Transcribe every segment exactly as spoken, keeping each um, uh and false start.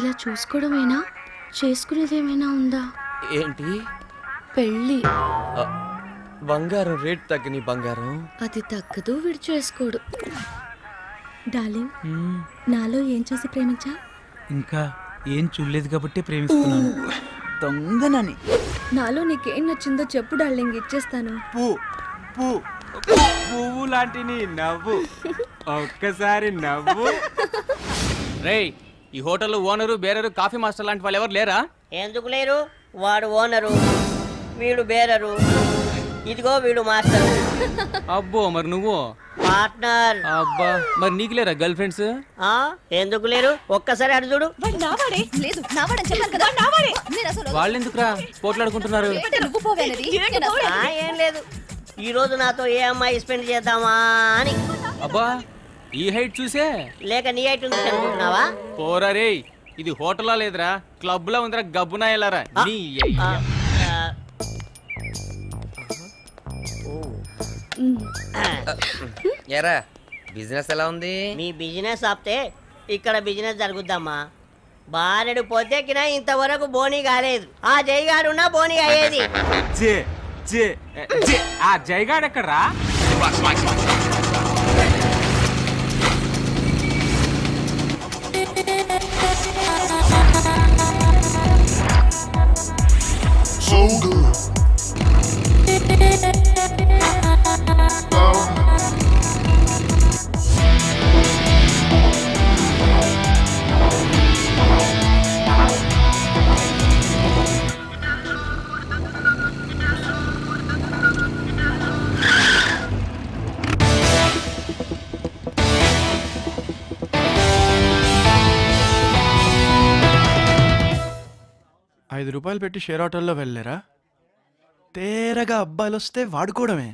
ఇలా చూసుకోవడమేనా? చేసుకునేదేమైనా ఉందా? ఏంటి పెళ్లి? బంగారం రేట్ తగ్గని బంగారం అది తగ్గదు, విడి చేసుకోడు. డార్లింగ్, నాలో ఏం చూసి ప్రేమించా? ఇంకా ఏం చూడలేదు కాబట్టి ప్రేమిస్తున్నాను. దొంగనని నాలో నీకేం నచ్చిందో చెప్పు డార్లింగ్, ఇచ్చేస్తాను. పువ్వు లాంటి నీ నవ్వు, ఒక్కసారి నవ్వు. రేయ్, ఈ hotel owner bearer coffee master లాంటి వాళ్ళు ఎవరు లేరా? ఎందుకు లేరు? వాడు ఓనరు, వీడు బేరరు, ఇదిగో వీడు మాస్టర్. అబ్బో, మరి నువ్వు పార్ట్నర్. అబ్బా, మరి నీకు లేరా గర్ల్ ఫ్రెండ్స్? ఎందుకు లేరు? ఒక్కసారి అడు చూడు. వాళ్ళు ఎందుకురా పోట్లాడుకుంటున్నారు? ఏం లేదు, ఈ రోజు నాతో ఏ అమ్మాయి స్పెండ్ చేద్దామా అని. అబ్బా, ఈ హైట్ చూసే లేక నీ హైట్ ఉంది అనుకుంటున్నావా? పోరా రే, ఇది హోటలా లేదురా, క్లబ్ లా ఉందిరా. గబ్బునా వెళ్ళారా? ఎరా, బిజినెస్ ఎలా ఉంది? మీ బిజినెస్ ఆపితే ఇక్కడ బిజినెస్ జరుగుద్దమ్మా. బారెడు పొద్దెక్కినా ఇంతవరకు బోనీ కాలేదు. ఆ జై గారు ఉన్నా బోనీ అయ్యేది. ఆ జైగాడు ఎక్కడరా? So good. ఐదు రూపాయలు పెట్టి షేర్ ఆటోల్లో వెళ్ళారా? తేరగా అబ్బాయిలు వస్తే వాడుకోవడమే.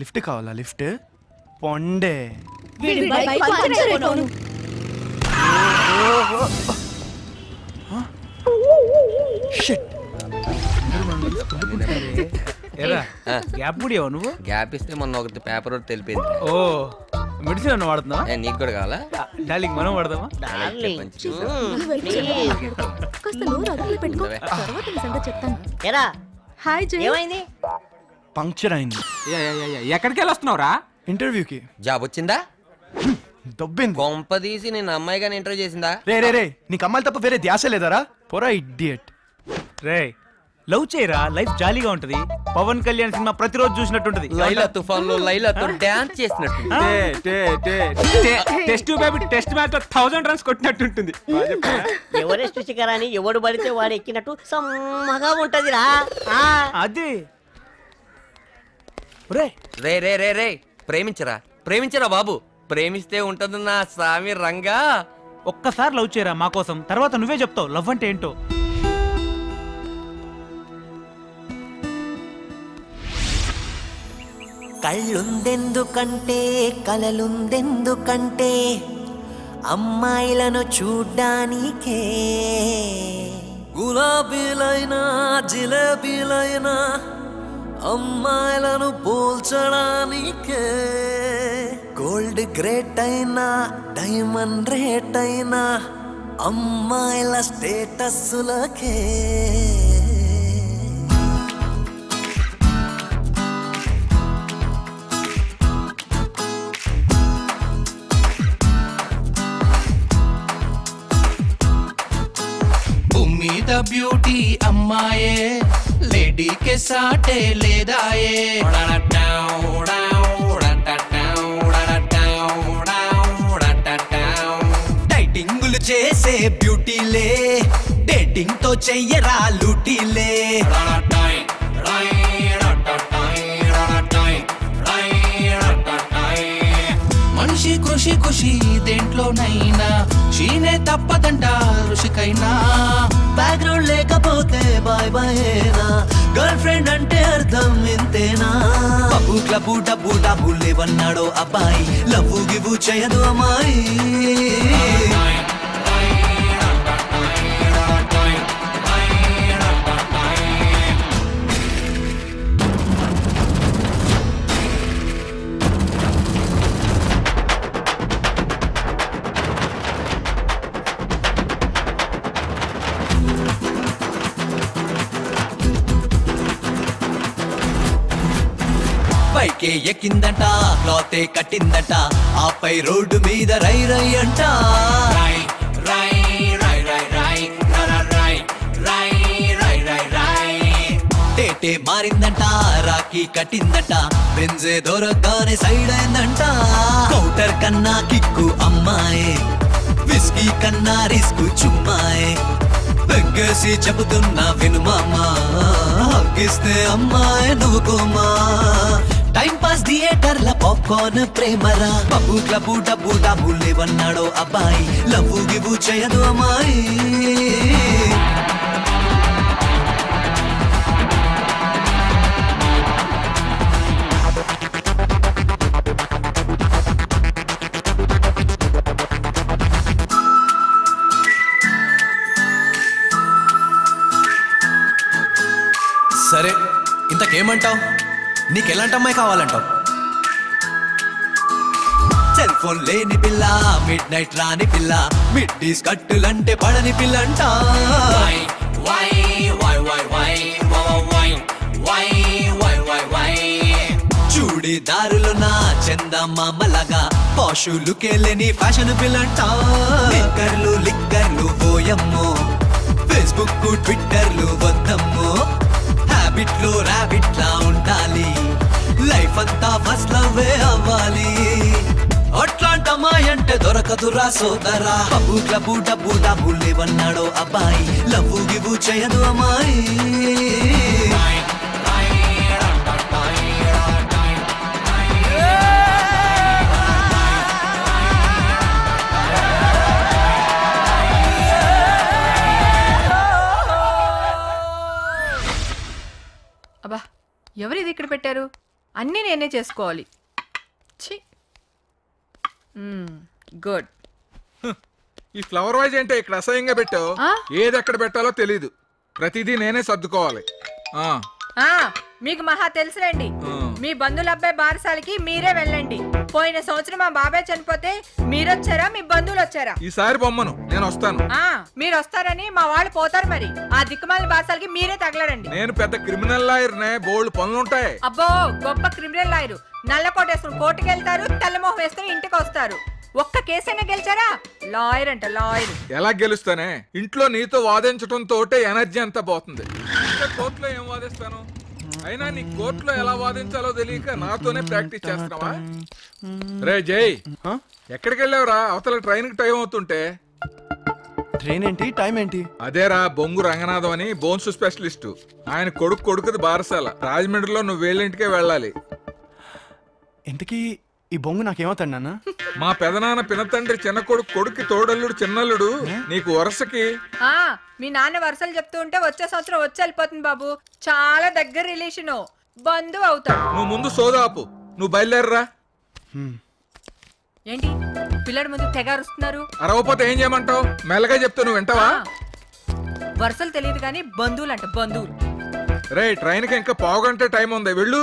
లిఫ్ట్ కావాలా? లిఫ్ట్ పొండే. గ్యాప్ ముడియావు నువ్వు? గ్యాప్ ఇస్తే మొన్న ఒకటి పేపర్ ఒకటి తెలిపింది. ఓ, మెడిసిన్ అన్న వాడుతున్నా. నీకు కూడా కావాలా డార్లింగ్? మనం వాడదామా? పంక్చర్ అయింది. ఎక్కడికి వెళ్ళొస్తున్నావురా? ఇంటర్వ్యూకి. జాబ్ వచ్చిందా? దొబ్బింది. గొంప తీసి నేను అమ్మాయిగా ఇంటర్వ్యూ చేసిందా? రే రే రే, నీకు అమ్మాయిలు తప్ప వేరే ధ్యాస లేదారా? పొరా ఇడియట్. రే, లవ్ చేయరా, లైఫ్ జాలీగా ఉంటది. పవన్ కళ్యాణ్ సినిమా ప్రతిరోజు చూసినట్టుంటది. లైలా తుఫాన్ లో లైలాతో డాన్స్ చేసినట్టు. టెస్ట్ బేబీ టెస్ట్ మ్యాచ్ లో థౌసండ్ రన్స్ కొట్టినట్టుంటుంది. ఎవరెస్ట్ శిఖరాన్ని ఎవడు పడితే వాడు ఎక్కినట్టు సమ్మగా ఉంటదిరా అది. రే రే రే రే రే ప్రేమించరా, ప్రేమించరా బాబు. ప్రేమిస్తే ఉంటది నా స్వామి రంగా. ఒక్కసారి లవ్ చేయరా మా కోసం, తర్వాత నువ్వే చెప్తావు లవ్ అంటే ఏంటో. కళ్ళుందెందుకంటే కలలుందెందుకంటే అమ్మాయిలను చూడ్డానికే. గులాబీలైనా జిలేబీలైనా అమ్మాయిలను పోల్చడానికే. గోల్డ్ గ్రేట్ అయినా డైమండ్ రేట్ అయినా అమ్మాయిల స్టేటస్లకే. ब्यूटी अम्माये लेडी के साटे ले दाये डेटिंगुल चेसे ब्यूटी ले डेटिंग तो चेयरा लूटी ले మనిషి కృషి ఖుషి దేంట్లోనైనా షీనే తప్పదంట ఋషికైనా. బ్యాక్గ్రౌండ్ లేకపోతే బాయ్ బాయేనా, గర్ల్ ఫ్రెండ్ అంటే అర్థం ఇంతేనా. అబ్బు క్లబు డబ్బు డబ్బు లేవన్నాడో అబ్బాయి, లవ్వు గివ్వు చేయదు అమ్మాయి. బండికే ఎక్కిందంట క్లాతే కట్టిందంట ఆపై రోడ్డు మీద రై రై అంట రై రై రై రై రై రై రై రై రై రై టేటే మారిందంట రాకి కట్టిందంట బెంజే దొరకగానే సైడ్ అయిందంట కౌంటర్ కన్నా కిక్కు అమ్మాయే విస్కీ కన్నా రిస్కు చుమ్మాయే దగ్గసి చెబుతున్నా విను మామా గిస్తే అమ్మాయి నువ్వు కోమా టైం పాస్ థియేటర్ల పాప్కార్న్ ప్రేమరా బబ్బు క్లబ్బు డబ్బు డబ్బు లేవన్నాడో అబ్బాయి లవ్వు గివ్వు చేయదు అమ్మాయి सरे इंतकेमंटाव नीक एलांटी अम्माई कावालंटाव सेल फोन लेनी पिल्ल मिड नाइट रानी पिल्ल मिडीस कट्टुलंटे पड़नी पिल्ल अंट Y Y Y Y Y Y Y Y Y Y चूड़ीदारुलुना चंदमामलागा पाश लुक लेनी फैशन पिल्ल अंट लिक्कर्लु लिक्कर्लु ओयम्मो फेसबुक ट्विटर्लु वद्दम्मो బిట్లో రాబిట్లా ఉండాలి లైఫ్ అంతా ఫస్ట్ లవ్ అవ్వాలి అట్లాంటమా అంటే దొరకదురా సోదరా బబ్బు క్లబ్బు డబ్బు డబ్బు లేవన్నాడో అబ్బాయి లవ్వు గివ్వు చేయదు అమ్మాయి అబ్బా ఎవరిది ఇక్కడ పెట్టారు అన్నీ నేనే చేసుకోవాలి ఛీ గుడ్ ఈ ఫ్లవర్ వాజ్ అంటే ఇక్కడ అసహ్యంగా పెట్టావు ఏది ఎక్కడ పెట్టాలో తెలియదు ప్రతిదీ నేనే సర్దుకోవాలి మీకు మహా తెలుసులేండి మీ బంధువుల అబ్బాయి బారసాలకి మీరే వెళ్ళండి పోయిన సంవత్సరం మా బాబాయ్ చనిపోతే మీరొచ్చారా మీ బంధువులు వచ్చారా ఈసారి బొమ్మను నేను వస్తాను మీరు వస్తారని మా వాళ్ళు పోతారు మరి ఆ దిక్కుమాలిన బారసాలకి మీరే తగలరండి నేను పెద్ద క్రిమినల్ లాయర్ నే బోల్డ్ పనులు ఉంటాయి అబ్బో గొప్ప క్రిమినల్ లాయర్ నల్ల కోట వేసుకుని కోర్టుకు వెళ్తారు తెల్లమోహం వేసుకుని ఇంటికి వస్తారు ఒక్క కేసైనా గెలిచారా లాయర్ అంట లాయర్ ఎలా గెలుస్తానే ఇంట్లో నీతో వాదించడం తోటే ఎనర్జీ అంతా పోతుంది కోర్టులో ఏం వాదిస్తాను అయినా నీ కోర్టులో ఎలా వాదించాలో తెలియక నాతోనే ప్రాక్టీస్ చేస్తున్నావా రే జై ఎక్కడికి వెళ్ళావురా అవతల ట్రైన్ కి టైం అవుతుంటే ట్రైన్ ఏంటి టైం ఏంటి అదేరా బొంగు రంగనాథం అని బోన్స్ స్పెషలిస్ట్ ఆయన కొడుకు కొడుకుది బారసాల రాజమండ్రిలో నువ్వు వేళ్ళింటికే వెళ్ళాలి ఇంతకీ ఈ బొంగు నాకేమవుతాడు నాన్న మా పెదనాన్న పినతండ్రి చిన్న కొడుకు కొడుకు తోడల్లుడు చిన్నల్లుడు నీకు వరసకి మీ నాన్న వరసలు చెప్తూ ఉంటే వచ్చే సంవత్సరం వచ్చి వెళ్ళిపోతుంది బాబు చాలా దగ్గర రిలేషన్ బంధువు అవుతాడు నువ్వు ముందు సోదాపు నువ్వు బయలుదేరరా ఏంటి పిల్లడి ముందు తెగారుస్తున్నారు అరవపోతే ఏం చేయమంటావు మెల్లగా చెప్తా నువ్వు వింటావా వరసలు తెలియదు కానీ బంధువులు అంట బంధువులు రే ట్రైన్ కి ఇంకా పావు గంట టైం ఉంది వెళ్ళు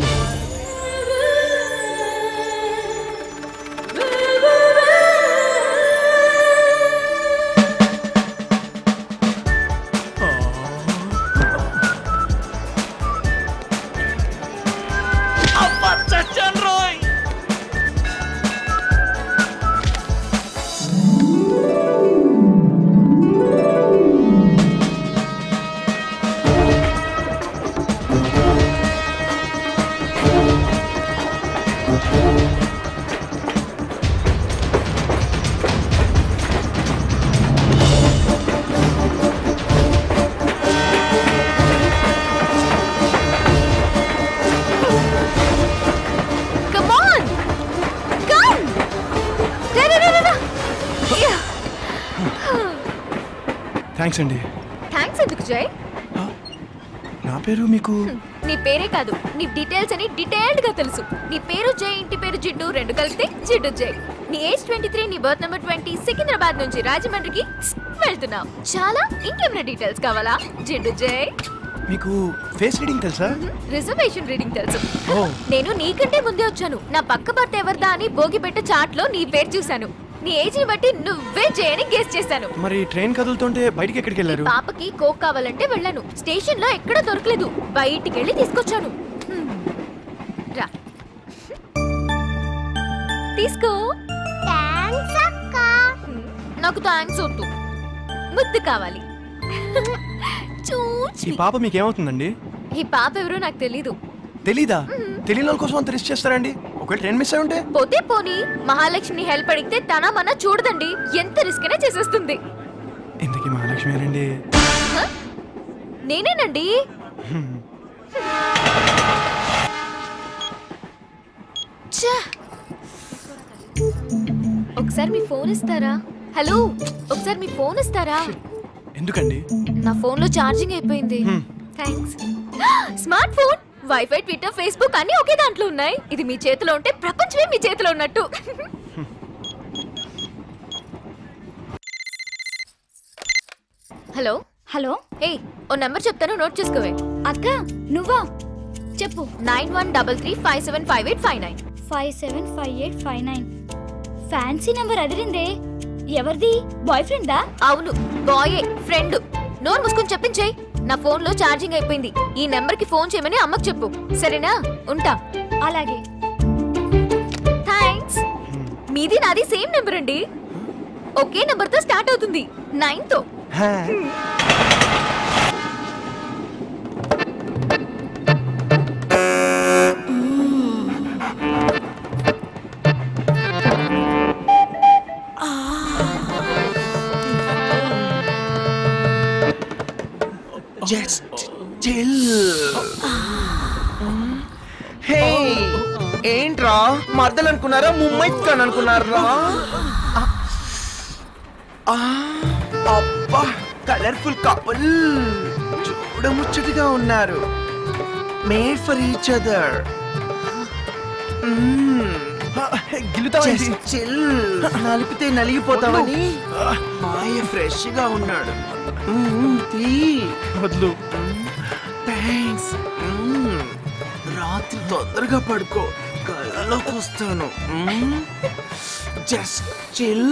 థ్యాంక్స్ అండి థ్యాంక్స్ ఎందుకు జై నా పేరు మీకు నీ పేరే కాదు నీ డీటెయిల్స్ అని డీటెయిల్డ్ గా తెలుసు నీ పేరు జై ఇంటి పేరు జిడ్డు రెండు కలిస్తే జిడ్డు జై నీ ఏజ్ ట్వంటీ త్రీ నీ బర్త్ నంబర్ ట్వంటీ సికింద్రాబాద్ నుంచి రాజమండ్రికి వెళ్తున్నావు చాలా ఇంకేమైనా డీటెయిల్స్ కావాలా జిడ్డు జై మీకు ఫేస్ రీడింగ్ తెలుసా రిజర్వేషన్ రీడింగ్ తెలుసు నేను నీకంటే ముందే వచ్చాను నా పక్క భర్త ఎవరిదా అని భోగిపెట్ట చాట్ లో నీ పేరు చూశాను నీ ఏజ్ ని బట్టి నువ్వే జయని గెస్ చేశాను మరి ట్రైన్ కదులుతుంటే బయటికి ఎక్కడికి వెళ్ళారు పాపకి కోక్ కావాలంటే వెళ్ళాను స్టేషన్ లో ఎక్కడ దొరకలేదు బయటికి వెళ్ళి తీసుకొచ్చాను రా తీసుకో థాంక్స్ అక్క నాకు థాంక్స్ వద్దు ముద్దు కావాలి ఈ పాప మీకు ఏమవుతుందండి ఈ పాప ఎవరో నాకు తెలీదు తెలీదా తెలియని వాళ్ళ కోసం అంత రిస్క్ చేస్తారండి ఒకవేళ ట్రైన్ మిస్ అయి ఉంటే పోతే పోనీ మహాలక్ష్మిని హెల్ప్ అడిగితే తన మన చూడదండి ఎంత రిస్క్ అయినా చేసేస్తుంది ఇంతకీ మహాలక్ష్మి అండి నేనేనండి ఒకసారి మీ ఫోన్ ఇస్తారా హలో ఒకసారి మీ ఫోన్ ఇస్తారా ఎందుకండి నా ఫోన్ లో ఛార్జింగ్ అయిపోయింది thanks smart phone wifi Twitter Facebook అన్ని ఒకే దాంట్లో ఉన్నాయి ఇది మీ చేతిలో ఉంటే ప్రపంచమే మీ చేతిలో ఉన్నట్టు హలో హలో ఏయ్ ఓ నంబర్ చెప్తాను నోట్ చేసుకోవే అక్క నువ్వా చెప్పు nine one three three five seven five eight five nine five seven five eight five nine fancy number అదిరిందే ఎవరిది బాయ్ ఫ్రెండా అవును బాయ్ ఫ్రెండ్ నోరు ముసుకుని చెప్పించేయి నా ఫోన్ లో ఛార్జింగ్ అయిపోయింది ఈ నెంబర్ కి ఫోన్ చేయమని అమ్మకు చెప్పు సరేనా ఉంటా అలాగే థాంక్స్ మీది నాది సేమ్ నెంబర్ అండి ఒకే నెంబర్ తో స్టార్ట్ అవుతుంది నైన్ తో Yes, chill. Hey, ఏంట్రా మర్దలు అనుకున్నారా ముమ్మైత్కాన్ అనుకున్నారా అబ్బా కలర్ఫుల్ కపుల్ చూడముచ్చటిగా ఉన్నారు made for each other chill నలిపితే నలిగిపోతామని మాయ ఫ్రెష్ గా ఉన్నాడు రాత్రి తొందరగా పడుకో కళ్ళలోకి వస్తాను జస్ట్ చిల్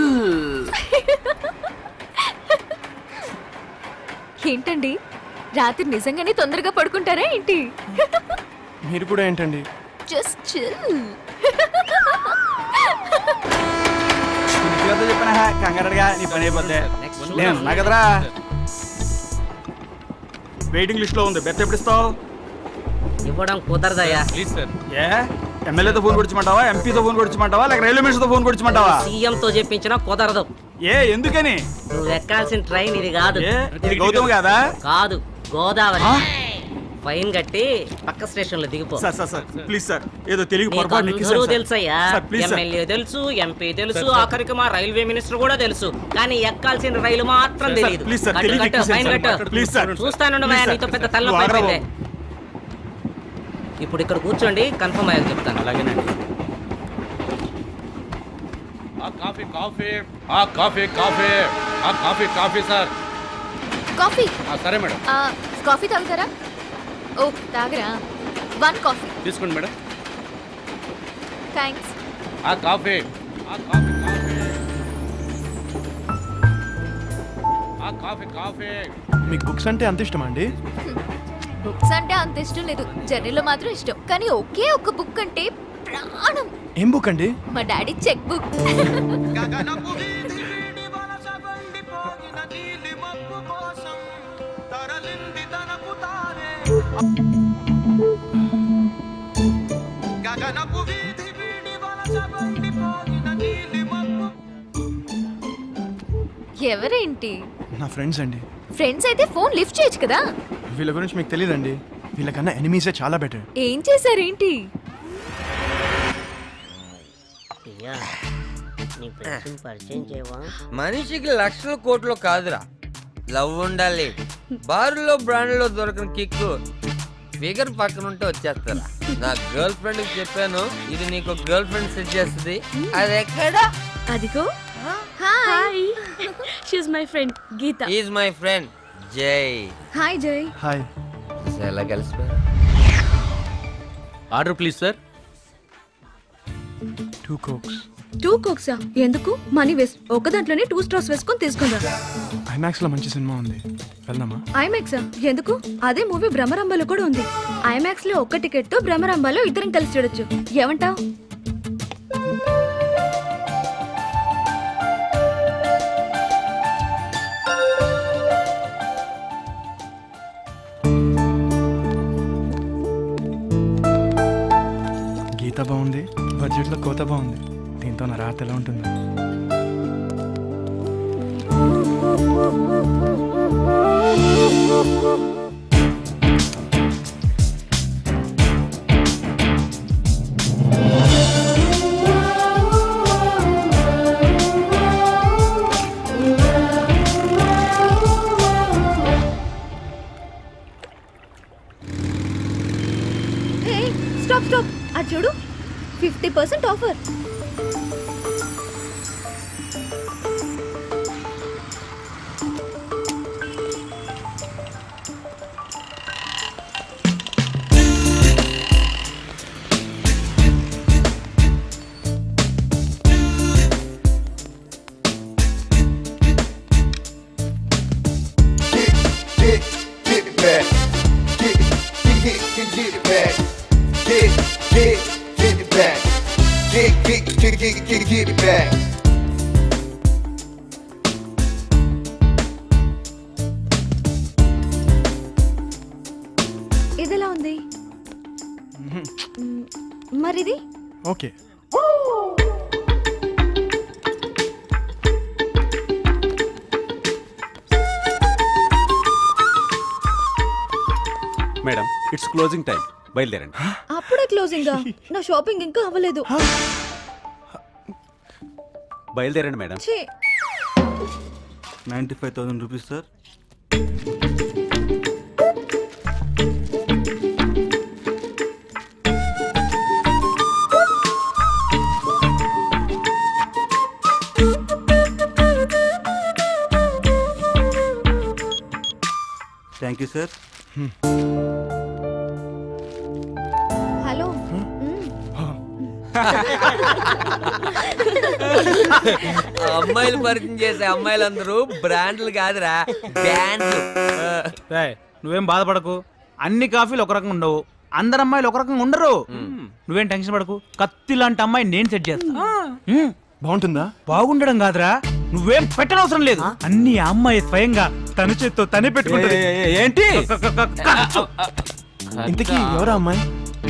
ఏంటండి రాత్రి నిజంగానే తొందరగా పడుకుంటారా ఏంటి మీరు కూడా ఏంటండి జస్ట్ చిల్ చెప్పిన కంగారుగా నీ పని అయిపోతే నేను ఉన్నా కదరా వెయిటింగ్ లిస్ట్ లో ఉంది బెర్త్ ఎప్పుడు ఇస్తావు ఇవ్వడం కుదరదయ్యా ప్లీజ్ సార్ ఏ ఎమ్మెల్యేతో ఫోన్ కొడిచమంటావా ఎంపీతో ఫోన్ కొడిచమంటావా లేక రైల్వే మినిస్టర్తో ఫోన్ కొడిచమంటావా సీఎంతో చెప్పించినా కుదరదు ఏ ఎందుకని నువ్వు ఎక్కాల్సిన ట్రైన్ ఇది కాదు ఇది గౌతమ్ కాదా కాదు గోదావరి ఫైన్ కట్టి పక్క స్టేషన్ లో దిగిపో ప్లీజ్ సార్ ఏదో తెలుగు తెలుసయ్యా ఎమ్మెల్యే తెలుసు ఎంపీ తెలుసు ఆఖరికి మా రైల్వే మినిస్టర్ కూడా తెలుసు కానీ ఎక్కాల్సిన రైలు మాత్రం తెలియదు చూస్తాను పెద్ద తల్ల పడిపోయింది ఇప్పుడు ఇక్కడ కూర్చోండి కన్ఫర్మ్ అయ్యాక చెప్తాను అలాగేనండి coffee coffee coffee coffee coffee coffee sir coffee సరే మేడం కాఫీ తాగుతారా ఓ తాగరా వన్ కాఫీ తీసుకోండి మేడం థాంక్స్ ఆ కాఫీ ఆ కాఫీ కాఫీ ఆ కాఫీ కాఫీ మీకు బుక్స్ అంటే అంత ఇష్టమా అండి బుక్స్ అంటే అంత ఇష్టం లేదు జర్నీలో మాత్రం ఇష్టం కానీ ఒకే ఒక బుక్ అంటే ప్రాణం ఏం బుక్ అండి మా డాడీ చెక్ బుక్ గగనపు వీధి వీడి వలస పండిపోయిన నీలిమబ్బు ఎవరేంటి నా ఫ్రెండ్స్ అండి ఫ్రెండ్స్ అయితే ఫోన్ లిఫ్ట్ చేయొచ్చు కదా వీళ్ళ గురించి మీకు తెలియదండి వీళ్ళకన్నా ఎనిమీసే చాలా బెటర్ ఏం చేశారేంటి మనిషికి లక్షల కోట్లు కాదురా లవ్ ఉండాలి. బార్లో బ్రాండ్లో దొరకని కిక్ ఫిగర్ పక్కన ఉంటే వచ్చేస్తారా? నా గర్ల్ ఫ్రెండ్ చెప్పాను, ఇది నీకు గర్ల్ ఫ్రెండ్ సెట్ చేస్తుంది. అది ఎక్కడా? అదిగో hi, she is my friend Gita. Is my friend Jai. Hi Jai. Hi. ఎలా కలిసిపోయా? Order please sir. Two cokes. Two కోక్సా? ఎందుకు? Money waste. ఒక దాంట్లోనే టూ స్టార్స్ వేసుకొని తీసుకుందా. ఐమాక్స్ లో మంచి సినిమా ఉంది, వెళ్దామా? ఐమాక్సా? ఎందుకు? అదే మూవీ భ్రమరంభలో కూడా ఉంది. ఐమాక్స్ లో ఒక్క టికెట్ తో భ్రమరంభలో ఇద్దరం కలిసి చూడొచ్చు. ఏమంటావు? గీత బాగుంది, బడ్జెట్ లో కోత బాగుంది. దీంతో నా రాత ఎలా ఉంటుంది? హే స్టాప్ స్టాప్, అది చూడు, ఫిఫ్టీ పర్సెంట్ ఆఫర్. ఇదిలా ఉంది మరిది. Okay madam, it's closing time, బయలుదేరండి. అప్పుడే క్లోజింగ్? నా షాపింగ్ ఇంకా అవ్వలేదు. బయలుదేరండి madam. Ninety five thousand rupees sir. Thank you sir. Hello. అమ్మాయిలు పరిచయం చేసే అమ్మాయిలందరూ బ్రాండ్లు కాదురా, బ్రాండ్లు. నువ్వేం బాధపడకు, అన్ని కాఫీలు ఒక రకంగా ఉండవు, అందరు అమ్మాయిలు ఒక రకంగా ఉండరు. నువ్వేం టెన్షన్ పడకు, కత్తి లాంటి అమ్మాయి నేను సెట్ చేస్తా. బాగుంటుందా? బాగుండడం కాదురా, నువ్వేం పెట్టనవసరం లేదు, అన్ని అమ్మాయి స్వయంగా తన చేత్తో తనే పెట్టుకుంటుంది. ఏంటి? ఇంతకీ ఎవరా అమ్మాయి?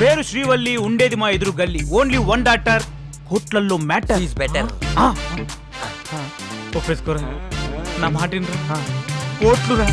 పేరు శ్రీవల్లి, ఉండేది మా ఎదురు గల్లి. ఓన్లీ వన్ డాక్టర్, హోటల్లో మ్యాటర్ ఈజ్ బెటర్. ఒప్పేసుకోరా, నా మాట ఏంట్రా, కోట్లు రా.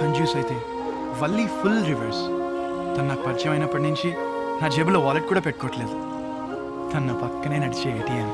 కన్ఫ్యూజ్ అయితే వల్లి ఫుల్ రివర్స్. తను నాకు పరిచయం అయినప్పటి నుంచి నా జేబులో వాలెట్ కూడా పెట్టుకోవట్లేదు. తను నా పక్కనే నడిచే ఏటీఎం.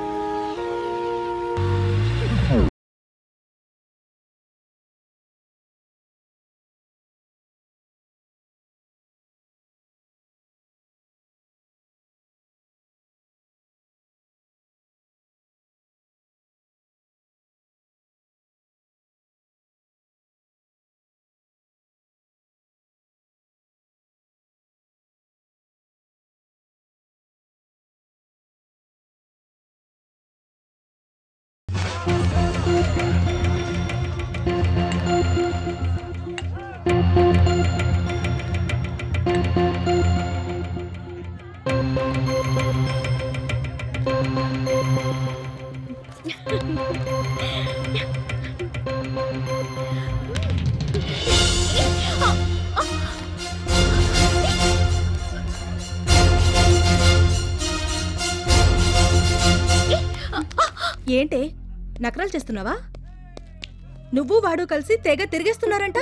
నకరాలు చేస్తున్నావా? నువ్వు వాడు కలిసి తెగ తిరిగేస్తున్నారంట.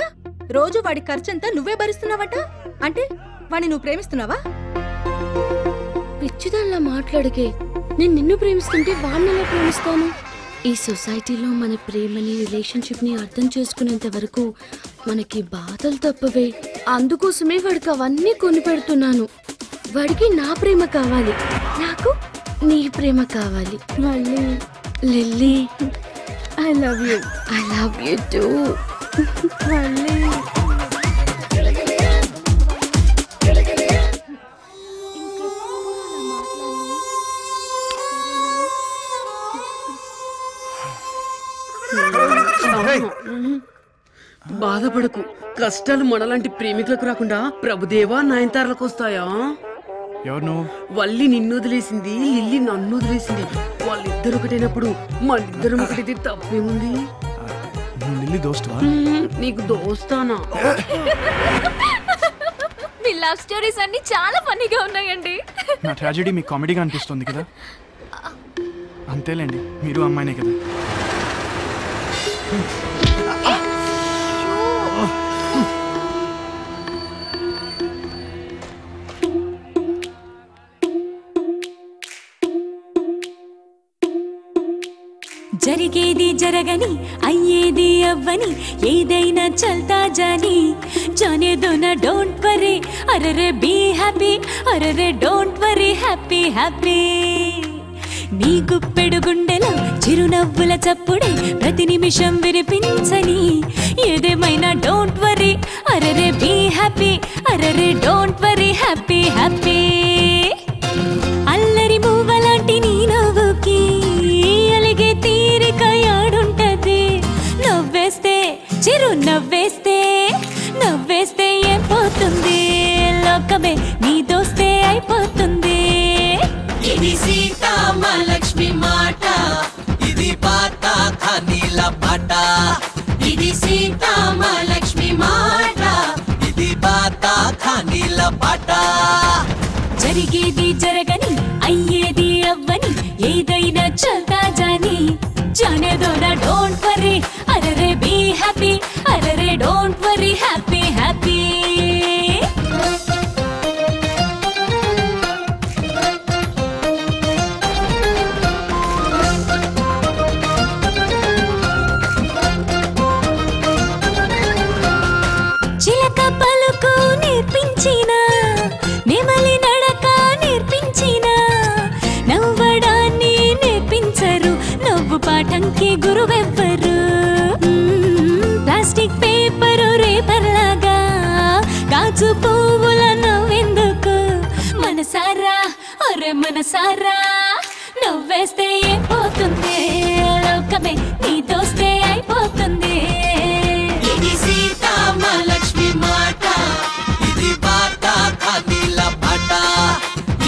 రోజు వాడి ఖర్చంతా నువ్వే భరిస్తున్నావట. అంటే వాణ్ణి నువ్వు ప్రేమిస్తున్నావా? పిచ్చిదాన్లా మాట్లాడకే. నేను నిన్ను ప్రేమిస్తుంటే వాణ్ణి ఎలా ప్రేమిస్తాను? ఈ సొసైటీలో మన ప్రేమని, రిలేషన్షిప్ని అర్థం చేసుకునేంత వరకు మనకి బాధలు తప్పవే. అందుకోసమే వాడికి అవన్నీ కొని పెడుతున్నాను. వాడికి నా ప్రేమ కావాలి, నాకు నీ ప్రేమ కావాలి. Lily, I love you. I love you too. బాధపడకు. కష్టాలు మనలాంటి ప్రేమికులకు రాకుండా ప్రభుదేవా నయనతారలకు వస్తాయా? వల్లి నిన్ను వదిలేసింది, లిల్లీ నన్ను వదిలేసింది. వాళ్ళిద్దరు ఒకటైనప్పుడు మన ఇద్దరం ఒకటైతే తప్పేముంది? నీకు దోస్తానా? మీ లవ్ స్టోరీస్ అన్ని చాలా ఫన్నీగా ఉన్నాయండి. నా ట్రాజెడీ మీకు కామెడీగా అనిపిస్తుంది కదా? అంతేలేండి, మీరు అమ్మాయినే కదా. జరిగేది జరగని, అయ్యేది అవ్వని, ఏదైనా చల్తా జానీ జానేదో నా. డోంట్ వరీ, అరరే బీ హ్యాపీ, అరరే డోంట్ వరీ, హ్యాపీ హ్యాపీ. నీ గుప్పెడు గుండెలో చిరునవ్వుల చప్పుడే ప్రతి నిమిషం వినిపించని ఏదేమైనా డోంట్ వరీ, అరరే బీ హ్యాపీ, అరరే డోంట్ వరీ, హ్యాపీ హ్యాపీ. అల్లరి మూవలాంటి నీ నవ్వుకి అలిగే తీరిక యాడుంటది? నవ్వేస్తే చిరు నవ్వేస్తే నవ్వేస్తే ఏం పోతుంది? లోకమే నీ దోస్తే అయిపోతుంది. ఇది సీత మహాలక్ష్మి మాట, ఇది పాత ఖనీల పాట. ఇది సీత మహాలక్ష్మి మాట, ఇది పాత ఖనీల పాట. జరిగేది జరగని, అయ్యేది అవ్వని, ఏదైనా చల్తా జానీ జానేదో నా. డోంట్ వరీ, అరరే బీ హ్యాపీ, అరరే డోంట్ వరీ, హ్యాపీ హ్యాపీ. పాఠంకి గురువెవ్వరు? ప్లాస్టిక్ పేపరు రేపర్లాగా కాచు పువ్వుల నవ్వెందుకు? మనసారా ఒరే మనసారా నవ్వేస్తే అయిపోతుంది. లోకమే నీ దోస్తే అయిపోతుంది. ఇది సీత మహాలక్ష్మి మాట, ఇది పాత ఖనీల పాట.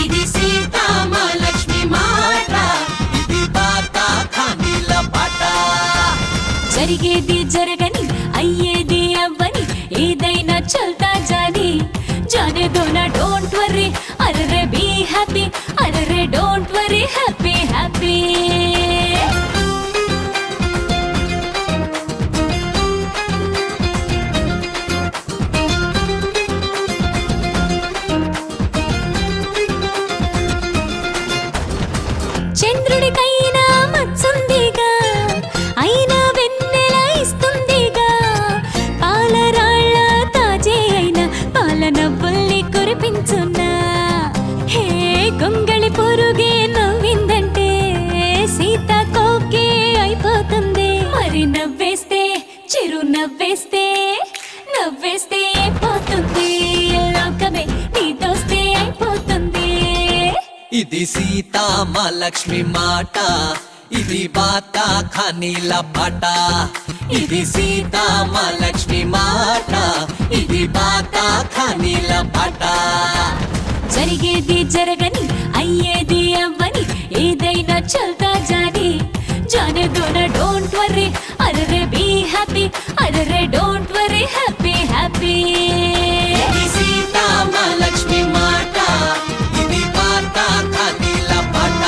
ఇది సీత మహాలక్ష్మి మాట, ఇది పాత ఖనీల పాట. జరిగేది జరగని, అయ్యేది అవ్వని, ఏదైనా చల్తా జానీ జానేదో నా. డోంట్ వరీ, అరరే బీ హ్యాపీ, అరరే డోంట్ వరీ, హ్యాపీ హ్యాపీ. చంద్రుడికైనా మచ్చుందిగా, అయినా వెన్నెల ఇస్తుందిగా, పాలరాళ్ళ తాజే అయినా పాల నవ్వుల్ని కురిపించున్నా. హే గొంగళి పొరుగే నవ్విందంటే సీత కోకే అయిపోతుంది. మరి నవ్వేస్తే చిరు నవ్వేస్తే నవ్వేస్తే అయిపోతుంది. లోకమే నీ దోస్తే అయిపోతుంది. ఇది సీత మహాలక్ష్మి మాట, ఇది పాత ఖనీల పాట. ఇది సీత మహాలక్ష్మి మాట, ఇది పాత ఖనీల పాట. జరిగేది జరగని, అయ్యేది అవ్వని, ఏదైనా చల్తా జానీ జానేదో నా. డోంట్ వరీ, అరరే బీ హ్యాపీ, అరరే డోంట్ వరీ, హ్యాపీ హ్యాపీ. ఇది సీత మహాలక్ష్మి మాట, ఇది పాత ఖనీల పాట.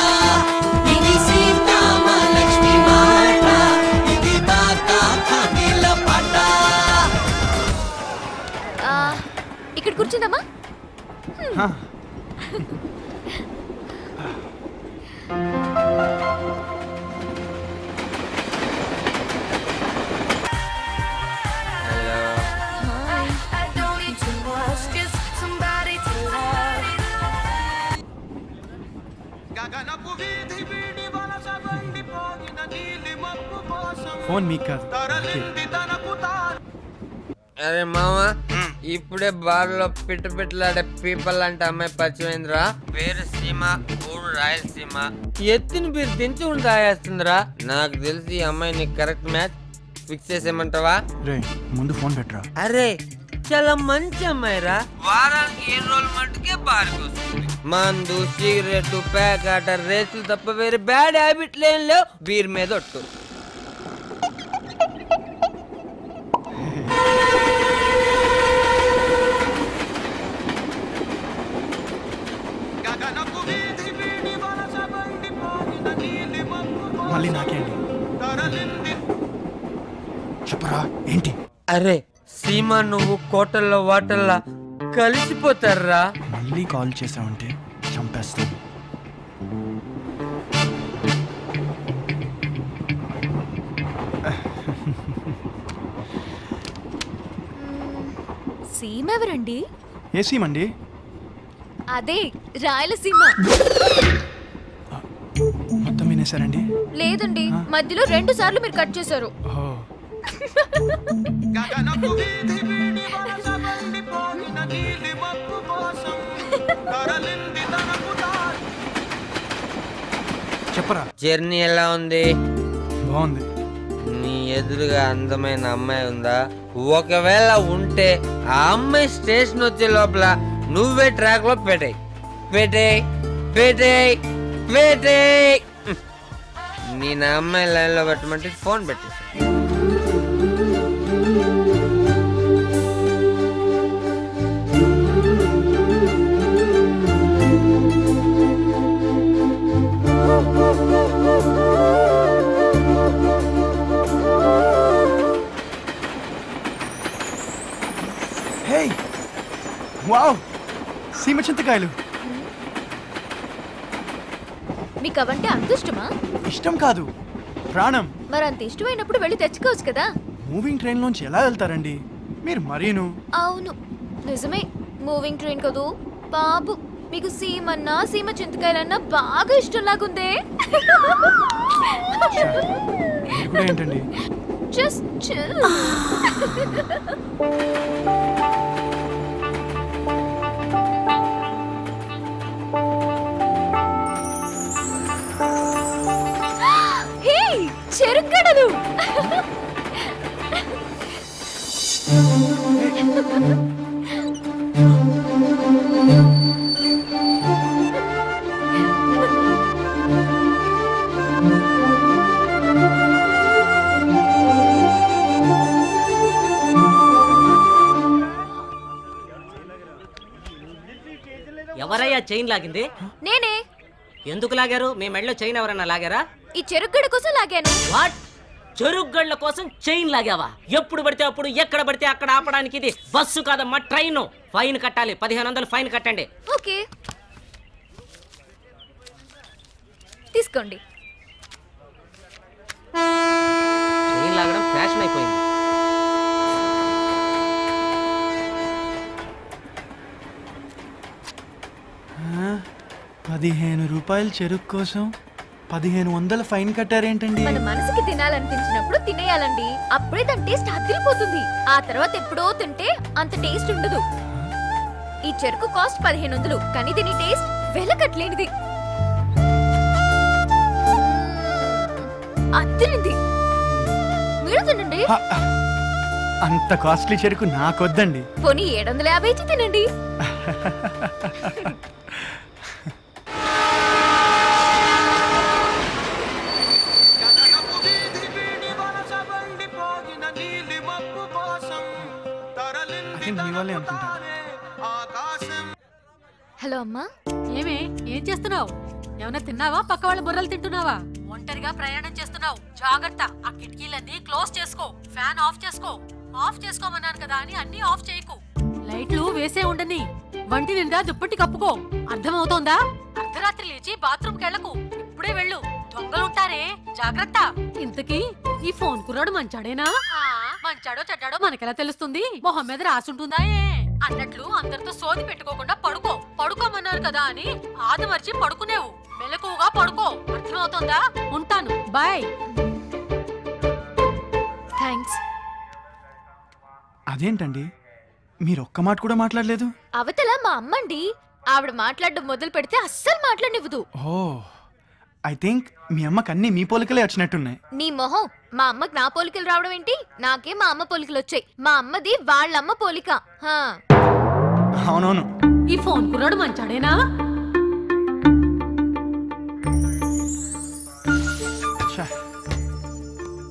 ఇది సీత మహాలక్ష్మి మాట. కూర్చుందామా? अरे मामा इपड़े बार लो पिट पिटलाडे पीपल अंटे अम्माई परिचयमैंदिरा पेरु सीमा ऊरु रायल सीमा ఎత్తిన పేరు దించి ఉంటాయేస్తుందిరా నాకు తెలిసి ఈ అమ్మాయిని కరెక్ట్ మ్యాచ్ ఫిక్స్ చేసేమంటావా రే ముందు ఫోన్ పెట్టరా అరే చాలా మంచి అమ్మాయిరా వారానికి ఏడు రోజులు మట్టుకే బార్కి వస్తుంది మందు సిగరెట్ ప్యాకెట్ రేసులు తప్ప వేరే బ్యాడ్ హ్యాబిట్ లేని లేవు బీర్ మీద ఒట్టు అరే సీమా నువ్వు కోటల్లో వాటల్లా కలిసిపోతారా మళ్ళీ కాల్ చేసావంటే చంపేస్తా సీమ ఎవరండి ఏ సీమ అండి అదే రాయలసీమ మొత్తం వినేశారండి లేదండి మధ్యలో రెండు సార్లు మీరు కట్ చేశారు చెప్పరా జర్నీ ఎలా ఉంది బాగుంది నీ ఎదురుగా అందమైన అమ్మాయి ఉందా ఒకవేళ ఉంటే ఆ అమ్మాయి స్టేషన్ వచ్చే లోపల నువ్వే ట్రాక్ లో పెట్టాయి పెట్టాయి పెట్టాయి పెట్టాయి నేను అమ్మాయి లైన్ లో పెట్టమంటే ఫోన్ పెట్టేసా వావ్ సీమ చింతకాయలు మీకు అవంటే అంత ఇష్టమా ఇష్టం కాదు ప్రాణం మరి అంత ఇష్టమైనప్పుడు వెళ్ళి తెచ్చుకోవచ్చు కదా మూవింగ్ ట్రైన్ లోంచి ఎలా వెళ్తారండి మీరు మరీను అవును నిజమే మూవింగ్ ట్రైన్ కదూ బాబు మీకు సీమన్నా సీమ చింతకాయలన్నా బాగా ఇష్టం లాగుందే ఏంటండి జస్ట్ చిల్ చెరుకడలు ఎవరయ్యా చైన్ లాగింది నేనే ఎందుకు లాగారు మీ మెడలో చైన్ ఎవరన్నా లాగారా ఈ చెరుగడ కోసం లాగాను వాట్ చెరుగడ్ల కోసం చైన్ లాగావా ఎప్పుడు పడితే అప్పుడు ఎక్కడ పడితే అక్కడ ఆపడానికి ఇది బస్సు కాదమ్మా ట్రైన్ ఫైన్ కట్టాలి పదిహేను వందలు ఫైన్ కట్టండి ఓకే తీసుకోండి చైన్ లాగడం ఫ్యాషన్ అయిపోయింది పదిహేను రూపాయలు చెరుకు కోసం పదిహేను వందల ఫైన్ కట్టారేంటండి మన మనసుకి తినాలనిపించినప్పుడు తినేయాలండి అప్పుడే దాని టేస్ట్ అదిరిపోతుంది ఆ తర్వాత ఎప్పుడో తింటే అంత టేస్ట్ ఉండదు ఈ చెరుకు కాస్ట్ పదిహేను వందలు కానీ దీని టేస్ట్ వెలకట్లేనిది అదిరింది మీరు తినండి అంత కాస్ట్లీ చెరుకు నాకొద్దండి పోనీ ఏడు వందల యాభై ఇచ్చి తినండి హలో అమ్మా ఏమే ఏం చేస్తున్నావు ఏమైనా తిన్నావా పక్క వాళ్ళ బుర్రలు తింటున్నావా ఒంటరిగా ప్రయాణం చేస్తున్నావు జాగ్రత్త ఆ కిటికీలన్నీ క్లోజ్ చేసుకో ఫ్యాన్ ఆఫ్ చేసుకో ఆఫ్ చేసుకోమన్నాను కదా అని అన్ని ఆఫ్ చేయకు నైట్లు వేసే ఉండని, వంటి నిండా దుప్పటి కప్పుకో. అర్థమవుతోందా? అర్ధరాత్రి లేచి బాత్రూమ్ కెళ్లకు. ఇప్పుడే వెళ్ళు, దొంగలుంటారే, జాగ్రత్త. ఇంతకీ ఈ ఫోన్ కుర్రాడు మంచాడేనా? మంచాడో చెడ్డాడో మనకెలా తెలుస్తుంది? మొహం మీద రాసుంటుందా? అన్నట్లు అందరితో సోది పెట్టుకోకుండా పడుకో. పడుకోమన్నారు కదా అని ఆదమర్చి పడుకునేవు. మెలకువగా పడుకో. అర్థమవుతుందా? ఉంటాను, బాయ్. థ్యాంక్స్. అదేంటండి, మీరు ఒక్క మాట కూడా మాట్లాడలేదు? అవతల మా అమ్మండి, ఆవిడ మాట్లాడడం మొదలు పెడితే అస్సలు మాట్లాడనివ్వదు. ఓ, ఐ థింక్ మీ అమ్మకి అన్ని మీ పోలికలే వచ్చినట్టున్నాయి. నీ మొహం, మా అమ్మకి నా పోలికలు రావడం ఏంటి? నాకే మా అమ్మ పోలికలు వచ్చాయి. మా అమ్మది వాళ్ళమ్మ పోలిక. అవునవును. ఈ ఫోన్ కుర్రాడు మంచాడేనా?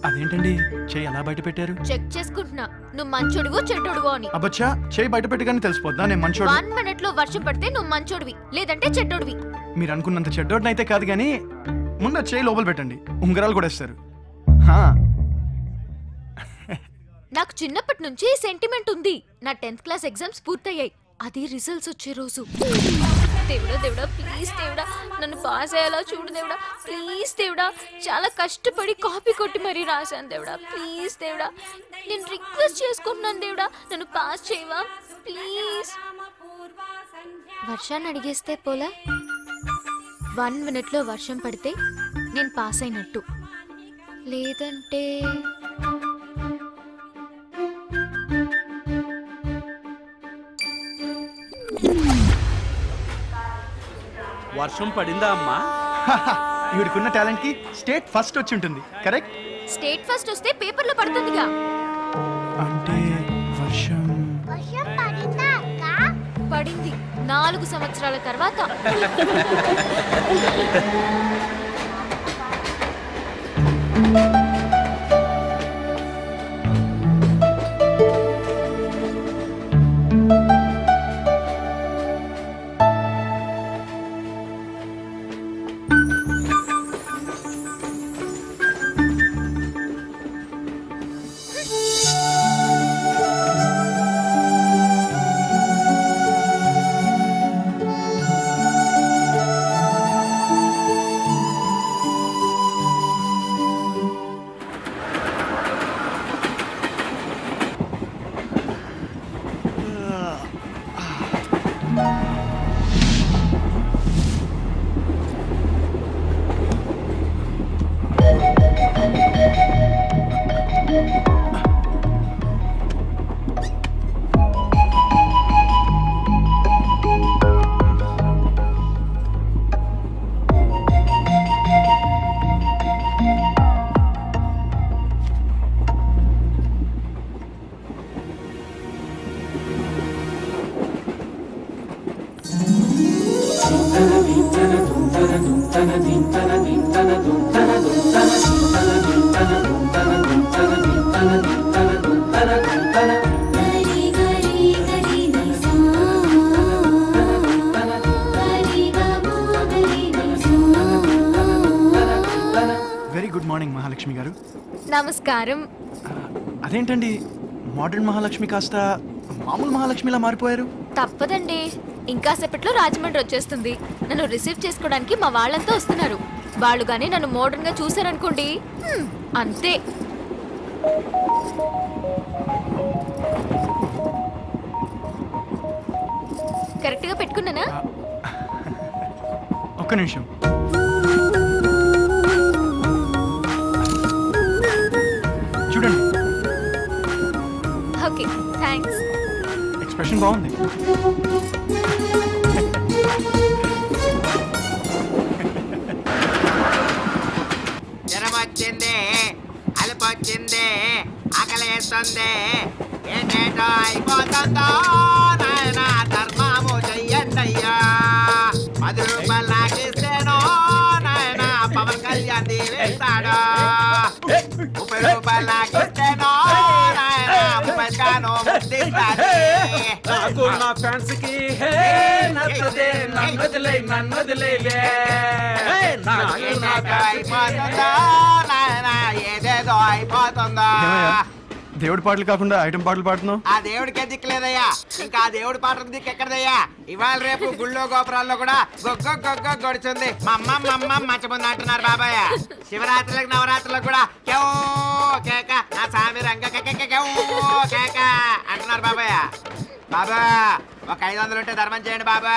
అదేంటండి చెయ్యి అలా బయట పెట్టారు? చెక్ చేసుకుంటున్నా నువ్వు మంచోడువో చెడ్డోడువో అని. అబ్బచ్చా, చెయ్యి బయట పెట్టగానే తెలిసిపోద్దా నేను మంచోడు? వన్ మినిట్ లో వర్షం పడితే నువ్వు మంచోడివి, లేదంటే చెడ్డోడివి. మీరు అనుకున్నంత చెడ్డోడిని అయితే కాదు, కానీ ముందు చెయ్యి లోపల పెట్టండి. ఉంగరాలు కూడా ఇస్తారు. నాకు చిన్నప్పటి నుంచి ఈ సెంటిమెంట్ ఉంది. నా టెన్త్ క్లాస్ ఎగ్జామ్స్ పూర్తయ్యాయి. అది రిజల్ట్స్ వచ్చే రోజు, దేవుడా దేవుడా ప్లీజ్ దేవుడా నన్ను పాస్ అయ్యేలా చూడు దేవుడా, ప్లీజ్ దేవుడా. చాలా కష్టపడి కాపీ కొట్టి మరీ రాశాను దేవుడా, ప్లీజ్ దేవుడా. నేను రిక్వెస్ట్ చేసుకుంటున్నాను దేవుడా, నన్ను పాస్ చేయవా ప్లీజ్. వర్షాన్ని అడిగేస్తే పోలా, వన్ మినిట్లో వర్షం పడితే నేను పాస్ అయినట్టు, లేదంటే వర్షం పడిందా అమ్మా? ఇవిడికున్న టాలెంట్ కి స్టేట్ ఫస్ట్ వచ్చి ఉంటుంది. కరెక్ట్, స్టేట్ ఫస్ట్ వస్తే పేపర్ లో పడుతుందిగా. అంటే వర్షం వర్షం పడిందా అక్క? పడింది, నాలుగు సంవత్సరాల తర్వాత. నమస్కారం. అదేంటండి మోడర్న్ మహాలక్ష్మి కాస్త మామూలు మహాలక్ష్మిలా మారిపోయారు? తప్పదండి, ఇంకా సేపట్లో రాజమండ్రి వచ్చేస్తుంది. నన్ను రిసీవ్ చేసుకోవడానికి మా వాళ్ళంతా వస్తున్నారు. వాళ్ళు కానీ నన్ను మోడర్న్ గా చూసారనుకోండి, అంతే. కరెక్ట్ గా పెట్టుకున్నానా? ఒక్క నిమిషం. ఎక్స్ప్రెషన్ బాగుంది. జ్వరం వచ్చింది, అలుపు వచ్చింది, ఆకలి వేస్తుంది, ఏంటేటో అయిపోతుందో నాయన, ధర్మము చెయ్యండి అయ్యా. పది రూపాయలు నాకిస్తేనో నాయన పవన్ కళ్యాణ్ దీవిస్తాడు, ముప్పై రూపాయలు నాకిస్తేనో నాయన ముప్పైకానో ముట్టిస్తాడు. నాకు నా ఫ్యాన్స్కి హే నచ్చదే, నన్నదిలే నన్నదిలే దేవుడి పాటలు కాకుండా ఐటమ్ పాటలు పాడుతున్నావు. ఆ దేవుడికే దిక్కులేదయ్యా, ఇంకా ఆ దేవుడి పాటలకు దిక్కు ఎక్కడదయ్యా? ఇవాళ రేపు గుళ్ళో గోపురాల్లో కూడా గొగ్గ గొగ్గ గొడుచుంది మమ్మ మమ్మ మంచముంది అంటున్నారు బాబాయ్. శివరాత్రులకు నవరాత్రులకు కూడా కెవ్ కేక నా సామి రంగ కేక కెవ్ కేక అంటున్నారు బాబాయ్. బాబా ఒక ఐదు వందలు ఉంటే ధర్మం చేయండి బాబా.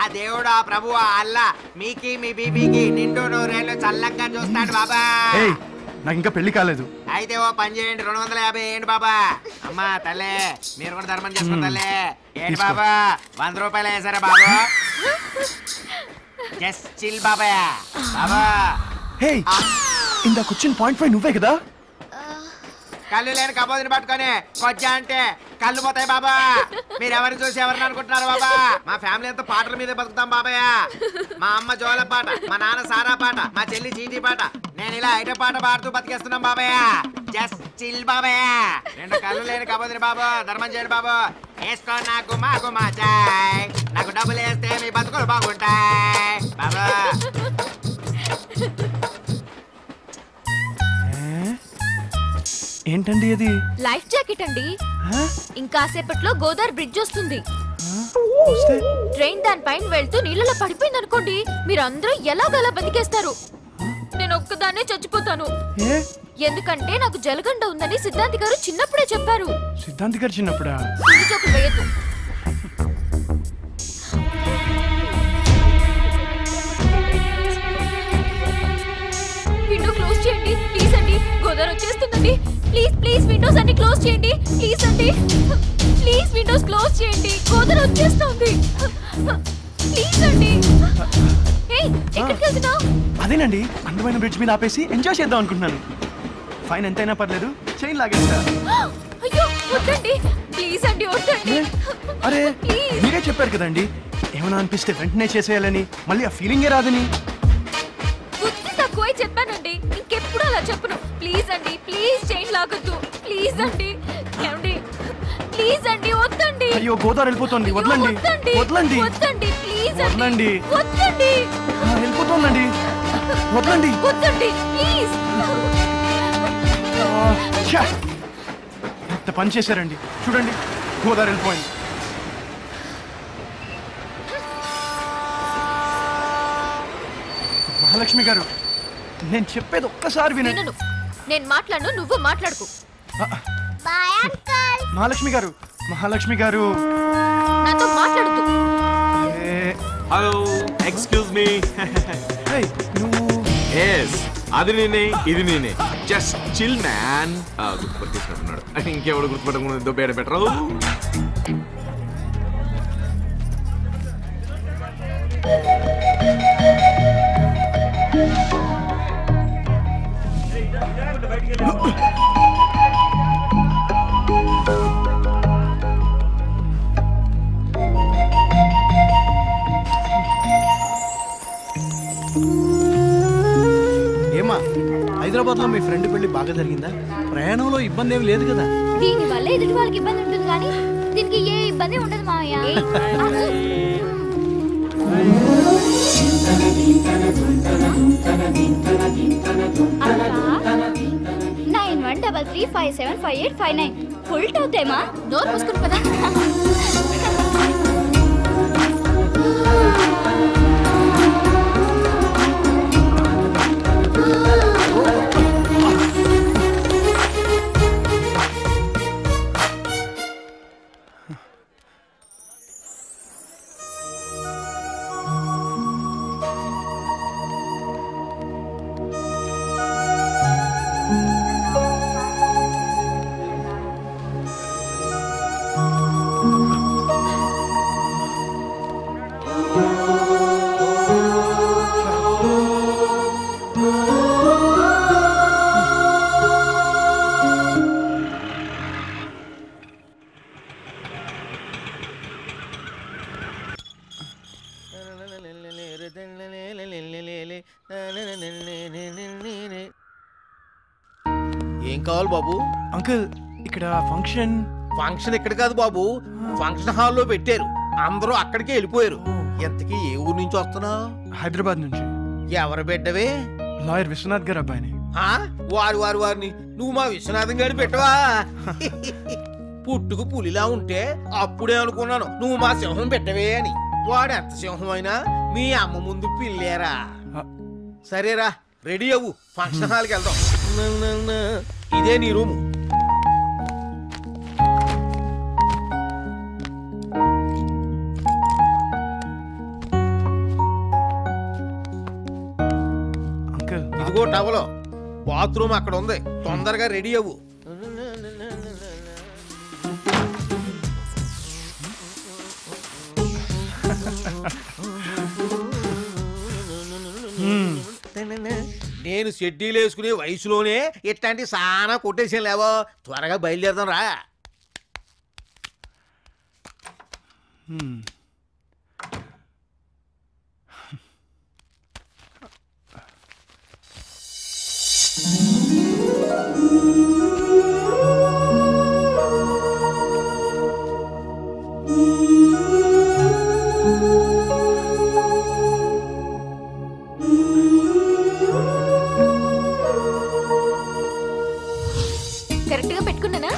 ఆ దేవుడు ఆ ప్రభు ఆ అల్లా మీకి మీ బీబీకి నిండు నూరేళ్ళు చల్లంగా చూస్తాడు బాబా. నాకు ఇంకా పెళ్లి కాలేదు. అయితే ఓ పని చేయండి, రెండు వందల యాభై ఏంటి బాబా. అమ్మా తల్లే మీరు కూడా ధర్మం చేసుకుని తల్లే. ఏంటి బాబా వంద రూపాయలు వేసారా బాబా? జస్ట్ చిల్ బాబాయ్. బాబా ఇందాక వచ్చిన పాయింట్ ఫైవ్ నువ్వే కదా. కళ్ళు లేని కబోదిని పట్టుకొని కొజ్జా అంటే కళ్ళు పోతాయి బాబా. మీరు ఎవరిని చూసి ఎవరిని అనుకుంటున్నారు బాబా? మా ఫ్యామిలీ అంతా పాటల మీద బతుకుతాం బాబాయ్. మా అమ్మ జోల పాట, మా నాన్న సారా పాట, మా చెల్లి చీటీ పాట, నేను ఇలా ఐట పాట పాడుతూ బతికేస్తున్నాం బాబాయ్. జస్ట్ చిల్ బాబాయ్. రెండు కళ్ళు లేని కబోదిని బాబా ధర్మం చేయండి బాబా. వేసుకో నాకు మాకు మా చాయ్, నాకు డబ్బులు వేస్తే మీ బతుకులు బాగుంటాయి బాబా. ఏంటండి అది? లైఫ్ జాకెట్ అండి. ఇంకాసేపట్లో గోదావరి బ్రిడ్జ్ వస్తుంది. ట్రైన్ దానిపైన వెళ్తూ నీళ్ళలో పడిపోయింది అనుకోండి, మీరందరూ ఎలాగలా బతికేస్తారు, నేను ఒక్కదాన్నే చచ్చిపోతాను. ఎందుకంటే నాకు జలగండ ఉందని సిద్ధాంతి గారు చిన్నప్పుడే చెప్పారు. సిద్ధాంతి గారు చిన్నప్పుడా? వేయదు. విండో క్లోజ్ చేయండి ప్లీజ్ అండి, గోదావరి వచ్చేస్తుందండి. ప్లీజ్ ప్లీజ్ విండోస్ అన్ని క్లోజ్ చేయండి ప్లీజ్ అండి. ప్లీజ్ విండోస్ క్లోజ్ చేయండి, గోదావరి వచ్చేస్తుంది ప్లీజ్ అండి. ఏయ్ ఎక్కడికి వెళ్తున్నావు? అదేనండి అందమైన బ్రిడ్జ్ మీద ఆపేసి ఎంజాయ్ చేద్దాం అనుకుంటున్నాను. ఫైన్ ఎంతైనా పర్లేదు, చైన్ లాగేస్తా. అయ్యో వద్దండి ప్లీజ్ అండి వద్దండి. అరే మీరే చెప్పారు కదండి ఏమైనా అనిపిస్తే వెంటనే చేసేయాలని, మళ్ళీ ఆ ఫీలింగే రాదని. తక్కువే చెప్పానండి, ఇంకెప్పుడు అలా చెప్పను. ప్లీజ్ అండి ప్లీజ్ చైన్ లాగొద్దు ప్లీజ్ అండి. ఏమండి ప్లీజ్ అండి వద్దండి. అయ్యో గోదావరి వెళ్ళిపోతుంది వదలండి వదలండి వద్దండి ప్లీజ్ అండి వద్దండి. వెళ్ళిపోతుందండి వదలండి వద్దండి ప్లీజ్. ఎంత పని చేశారండి చూడండి, గోదావరి వెళ్ళిపోయింది. మహాలక్ష్మి గారు నేను చెప్పేది ఒక్కసారి వినండి. నేను మాట్లాడను నువ్వు మాట్లాడుకు. మహాలక్ష్మి గారు మహాలక్ష్మి గారు నాతో మాట్లాడుతూ. Hello excuse me. హే నువ్వు? yes అది నేనే ఇది నేనే. Just chill man. ఆ గుర్తుపట్టేసినట్టున్నాడు, ఇంకెవడు గుర్తుపట్టకుండా దొబ్బేయడం బెటరు. ఏమా హైదరాబాద్లో మీ ఫ్రెండ్ పెళ్లి బాగా జరిగిందా? ప్రయాణంలో ఇబ్బంది ఏమి లేదు కదా? దీని వల్ల ఎదుటి వాళ్ళకి ఇబ్బంది ఉంటుంది కానీ దీనికి ఏ ఇబ్బంది ఉండదు మావయ్య. nine one double three five seven five eight five nine full doubt hai ma door muskun kada. ఏం కావాలి బాబు? అంకుల్ ఇక్కడ ఫంక్షన్. ఫంక్షన్ ఇక్కడ కాదు బాబు, ఫంక్షన్ హాల్లో పెట్టారు, అందరూ అక్కడికే వెళ్ళిపోయారు. ఎంతకీ ఏ ఊరు నుంచి వస్తున్నావు? హైదరాబాద్ నుంచి. ఎవరు బిడ్డవే? లాయర్ విశ్వనాథ్ గారు అబ్బాయిని. వారు వారు వారిని నువ్వు మా విశ్వనాథం గారి పెట్టవా? పుట్టుకు పులిలా ఉంటే అప్పుడే అనుకున్నాను నువ్వు మా సింహం పెట్టవే అని. వాడు ఎంత సింహమైనా మీ అమ్మ ముందు పిల్లేరా. సరేరా, రెడీ అవ్వు, ఫంక్షన్ హాల్కి వెళ్దాం. ఇదే నీ రూము. ఇదిగో టవలో, బాత్రూమ్ అక్కడ ఉంది, తొందరగా రెడీ అవ్వు. నేను షెడ్యూల్ వేసుకునే వయసులోనే ఇట్లాంటి చాలా కొటేషన్ లేవో. త్వరగా బయలుదేరదాం రా. కరెక్ట్గా పెట్టుకున్నానా?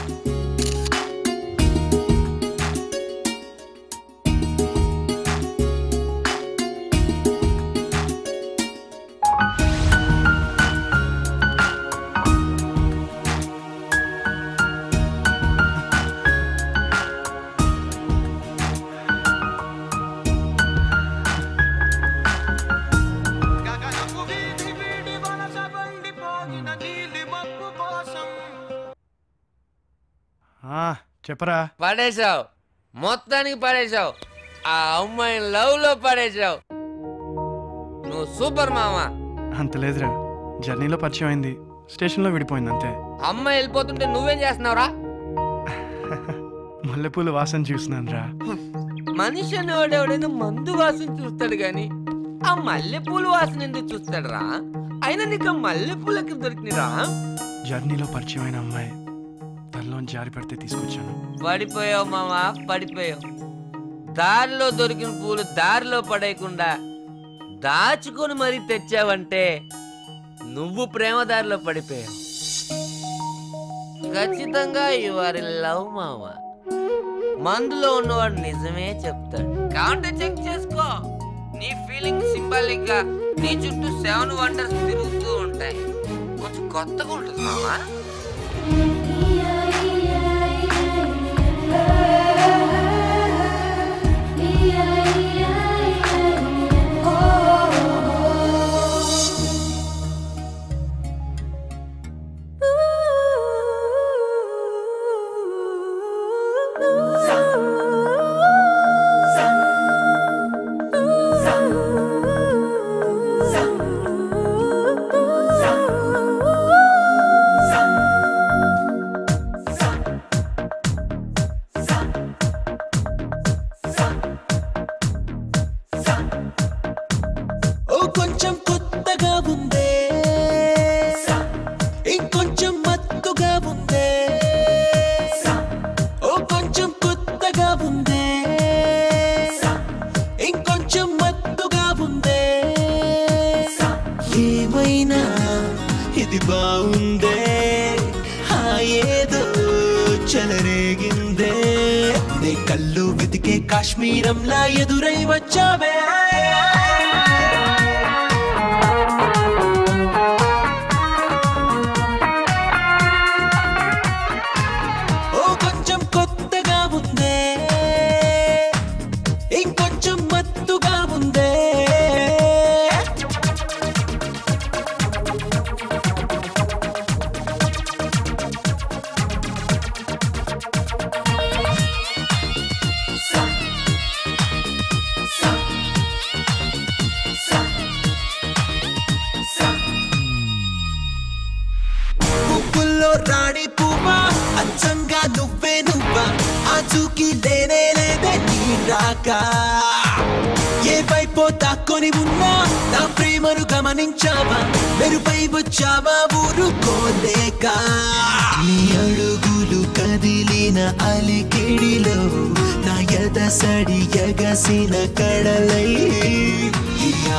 చెప్పరా, పడేసావు, మొత్తానికి పడేసావు, ఆ అమ్మాయి లవ్ లో పడేసావు. నువ్వు సూపర్ మామా. అంత లేదురా, జర్నీలో పరిచయం అయింది, స్టేషన్ లో విడిపోయింది అంతే. అమ్మాయి వెళ్ళిపోతుంటే నువ్వేం చేస్తున్నావురా? మల్లెపూల వాసన చూస్తున్నాను రా. మనిషి అనేవాడేవాడైనా మందు వాసన చూస్తాడు గాని ఆ మల్లెపూల వాసన ఎందుకు చూస్తాడు రా? అయినా నీకు మల్లెపూలకి దొరికినరా? జర్నీలో పరిచయం అయిన అమ్మాయి జారి పడితే తీసుకొచ్చాను. పడిపోయావు మామా, పడిపోయావు. దారిలో దొరికిన పూలు దారిలో పడేయకుండా దాచుకొని మరీ తెచ్చావంటే నువ్వు ప్రేమ దారిలో పడిపోయావు. ఖచ్చితంగా యువర్ లవ్ మామా. మందులో ఉన్నవాడు నిజమే చెప్తాడు. కాంటే చెక్ చేసుకో. నీ ఫీలింగ్ సింబాలిక్ గా నీ చుట్టూ సెవెన్ వండర్స్ తిరుగుతూ ఉంటాయి. కొంచెం కొత్తగా ఉంటుంది మామా.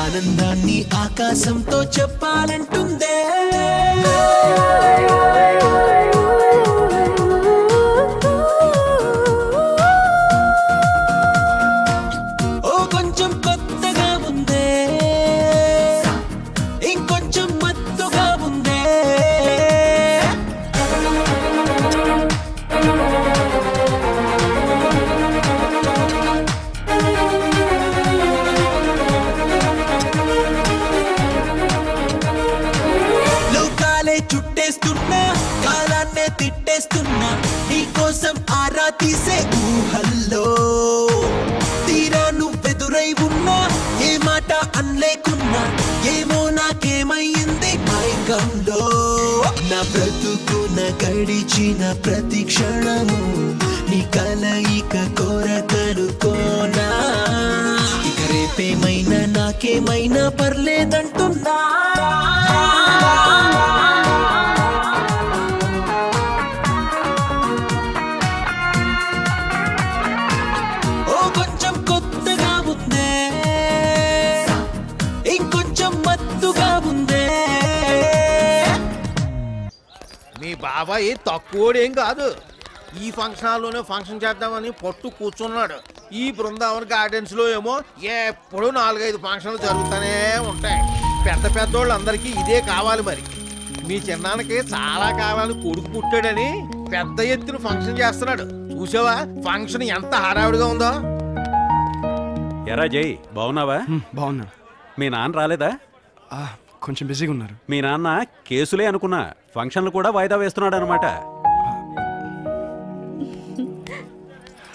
ఆనందాన్ని ఆకాశంతో చెప్పాలంటుందే. ఓ కొంచెం కొత్తగా ఉందే, ఇంకొంచెం మత్తుగా ఉందే, చుట్టేస్తున్నా కాలాన్నే తిట్టేస్తున్నా, నీ కోసం ఆరా తీసే ఊహల్లో తీరా నువ్వెదురై ఉన్నా, ఏ మాట అనలేకున్నా, ఏమో నాకేమయ్యింది మైకంలో. నా బ్రతుకున గడిచిన ప్రతి క్షణము నీ కలయిక కోరకనుకోనా, ఇక రేపేమైనా నాకేమైనా పర్లేదంటున్నా. మీ బాబాయ్ తక్కువడేం కాదు, ఈ ఫంక్షన్ హాల్లోనే ఫంక్షన్ చేద్దామని పట్టు కూర్చున్నాడు. ఈ బృందావన్ గార్డెన్స్ లో ఏమో ఎప్పుడు నాలుగైదు ఫంక్షన్లు జరుగుతూనే ఉంటాయి. పెద్ద పెద్దోళ్ళందరికీ ఇదే కావాలి. మరి మీ చిన్నానికి చాలా కాలానికి కొడుకు పుట్టాడని పెద్ద ఎత్తున ఫంక్షన్ చేస్తున్నాడు. చూసావా ఫంక్షన్ ఎంత హడావిడిగా ఉందో. ఎరా జై, బాగున్నావా? బాగున్నా. మీ నాన్న రాలేదా? కొంచెం బిజీగా ఉన్నారు. మీ నాన్న కేసులే అనుకున్నా, ఫంక్షన్లు కూడా వాయిదా వేస్తున్నాడు అనమాట.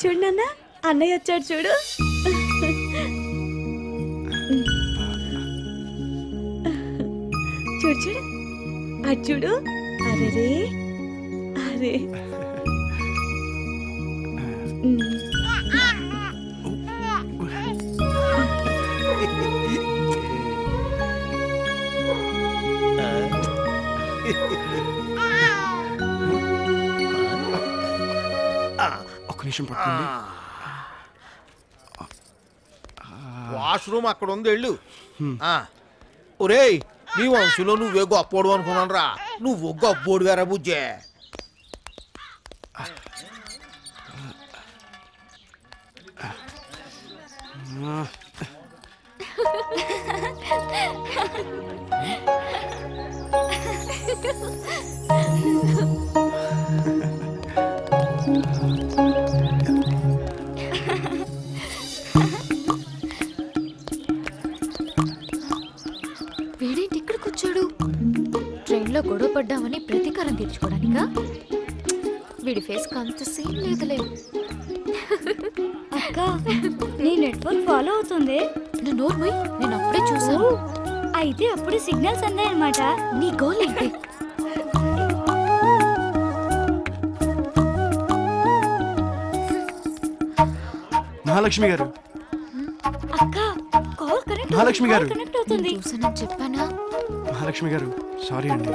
చూడు నాన్న, అన్నయ్య వచ్చాడు చూడు. చూడు చూడు అది చూడు. అరే అరే ఒక్క నిమిషం పట్టుకోండి. వాష్రూమ్ అక్కడ ఉంది, వెళ్ళు. ఒరేయ్, నీ వంశంలో నువ్వే గొప్పోడు అనుకున్నాను రా. నువ్వు గొప్పోడు గారా బుజ్జే. వీడేంటి ఇక్కడ కూర్చోడు? ట్రైన్లో గొడవ పడ్డామని ప్రతీకారం తీర్చుకోవడానికా? వీడి ఫేస్ అంత సీన్ లేదులే. అక్క, నీ నెట్వర్క్ ఫాలో అవుతుంది. నోర్మై, నేను అప్పుడే చూసాను. అయితే అప్పుడే సిగ్నల్స్ అన్నాయన్నమాట. నీ గోల్ ఏంటి? మహాలక్ష్మి గారు, మహాలక్ష్మి గారు చెప్పానా? మహాలక్ష్మి గారు సారీ అండి.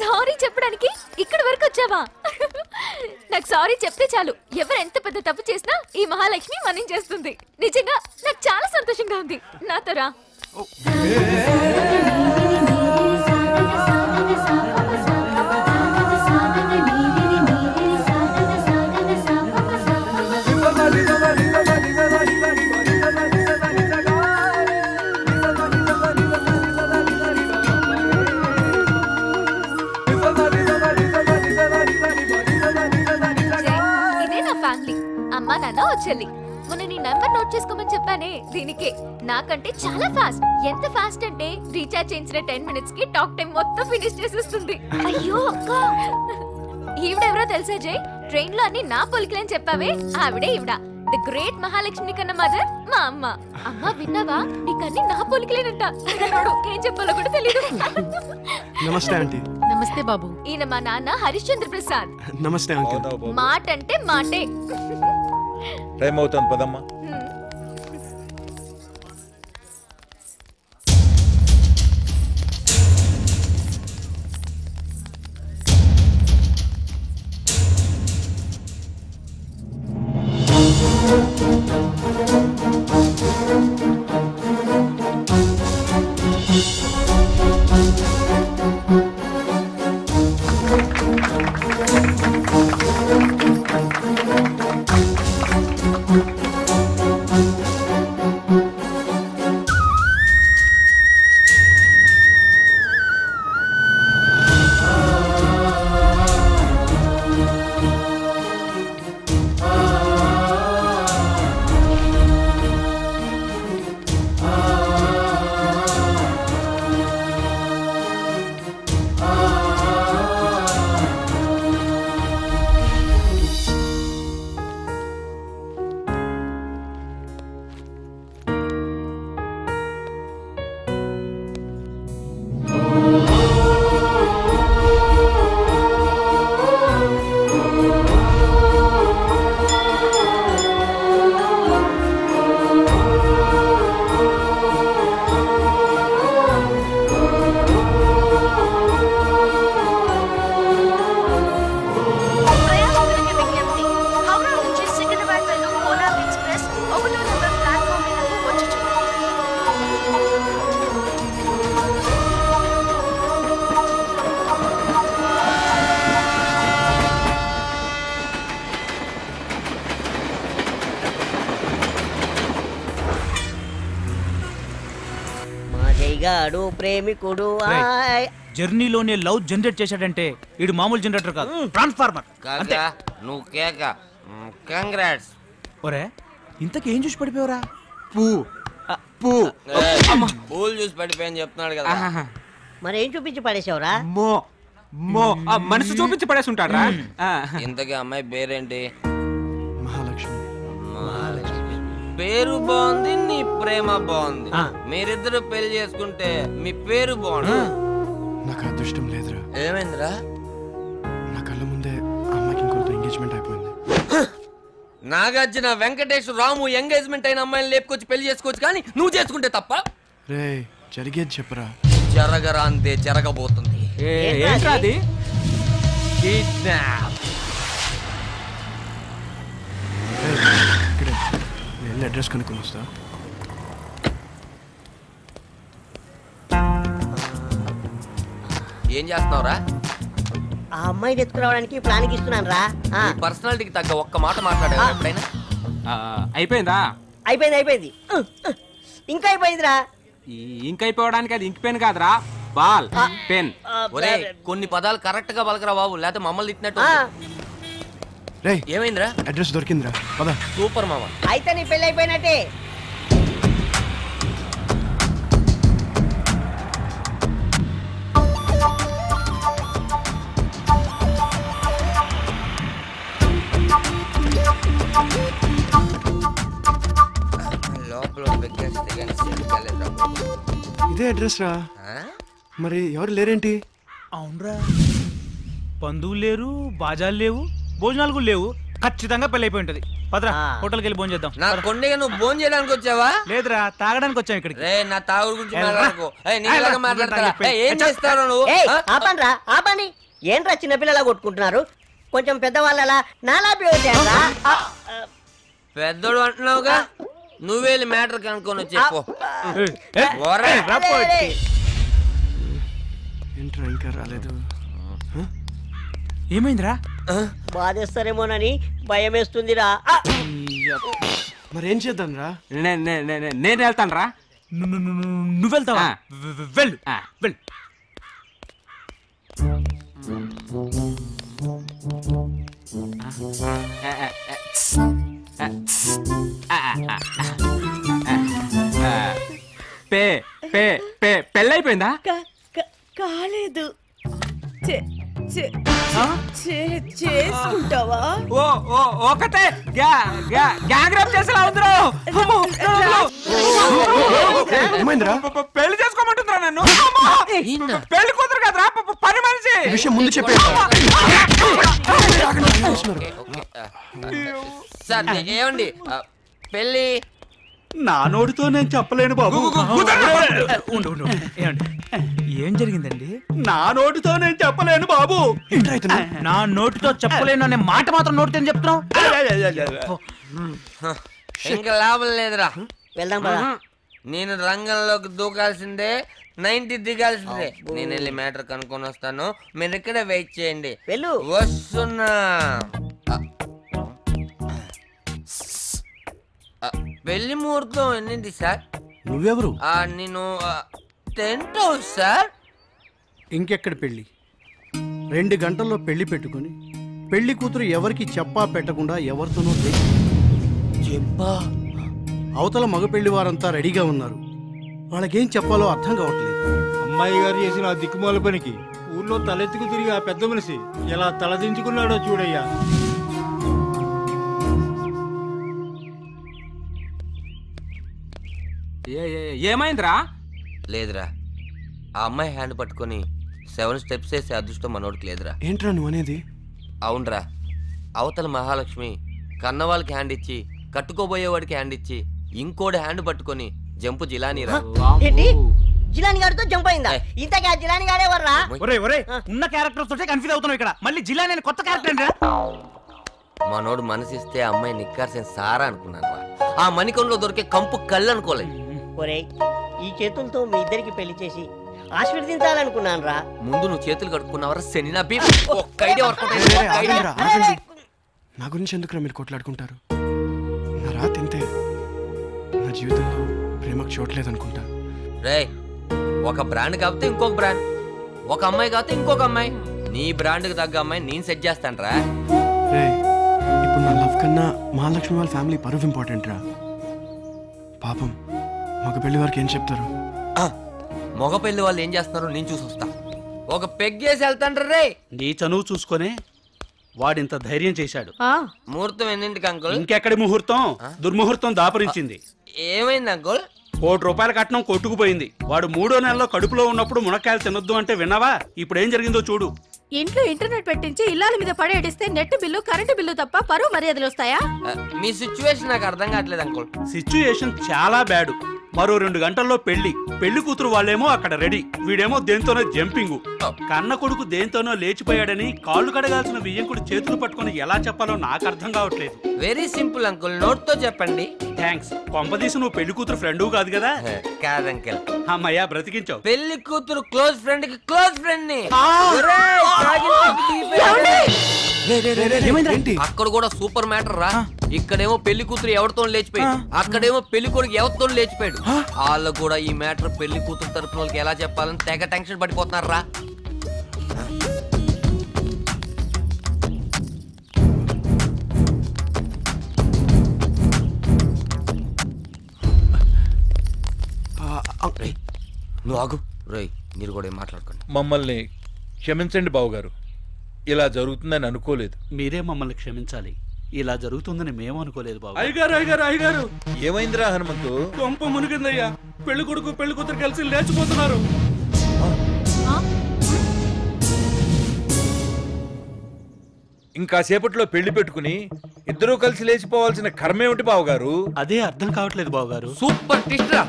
సారీ చెప్పడానికి ఇక్కడి వరకు వచ్చావా? నాకు సారీ చెప్తే చాలు, ఎవరెంత పెద్ద తప్పు చేసినా ఈ మహాలక్ష్మి మన్నిం చేస్తుంది. నిజంగా నాకు చాలా సంతోషంగా ఉంది. నాతో రా. అమ్మా నాన్న వచ్చేది. మొన్న నీ నెంబర్ నోట్ చేసుకోమని చెప్పానే, దీనికే. నాకంటే చాలా ఫాస్ట్. ఎంత ఫాస్ట్ అంటే రీఛార్జ్ చేయించిన టెన్ మినిట్స్ కి టాక్ టైం మొత్తం ఫినిష్ చేసేస్తుంది. అయ్యో అక్క, ఈవిడెవరో తెలుసా జై? ట్రైన్ లో అన్ని నా పొలికలని చెప్పావే, ఆవిడే ఈవిడ. ది గ్రేట్ మహాలక్ష్మి కన్న మదర్ మా అమ్మ. అమ్మ విన్నావా, నీకన్నీ నా పొలికలేనంట. ఏం చెప్పాలో కూడా తెలియదు. నమస్తే ఆంటీ. నమస్తే బాబు. ఈయన మా నాన్న హరిశ్చంద్ర ప్రసాద్. నమస్తే అంకుల్. మాట అంటే మాటే. టైం అవుతుంది, పదమ్మా. ప్రేమికుడు ఆయ్ జర్నీలోనే లవ్ జనరేట్ చేశాడంటే ఇది మామూలు జనరేటర్ కాదు, ట్రాన్స్ఫార్మర్ అంతే. నువ్వు కేక కంగ్రాట్స్. ఒరే ఇంతకి ఏం చూసి పడిపోయారా? పూ పూ పూల్ చూసి పడిపోయాను చెప్తున్నాడు కదా. మరి ఏం చూపించి పడేసావురా? మో మో మనసు చూపించి పడేసి ఉంటారా? ఇంతకీ అమ్మాయి పేరేంటి? మహాలక్ష్మి. పేరు బాగుంది, నీ ప్రేమ బాగుంది. మీరిద్దరు పెళ్లి చేసుకుంటే మీ పేరు బాగుంది. నాకు అదృష్టం లేదురా. ఏమైందిరా? నా కళ్ళ ముందే అమ్మాయికి ఇంకొక ఎంగేజ్మెంట్ అయిపోయింది. నాగార్జున వెంకటేష్ రాము ఎంగేజ్మెంట్ అయిన అమ్మాయిని లేపుకొచ్చి పెళ్లి చేసుకోవచ్చు, కానీ నువ్వు చేసుకుంటే తప్ప. రే జరిగేది చెప్పరా. జరగరా అంతే జరగబోతుంది. అడ్రస్ కనుక్కొని వస్తా. ఏం చేస్తున్నావురా? ఆ అమ్మాయిని ఎత్తుకురావడానికి ప్లానింగ్ ఇస్తున్నాను రా. పర్సనాలిటీకి తగ్గ ఒక్క మాట మాట్లాడాను ఎప్పుడైనా? అయిపోయిందా? అయిపోయింది అయిపోయింది ఇంకా అయిపోయిందిరా. ఇంక అయిపోవడానికి అది ఇంకిపోయింది కాదురా, బాల్ పెన్. ఒరే కొన్ని పదాలు కరెక్ట్ గా పలకరా బాబు, లేకపోతే మమ్మల్ని తిట్టినట్టు. ఏమైందిరా? అడ్రస్ దొరికిందిరా. సూపర్ మామ, అయితే నీ పెళ్ళి అయిపోయినట్టే. ఇదే అడ్రస్ రా. మరి ఎవరు లేరేంటి? అవునరా, పందువులు లేరు, బాజాలు లేవు, భోజనాలు కూడా లేవు. ఖచ్చితంగా పెళ్లి అయిపోయి ఉంటది. పదరా హోటల్కి వెళ్ళి భోజనం చేద్దాం. నా కొండగా నువ్వు భోజనం చేయడానికి వచ్చావా? లేదురా, తాగడానికి వచ్చావు ఇక్కడికి. రే నా తాగుడు గురించి మాట్లాడకు. ఏయ్ నీ ఇలాగా మాట్లాడతావా? ఏయ్ ఏం చేస్తావు నువ్వు? ఏయ్ ఆపండిరా ఆపండి. ఏంట్రా చిన్న పిల్లలా కొట్టుకుంటున్నారు? కొంచెం పెద్దవాళ్ళలా నాలా బిహేవ్ చేయండిరా. పెద్దోడు అంటున్నావుగా, నువ్వేళ్ళు మ్యాటర్ కనుక్కొని వచ్చేపో. ఏంట్రా ఇంకా రాలేదు? ఏమైందిరా? బాధేస్తారేమోనని భయం వేస్తుందిరా. మరేం చేద్దాం రా? నేను వెళ్తాను రా. నువ్వు వెళ్తావా? వెళ్ళు వెళ్ళు. పే పే పే పెళ్ళైపోయిందా? కాలేదు. ఒకటే గ్యాంగ్రాప్ చేసేలా ఉందిరా. పెళ్లి చేసుకోమంటుందిరా నన్ను. పెళ్లి కూతురు కదరా, పని మనిషి. విషయం ముందు చెప్పే సార్ ఏమండి పెళ్ళి నా నోటితో నేను చెప్పలేను బాబు. ఏం జరిగిందండి? నా నోటితో నేను చెప్పలేను బాబు. నా నోటితో చెప్పలేను అనే మాట మాత్రం నోటితో చెప్తున్నావు. ఇంకా లాభం లేదురా. వెళ్దాం. నేను రంగంలోకి దూకాల్సిందే, నైంటీ త్రీ గర్ల్స్ డే. నేను వెళ్ళి మ్యాటర్ కనుక్కొని వస్తాను, మీరు ఇక్కడ వెయిట్ చేయండి. వస్తున్నా. పెళ్లి ముహూర్తం ఎన్నింటి సార్? నువ్వెవరు? నేను టెంట్ హౌస్ సార్. ఇంకెక్కడ పెళ్ళి? రెండు గంటల్లో పెళ్లి పెట్టుకుని పెళ్లి కూతురు ఎవరికి చెప్పా పెట్టకుండా ఎవరితోనో చెప్పా. అవతల మగ పెళ్లి వారంతా రెడీగా ఉన్నారు, వాళ్ళకేం చెప్పాలో అర్థం కావట్లేదు. అమ్మాయి గారు చేసిన ఆ దిక్కుమాల పనికి ఊర్లో తలెత్తుకు తిరిగి ఆ పెద్ద మనిషి ఎలా తలదించుకున్నాడో చూడయ్యా. ఏమైందిరా? లేదురా, ఆ అమ్మాయి హ్యాండ్ పట్టుకొని సెవెన్ స్టెప్స్ వేసే అదృష్టం మనోడికి లేదురా. ఏంట్రా నువ్వు అనేది? అవునరా, అవతల మహాలక్ష్మి కన్నవాళ్ళకి హ్యాండ్ ఇచ్చి, కట్టుకోబోయేవాడికి హ్యాండ్ ఇచ్చి, ఇంకోటి హ్యాండ్ పట్టుకొని జంపు జిలానీ రా. జిలానీ గారితో జంప్ అయిందా? ఇంతకీ ఆ జిలానీ గారే వర్రా. ఒరేయ్ ఒరేయ్, ఉన్న క్యారెక్టర్స్ తోటే కన్ఫ్యూజ్ అవుతున్నావు ఇక్కడ. మళ్ళీ జిలానీ అనే కొత్త క్యారెక్టర్ ఏంట్రా? మనోడు మనసిస్తే అమ్మాయి నిక్కార్సిన సారా అనుకున్నాను రా, ఆ మణికొండలో దొరికే కంపు కళ్ళు అనుకోలేదు. ఒరేయ్, ఈ చేతులతో మీ ఇద్దరికి పెళ్లి చేసి ఆశీర్వదించాలనుకున్నాను రా. ముందు నువ్వు చేతులు కడుక్కున్నావరా శని నా బీప్. ఒక్క ఐడియా వరకు నా గురించి ఎందుకురా మీరు కొట్లాడుకుంటారు? నా రాత ఇంతే, నా జీవితంలో ప్రేమకు చూడలేదు అనుకుంటా. రే, ఒక బ్రాండ్ కాకపోతే ఇంకొక బ్రాండ్, ఒక అమ్మాయి కాకపోతే ఇంకొక అమ్మాయి, నీ బ్రాండ్కి తగ్గ అమ్మాయి నేను సెట్ చేస్తాను రా. రే, ఇప్పుడు నా లవ్ కన్నా మహాలక్ష్మి వాళ్ళ ఫ్యామిలీ పరువు ఇంపార్టెంట్ రా. పాపం మగ పెళ్లి వారికి ఏం చెప్తారు? మగ పెళ్లి వాళ్ళు ఏం చేస్తున్నారో నేను చూసి వస్తా. ఒక పెగ్గేసి వెళ్తాండ్ర రే. నీ చనువు చూసుకునే వాడింత ధైర్యం చేశాడు. ముహూర్తం ఎన్నింటికి అంకుల్? ఇంకెక్కడి ముహూర్తం, దుర్ముహూర్తం దాపరించింది. ఏమైంది అంకుల్? కోటి రూపాయల కట్నం కొట్టుకుపోయింది. వాడు మూడో నెలలో కడుపులో ఉన్నప్పుడు మునక్కాయలు తినొద్దు అంటే విన్నావా? ఇప్పుడు ఏం జరిగిందో చూడు. ఇంట్లో ఇంటర్నెట్ పెట్టించి ఇల్లాల మీద పడేస్తే నెట్ బిల్లు, కరెంటు బిల్లు తప్ప పరువు మర్యాదలు వస్తాయా? మీ సిచ్యువేషన్ నాకు అర్థం కావట్లేదు అంకుల్. సిచ్యువేషన్ చాలా బ్యాడ్. మరో రెండు గంటల్లో పెళ్లి. పెళ్లి కూతురు వాళ్ళేమో అక్కడ రెడీ, వీడేమో దేంతోనో జంపింగు. కన్న కొడుకు దేంతోనో లేచిపోయాడని కాళ్ళు కడగాల్సిన వియ్యంకుడు చేతులు పట్టుకుని ఎలా చెప్పాలో నాకు అర్థం కావట్లేదు. వెరీ సింపుల్ అంకుల్, నోట్తో చెప్పండి. థ్యాంక్స్. కొంపదీసి నువ్వు పెళ్లి కూతురు ఫ్రెండ్ కాదు కదా? కాదు అంకుల్. అమ్మయ్యా బ్రతికించావు. పెళ్లి కూతురు క్లోజ్ ఫ్రెండ్ కి క్లోజ్ ఫ్రెండ్ ని. అక్కడ కూడా సూపర్ మ్యాటర్ రా. ఇక్కడేమో పెళ్లి కూతురు ఎవరితో లేచిపోయాడు, అక్కడేమో పెళ్లి కొడుకు ఎవరితో లేచిపోయాడు. వాళ్ళు కూడా ఈ మ్యాటర్ పెళ్లి కూతురు తరపున వాళ్ళకి ఎలా చెప్పాలని తెగ టెన్షన్ పడిపోతున్నారు రా. నువ్వు ఆగు రేయ్, మీరు కూడా ఏం మాట్లాడుకోండి. మమ్మల్ని క్షమించండి బావుగారు, ఇలా జరుగుతుందని అనుకోలేదు. మీరే మమ్మల్ని క్షమించాలి, ఇలా జరుగుతుందని మేము అనుకోలేదు బాబు. అయ్యగారు అయ్యగారు అయ్యగారు ఏమైందిరా హనుమంతు? కొంప మునిగిందయ్యా. పెళ్లి కొడుకు పెళ్లి కూతురు కలిసి లేచిపోతున్నారు. ఇంకాసేపట్లో పెళ్లి పెట్టుకుని ఇద్దరూ కలిసి లేచిపోవాల్సిన కర్మేమిటి బావుగారు? అదే అర్థం కావట్లేదు బావుగారు. సూపర్ ట్విస్ట్ రా.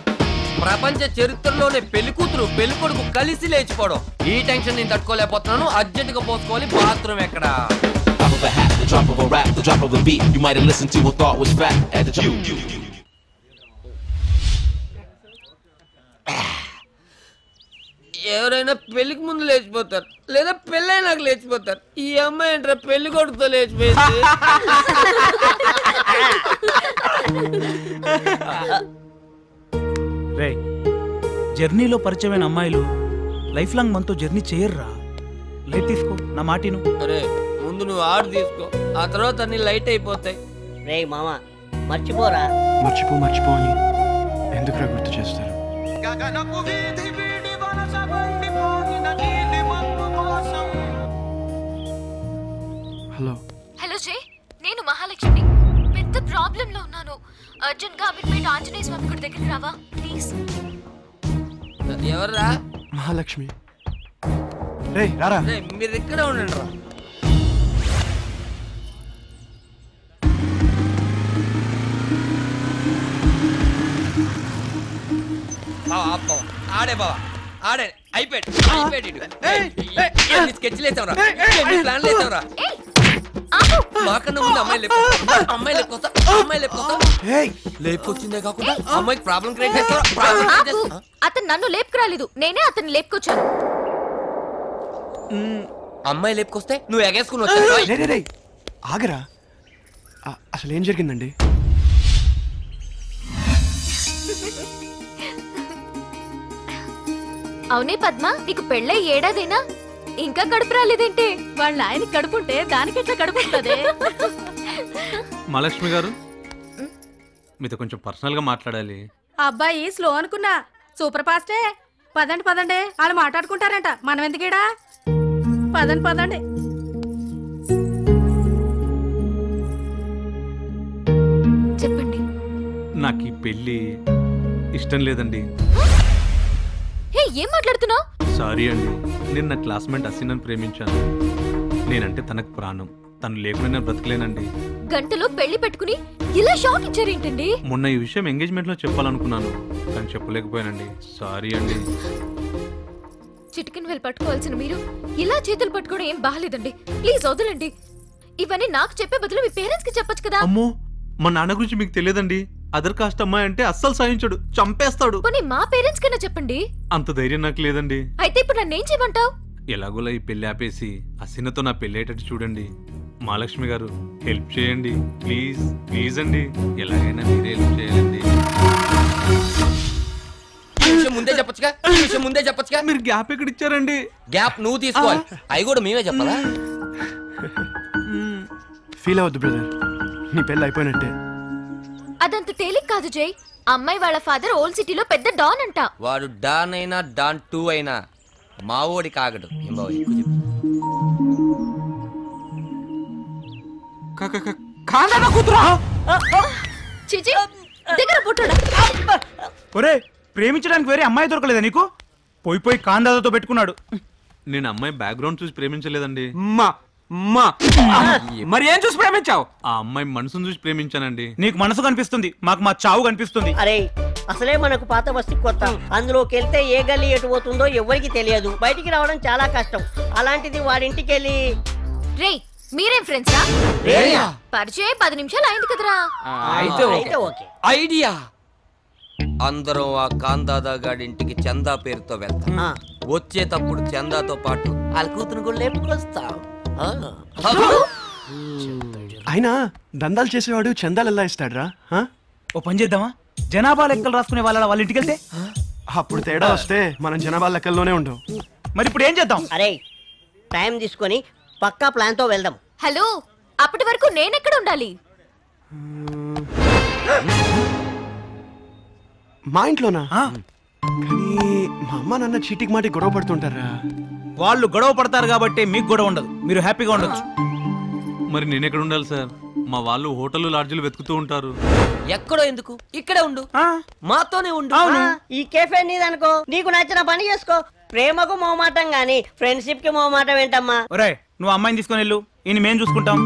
ప్రపంచ చరిత్రలోనే పెళ్లి కూతురు పెళ్లి కొడుకు కలిసి లేచిపోవడం. ఈ టెన్షన్ నేను తట్టుకోలేకపోతున్నాను. అర్జెంట్ గా పోసుకోవాలి. బాత్రూమ్ ఎక్కడ? ఎవరైనా పెళ్లికి ముందు లేచిపోతారు, లేదా పెళ్ళైనాక లేచిపోతారు. ఈ అమ్మాయి ఏంట్రా పెళ్లి కొడుకుతో లేచిపోయింది? రే, జర్నీలో పరిచయమైన అమ్మాయిలు లైఫ్ లాంగ్ మనతో జర్నీ చేయర్రా. లైట్ తీసుకో, నా మాటిను. అరే ముందు నువ్వు ఆర్డర్ తీసుకో, ఆ తర్వాత అన్ని లైట్ అయిపోతాయి. రే మామా, మర్చిపోరా. మర్చిపో మర్చిపో అని ఎందుకురా గుర్తు చేస్తారు? హలో హలో జై, నేను మహాలక్ష్మి. పెద్ద ప్రాబ్లం లో ఉన్నాను. అర్జెంట్ గా అమిట్మెంట్ ఆంజనేయ స్వామి గుడి దగ్గరికి రావా ప్లీజ్. ఎవర్రా? మహాలక్ష్మి. రే రారా. రే మీరు ఇక్కడ ఉండండి రా. బావా ఆప్ బావా, ఆడే బావా ఆడే. అయిపోయాడు అయిపోయాడు. స్కెచ్లు వేసావురా, ప్లాన్లు వేసావురా. మాకనముంది అమ్మాయి లేకపోతే అమ్మాయి లేకపోతే అమ్మాయి లేకపోతే ఏయ్ లేకపోతే కాకుండా అమ్మాయి ప్రాబ్లం క్రియేట్ చేస్తారా? ప్రాబ్లం క్రియేట్ చేస్తా. అతను నన్ను లేపకరాలేదు, నేనే అతన్ని లేపకొచ్చాను. అమ్మాయి లేపకొస్తే నువ్వు ఎగేసుకుని వచ్చావు. రే రే రే ఆగరా, అసలు ఏం జరిగిందండి? అవునే పద్మ, నీకు పెళ్ళై ఏడాదైనా ఇంకా కడుపు రాలేదేంటి? వాళ్ళ ఆయన కడుపుంటే దానికి ఎట్లా కడుపు ఉంటది? మహాలక్ష్మి గారు, మీతో కొంచెం పర్సనల్ గా మాట్లాడాలి. అబ్బాయి స్లో అనుకున్నా సూపర్ ఫాస్టే. పదండి పదండి, వాళ్ళు మాట్లాడుకుంటారంట, మనం ఎందుకేడా. పదండి పదండి. చెప్పండి, నాకు ఈ పెళ్ళి ఇష్టం లేదండి. ఏం మాట్లాడుతున్నావు? సారీ అండి, నేను నా క్లాస్మేట్ అసినని ప్రేమించాను. నేనంటే తనకు ప్రాణం, తను లేకుండా బ్రతకలేనండి. గంటలో పెళ్లి పెట్టుకుని ఇలా షాక్ ఇచ్చారేంటండి? మొన్న ఈ విషయం ఎంగేజ్మెంట్ లో చెప్పాలనుకున్నాను కానీ చెప్పలేకపోయానండి. సారీ అండి. చిటికిన వేలు పట్టుకోవాల్సిన మీరు ఇలా చేతులు పట్టుకోవడం ఏం బాగలేదండి. ప్లీజ్ వదలండి. ఇవన్నీ నాకు చెప్పే బదులు మీ పేరెంట్స్ కి చెప్పొచ్చు కదా. అమ్మో, మా నాన్న గురించి మీకు తెలియదండి. అదర్ కాస్ట్ అమ్మాయి అంటే అస్సలు సాయించడు, చంపేస్తాడు. పోనీ మా పేరెంట్స్ కన్నా చెప్పండి. అంత ధైర్యం నాకు లేదండి. అయితే ఇప్పుడు నన్నేం చేయమంటావు? ఎలాగోలా ఈ పెళ్లి ఆపేసి అసినతో నా పెళ్లి అయ్యేటట్టు చూడండి. మహాలక్ష్మి గారు హెల్ప్ చేయండి ప్లీజ్. ప్లీజ్ అండి, ఎలాగైనా మీరే హెల్ప్ చేయాలండి. ముందే చెప్పచ్చుగా, ముందే చెప్పచ్చుగా. మీరు గ్యాప్ ఎక్కడ ఇచ్చారండి? గ్యాప్ నువ్వు తీసుకోవాలి, అవి కూడా మేమే చెప్పాలా? ఫీల్ అవద్దు బ్రదర్, నీ పెళ్ళి అయిపోయినట్టే. అదంత తేలిక కాదు జై. అమ్మాయి వాళ్ళ ఫాదర్ ఓల్డ్ సిటీలో పెద్ద డాన్ అంట. వాడు డాన్ అయినా డాన్ టూ అయినా మావోడి కాగడు. ఒరే, ప్రేమించడానికి వేరే అమ్మాయి దొరకలేదా నీకు? పోయి పోయి కాందాతో పెట్టుకున్నాడు. నేను అమ్మాయి బ్యాక్గ్రౌండ్ చూసి ప్రేమించలేదండి. మరి ఏం చూసి ప్రేమించావు? ఆ అమ్మాయి మనసును చూసి ప్రేమించానండి. నీకు మనసు కనిపిస్తుంది, మాకు మా చావు కనిపిస్తుంది. అరే అసలే మనకు పాత వస్తు కొత్త, అందులోకి వెళ్తే ఏ గల్లి ఎటు పోతుందో ఎవరికి తెలియదు, బయటికి రావడం చాలా కష్టం. అలాంటిది వాడింటికి వెళ్ళి రే మీరేం ఫ్రెండ్సా? పరిచయం పది నిమిషాలు అయింది కదరా. ఐడియా, అందరం ఆ కాందాదా గాడింటికి చందా పేరుతో వెళ్తాం. వచ్చేటప్పుడు చందాతో పాటు వాళ్ళ కూతురు కూడా లేపుకొస్తాం. అయినా దందాలు చేసేవాడు చందాలు ఎలా ఇస్తాడు రా? ఓ పని చేద్దామా, జనాభా లెక్కలు రాసుకునే వాళ్ళ వాళ్ళ ఇంటికి వెళ్తే అప్పుడు తేడా వస్తే మనం జనాభా లెక్కల్లోనే ఉంటాం. మరి ఇప్పుడు ఏం చేద్దాం? అరే టైం తీసుకొని పక్కా ప్లాన్ తో వెళ్దాం. హలో, అప్పటి వరకు నేను ఎక్కడ ఉండాలి? మా ఇంట్లోనా? కానీ మా అమ్మ నాన్న చీటికి మాటికి గొడవ పడుతుంటారా? వాళ్ళు గొడవ పడతారు కాబట్టి మీకు గొడవ ఉండదు, మీరు హ్యాపీగా ఉండొచ్చు. మరి నేను ఎక్కడ ఉండాలి సార్? మా వాళ్ళు హోటల్ లాడ్జీలు వెతుకుతూ ఉంటారు. ఎక్కడో ఎందుకు, ఇక్కడే ఉండు, మాతోనే ఉండు. ఈ కేఫే నీదనుకో, నీకు నచ్చిన పని చేసుకో. ప్రేమకు మోమాటం గాని ఫ్రెండ్షిప్ కి మోమాటం ఏంటమ్మా? ఒరే నువ్వు అమ్మాయిని తీసుకొని వెళ్ళు, ఈయన మేం చూసుకుంటాం.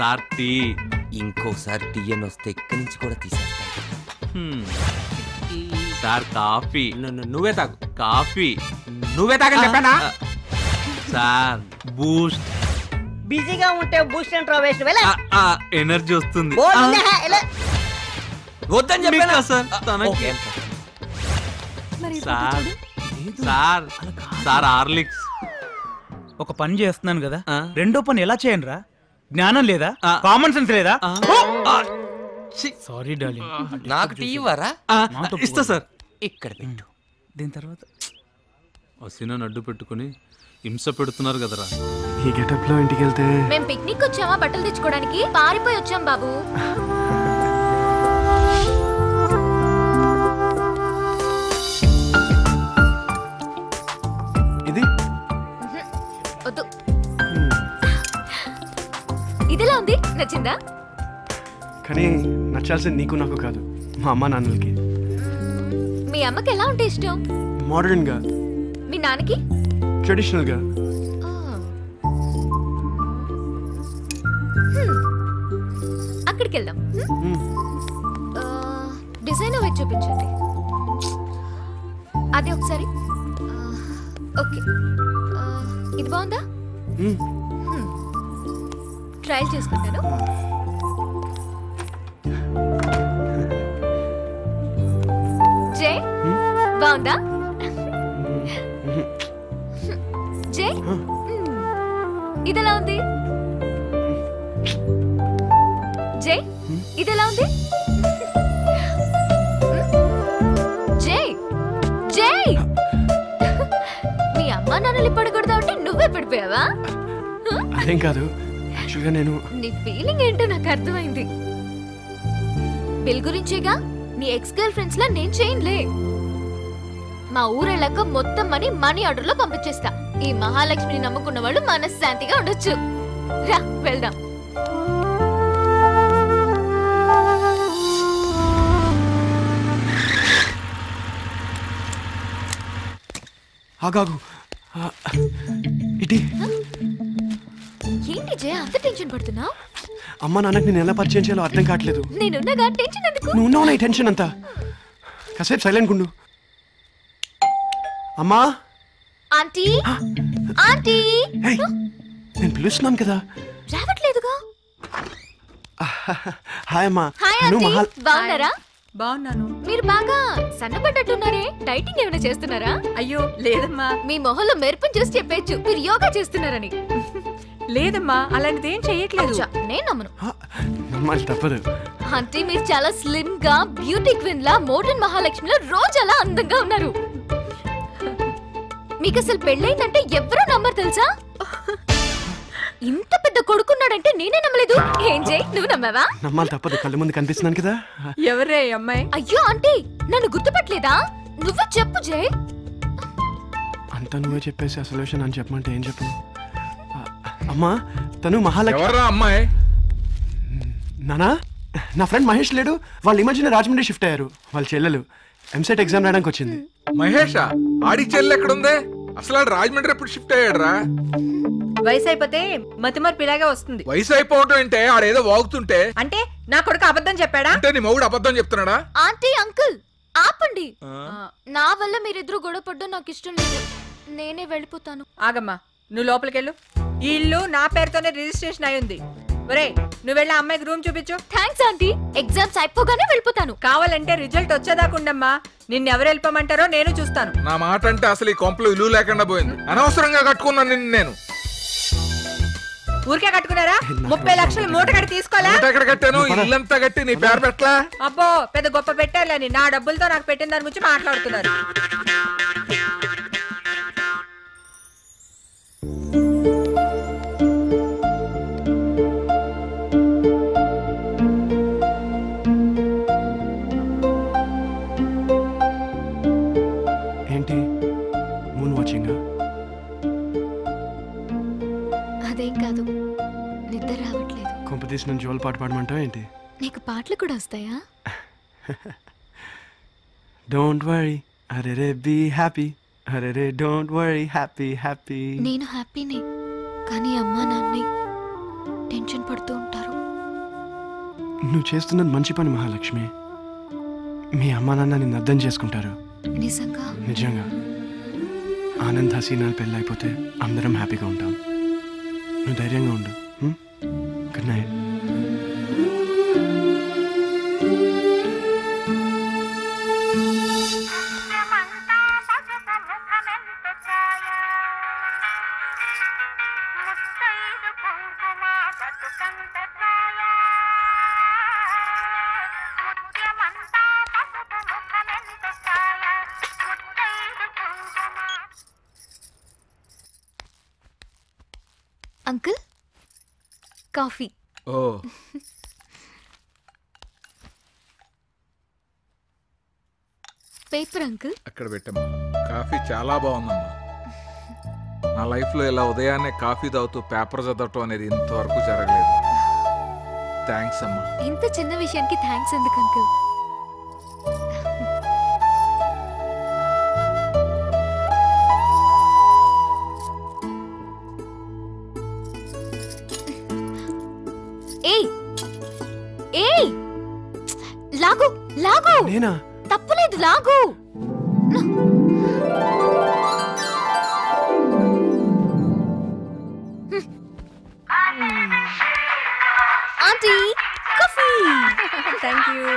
సార్ టీ, ఇంకోసారి టీ అని వస్తే ఇక్కడి నుంచి కూడా తీసేస్తాను. సార్ కాఫీ, నువ్వే తాగు. కాఫీ నువ్వే తాగని చెప్పానా? Sir boost. బిజీగా ఉంటే బూస్ట్ ఇంట్రోవర్ట్ వేళ ఎనర్జీ వస్తుంది. వద్దని చెప్పానా sir? Sir sir sir Horlicks. ఒక పని చేస్తున్నాను కదా, రెండో పని ఎలా చేయండి రా? జ్ఞానం లేదా? కామన్ సెన్స్ లేదా? సారీ డార్లింగ్, నాకు టీ ఇవ్వరా? ఇస్తా సార్, ఇక్కడ పెట్టు. దీని తర్వాత వసినా నడ్డు పెట్టుకుని హింస పెడుతున్నారు కదరా. ఈ గెటప్ లో ఇంటికి వెళ్తే మేము పిక్నిక్ వచ్చామా బట్టలు తెచ్చుకోవడానికి? పారిపోయి వచ్చాం బాబు. ఇది వద్దు. ఇదిలా ఉంది, నచ్చిందా? కానీ నచ్చాల్సింది నీకు నాకు కాదు, మా అమ్మ నాన్నలకి. మీ అమ్మకి ఎలా ఉంటే ఇష్టం? మోడర్న్ గా. మీ నాన్నకి ట్రెడిషనల్ గా. అక్కడికి వెళ్దాం. డిజైన్ అవి చూపించండి. అదే ఒకసారి. ఓకే, ఇది బాగుందా? ట్రయల్ చేసుకుంటాను. జై, బాగుందా జై? ఇదెలా ఉంది జై? ఇదెలా ఉంది జై? జై, మీ అమ్మ నాన్నలు పడగొడదాంటే నువ్వే పడిపోయావా? అదేం కాదు, యాక్చువల్గా నేను నీ ఫీలింగ్ ఏంటో నాకు అర్థమైంది. బిల్ గురించేగా, నీ ఎక్స్ గర్ల్ ఫ్రెండ్స్ లా నేను చేయనులే. మా ఊరెళ్ళక మొత్తం మనీ మనీ ఆర్డర్ లో పంపించేస్తా. ఈ మహాలక్ష్మిని నమ్ముకున్న వాళ్ళు మనశ్శాంతిగా ఉండొచ్చు. రా వెళ్దాం. ఆగాగు, ఇటీ ఏంటి జయ అంత టెన్షన్ పడుతున్నావు? అమ్మ నాన్నకి నేను ఎలా పరిచయం చేయాలో అర్థం కావట్లేదు. నేనున్నగా టెన్షన్ ఎందుకు? నువ్వు ఉన్నావు నా టెన్షన్ అంతా. కాసేపు సైలెంట్ గుండు. అమ్మా, ఆంటీ, ఆంటీ, నేను పిలుస్తున్నాను కదా, రావట్లేదుగా. హాయ్ అమ్మా. హాయ్ ఆంటీ, బాగున్నారా? బాగున్నాను. మీరు బాగా సన్నబడ్డట్టున్నారే, డైటింగ్ ఏమైనా చేస్తున్నారా? అయ్యో లేదమ్మా. మీ మొహంలో మెరుపుని చూసి చెప్పేచ్చు మీరు యోగా చేస్తున్నారని. లేదమ్మా, అలాంటిది ఏం చెయ్యట్లేదు. నేను నమ్మను. నమ్మాలి తప్పదు. అంటే మీరు చాలా స్లిమ్ గా బ్యూటీ క్వీన్ లా మోడర్న్ మహాలక్ష్మిలో రోజు అలా అందంగా ఉన్నారు. మీకు అసలు పెళ్ళైందంటే ఎవరూ నమ్మరు తెలుసా. ఇంత పెద్ద కొడుకున్నాడంటే నేనే నమ్మలేదు. ఏం చేయి, నువ్వు నమ్మావా? నమ్మాలి తప్పదు, కళ్ళ ముందు కనిపిస్తున్నాను కదా. ఎవరే అమ్మాయి? అయ్యో ఆంటీ, నన్ను గుర్తుపట్టలేదా? నువ్వు చెప్పు జయ్. అంతా నువ్వే చెప్పేసి సొల్యూషన్ అని చెప్పమంటే ఏం చెప్పు అమ్మా. తను మహాలక్ష్మి అమ్మాయి నానా. నా ఫ్రెండ్ మహేష్ లేడు, వాళ్ళు ఈ మధ్యన రాజమండ్రి షిఫ్ట్ అయ్యారు. వాళ్ళ చెల్లెలు ఎంసెట్ ఎగ్జామ్ రాయడానికి వచ్చింది. మహేషా? ఆడి చెల్లెలు ఎక్కడుందే? అసలు రాజమండ్రి ఎప్పుడు షిఫ్ట్ అయ్యాడు రా? వయసు అయిపోతే మతిమర్పు ఇలాగే వస్తుంది. వయసు అయిపోవటం అంటే ఆడేదో వాగుతుంటే. అంటే నా కొడుకు అబద్ధం చెప్పాడా? అంటే నీ మొగుడు అబద్ధం చెప్తున్నాడా? ఆంటీ, అంకుల్ ఆపండి. నా వల్ల మీరిద్దరు గొడవ పడ్డం నాకు ఇష్టం లేదు. నేనే వెళ్ళిపోతాను. ఆగమ్మా, నువ్వు లోపలికెళ్ళు. ఈ ఇల్లు నా పేరుతోనే రిజిస్ట్రేషన్ అయ్యింది. ఒరే, నువ్వు వెళ్ళి అమ్మాయికి రూమ్ చూపించు. థ్యాంక్స్ ఆంటీ, ఎగ్జామ్స్ అయిపోగానే వెళ్ళిపోతాను. కావాలంటే రిజల్ట్ వచ్చేదాకుండమ్మా. నిన్ను ఎవరు వెళ్ళిపోమంటారో నేను చూస్తాను. నా మాట అంటే అసలు ఈ కొంపలు విలువ లేకుండా పోయింది. అనవసరంగా కట్టుకున్నాను నిన్ను నేను. ఊరికే కట్టుకున్నారా? ముప్పై లక్షలు మూట కట్టి తీసుకోలే. ఇల్లంతా కట్టి నీ పేరు పెట్టలా? అబ్బో పెద్ద గొప్ప పెట్టాలని నా డబ్బులతో నాకు పెట్టిన దాని గురించి మాట్లాడుతున్నారు. ఏంటి మూన్ వాచింగ్? అదేం కాదు, నిద్ర రావట్లేదు. కొంపదీస్ నుంచి జోల్ పాట పాడమంటావు ఏంటి? నీకు పాటలు కూడా వస్తాయా? డోంట్ వరీ అరే రే బీ హ్యాపీ, అరే రే డోంట్ వరీ హ్యాపీ హ్యాపీ. నేను హ్యాపీనే, కానీ అమ్మా నాన్న టెన్షన్ పడుతూ ఉంటారు. నువ్వు చేస్తున్నది మంచి పని మహాలక్ష్మి. మీ అమ్మా నాన్న నిన్ను అర్థం చేసుకుంటారు. నిజంగా నిజంగా ఆనంద్ హసీనా పెళ్ళైపోతే అందరం హ్యాపీగా ఉంటాం. నువ్వు ధైర్యంగా ఉండు. Good night. Uncle coffee. ఓ పేపర్ అంకుల్ అక్కడ పెట్టమ్మా. కాఫీ చాలా బాగుందమ్మా. నా లైఫ్లో ఇలా ఉదయాన్నే కాఫీ తాగుతూ పేపర్ చదవటం అనేది ఇంతవరకు జరగలేదు. థ్యాంక్స్ అమ్మా. ఇంత చిన్న విషయానికి థ్యాంక్స్ ఎందుకు అంకుల్? లాగు లాగు నేనా తప్పలేదు లాగు aunty coffee thank you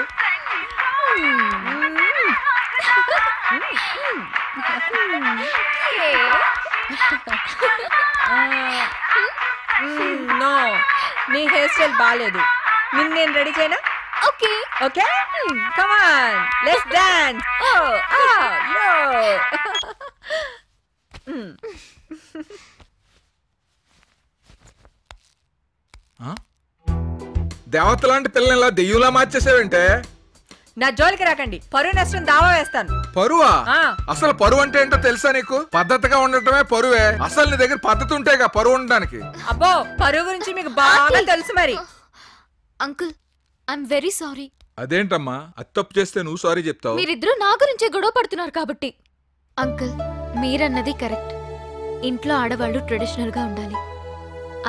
no నీ హెయిర్ స్టైల్ బాలేదు నిన్ను నేను రెడీ చేయనా okay okay hmm. come on let's dance oh ah no hmm ha దేవతలాంటి పిల్లల్ని ఇలా దెయ్యంలా మార్చేసావేంటే నా జోలికి రాకండి పరువు నష్టం దావా వేస్తాను పరువా అసలు పరువు అంటే ఏంటో తెలుసా నీకు పద్ధతిగా ఉండటమే పరువే అసలు నీ దగ్గర పద్ధతి ఉంటేగా పరువు ఉండడానికి అబ్బో పరువు గురించి మీకు బాగా తెలుసు మరి అంకుల్ I'm very sorry. అదేంటమ్మా అత్తప్పు చేస్తే నువ్వు సారీ చెప్తావు మీరిద్దరూ నా గురించే గొడవ పడుతున్నారు కాబట్టి అంకుల్ మీరన్నది కరెక్ట్ ఇంట్లో ఆడవాళ్ళు ట్రెడిషనల్ గా ఉండాలి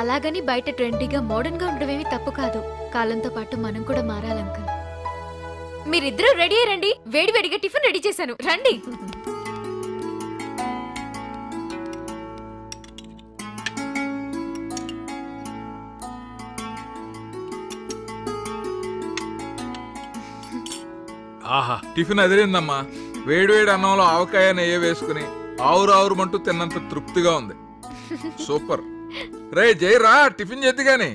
అలాగని బయట ట్రెండీగా మోడర్న్ గా ఉండడమేమీ తప్పు కాదు కాలంతో పాటు మనం కూడా మారాలి అంకుల్ మీరిద్దరూ రెడీ అయ్యండి వేడివేడిగా టిఫిన్ రెడీ చేశాను రండి ఆహా టిఫిన్ అదిరిందమ్మా వేడివేడి అన్నంలో ఆవకాయ నెయ్యి వేసుకుని ఆవురు ఆవురుమంటూ తిన్నంత తృప్తిగా ఉంది సూపర్ రే జై రా టిఫిన్ చేతి గాని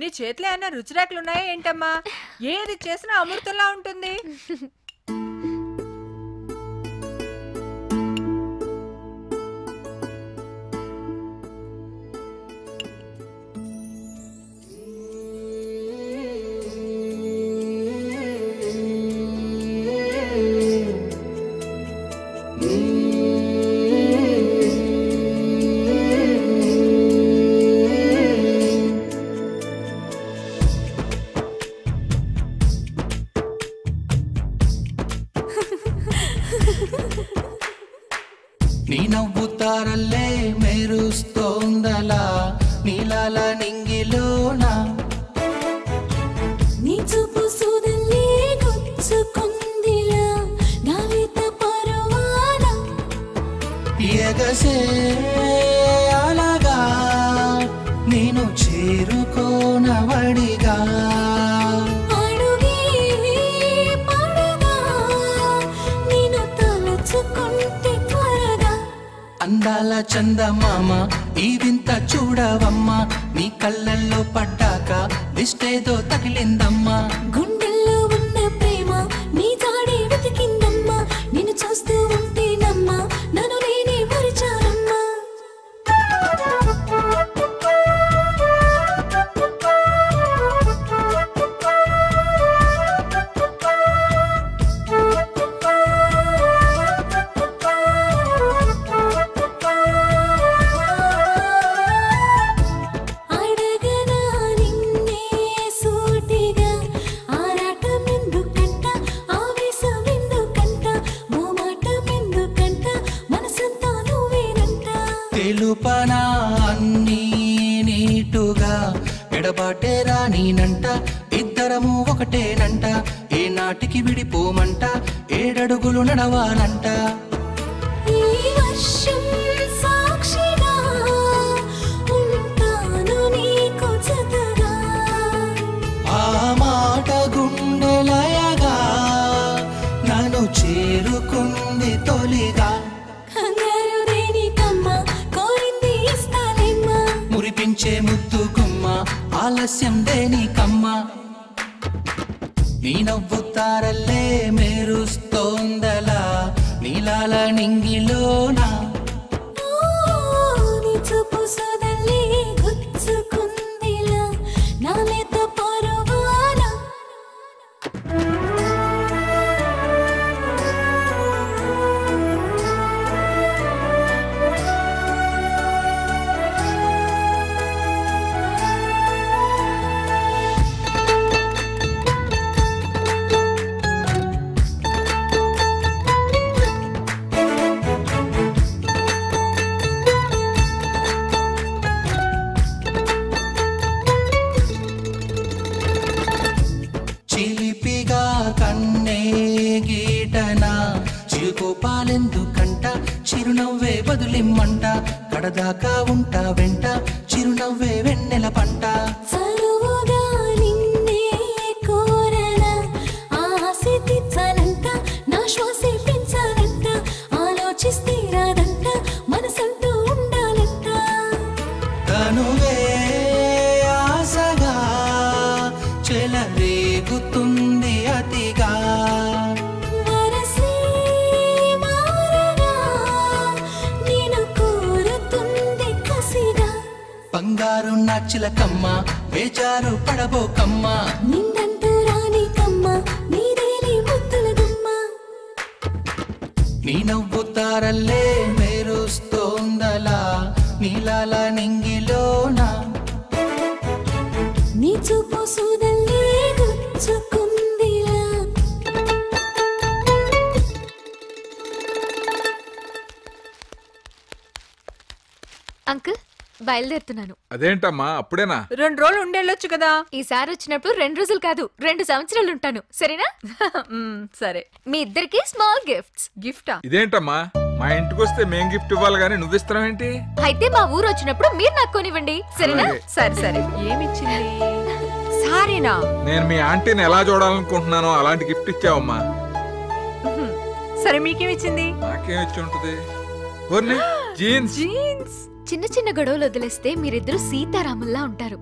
నీ చేతిలో ఏమైనా రుచిరేఖలు ఉన్నాయా ఏంటమ్మా ఏది చేసినా అమృతంలా ఉంటుంది చెప్పాలెందుకంట చిరునవ్వే బదులిమ్మంట కడదాకా ఉంటా వెంట చిరునవ్వే వెన్నెల పంట బంగారు నాచిల కమ్మ బేచారు పడబోకమ్మ నిన్నంటూ రాని కమ్మ నీదేలి ముత్తుల గుమ్మ నీ నవ్వు తారల్లే మెరుస్తోందలా నీలాల నింగిలోనా నీ చూపు సూదల్లే గుచ్చుకుందిలా అంకుల్ బయలుదేరుతున్నాను. అదేంటమ్మా అప్పుడేనా? రెండు రోజులు ఉండేళ్ళొచ్చు కదా. ఈసారి వచ్చినప్పుడు రెండు రోజులు కాదు రెండు సంవత్సరాలు ఉంటాను, సరేనా? సరే. మీ ఇద్దరికి స్మాల్ గిఫ్ట్స్. గిఫ్టా? ఇదేంటమ్మా మా ఇంటికి వస్తే మేం గిఫ్ట్ ఇవ్వాలి గానీ నువ్వు ఇస్తావు ఏంటి? అయితే మా ఊరు వచ్చినప్పుడు మీరు నాకు కొనివ్వండి, సరేనా? సరే సరే. ఏమిచ్చింది? సారీనా? నేను మీ ఆంటీని ఎలా చూడాలనుకుంటున్నానో అలాంటి గిఫ్ట్ ఇచ్చావమ్మా. సరే మీకేమిచ్చింది? నాకేమిచ్చి ఉంటది? జీన్స్. జీన్స్. చిన్న చిన్న గొడవలు వదిలేస్తే మీరిద్దరు సీతారాముల్లా ఉంటారు.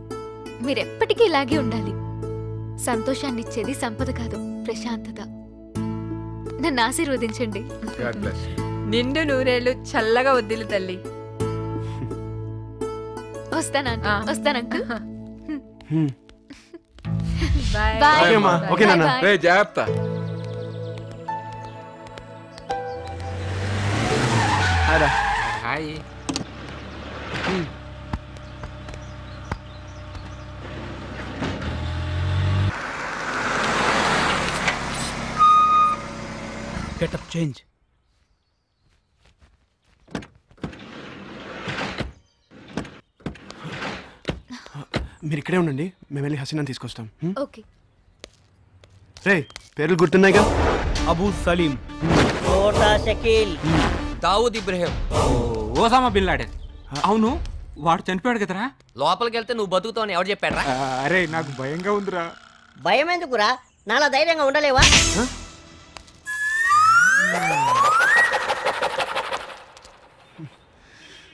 మీరెప్పటికీ ఇలాగే ఉండాలి. సంతోషాన్ని ఇచ్చేది సంపద కాదు, ప్రశాంతత. నన్ను ఆశీర్వదించండి. నిండు నూరేళ్ళు చల్లగా వద్దిల్లు తల్లి. వస్తానా? వస్తానంక. జాగ్రత్త. హాయ్. Get up, change. మీరు ఇక్కడే ఉండండి, మేము వెళ్ళి హసీనాని తీసుకొస్తాం. ఓకే. రే పేర్లు గుర్తున్నాయిగా? అబూ సలీం, ఓటా Shakeel, Dawood Ibrahim, Osama bin Laden. అవును వాడు చనిపోయాడు కదరా. లోపలికి వెళ్తే నువ్వు బతుకుతావని ఎవరు చెప్పాడరా? అరే నాకు భయంగా ఉందిరా. భయం ఎందుకురా, నాలా ధైర్యంగా ఉండలేవా?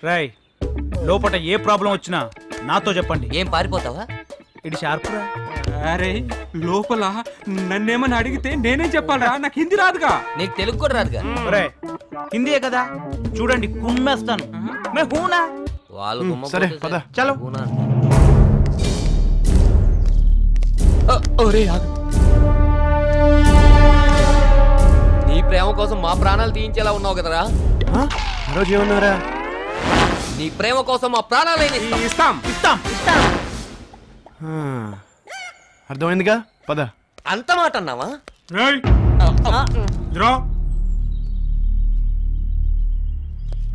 రాయ్ లోపల ఏ ప్రాబ్లం వచ్చినా నాతో చెప్పండి. ఏం పారిపోతావా? ఇది షార్పురా. అరే లోపల నన్నేమని అడిగితే నేనేం చెప్పాలరా? నాకు హిందీ రాదుగా. నీకు తెలుగు కూడా రాదుగా? హిందీయే కదా. చూడండి కుమ్మేస్తాను. సరే పద చలో. నీ ప్రేమ కోసం మా ప్రాణాలు తీయించేలా ఉన్నావు కదరా. నీ ప్రేమ కోసం మా ప్రాణాలు ఇస్తాం. అర్థమైందిగా? పద. అంత మాట అన్నావా?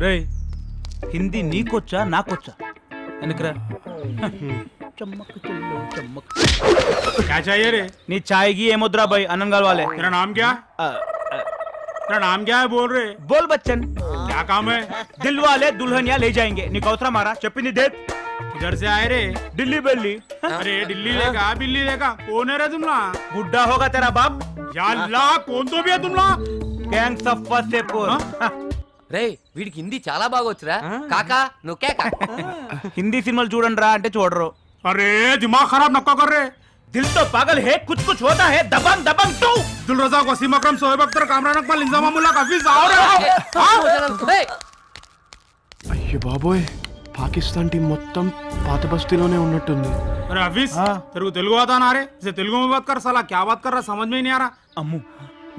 రే హిందీ నీకొచ్చా నాకొచ్చా? వెనకరా. నీ చాయ్కి ఏమొద్దురా భాయ్, అన్నం కలవాలి. तेरा नाम क्या? तेरा नाम क्या है? बोल रे. बोल बच्चन. क्या काम है? दिल वाले दुल्हनिया ले जाएंगे. నీకు అవసరం మారా చెప్పింది? దేత్ इधर से आए रे दिल्ली बिल्ली. अरे दिल्ली लेगा बिल्ली लेगा. कौन है रे तुमला? बुड्ढा होगा तेरा बाप. या अल्लाह कौन तो भी है तुमला? Gangs of Fatehpur. రే వీడికి హిందీ చాలా బాగా వచ్చురా కాకా. నువ్వు హిందీ సినిమాలు చూడండి రా అంటే చూడరు. అరే దిమాగ్ ఖరాబ్ నొక్క కర్రే. దిల్ తో పాగల్ హే కుచ్ కుచ్ హోతా హే దబంగ్ దబంగ్ టూ. దిల్ రజా వసీమ్ అక్రమ్ షోయబ్ అక్తర్ కామ్రాన్ అక్మల్ ఇంజామ్ అల్లా హఫీజ్ ఆవరా. అయ్యో బాబోయ్ పాకిస్తాన్ టీం మొత్తం పాత బస్తీలోనే ఉన్నట్టుంది. అరే హఫీజ్ తెలుగు తెలుగు వాతానా రే? ఇసే తెలుగు మే బాత్ కర్ సాలా క్యా బాత్ కర్ రా సమజ్ మే హీ నహీ ఆ రా. అమ్ము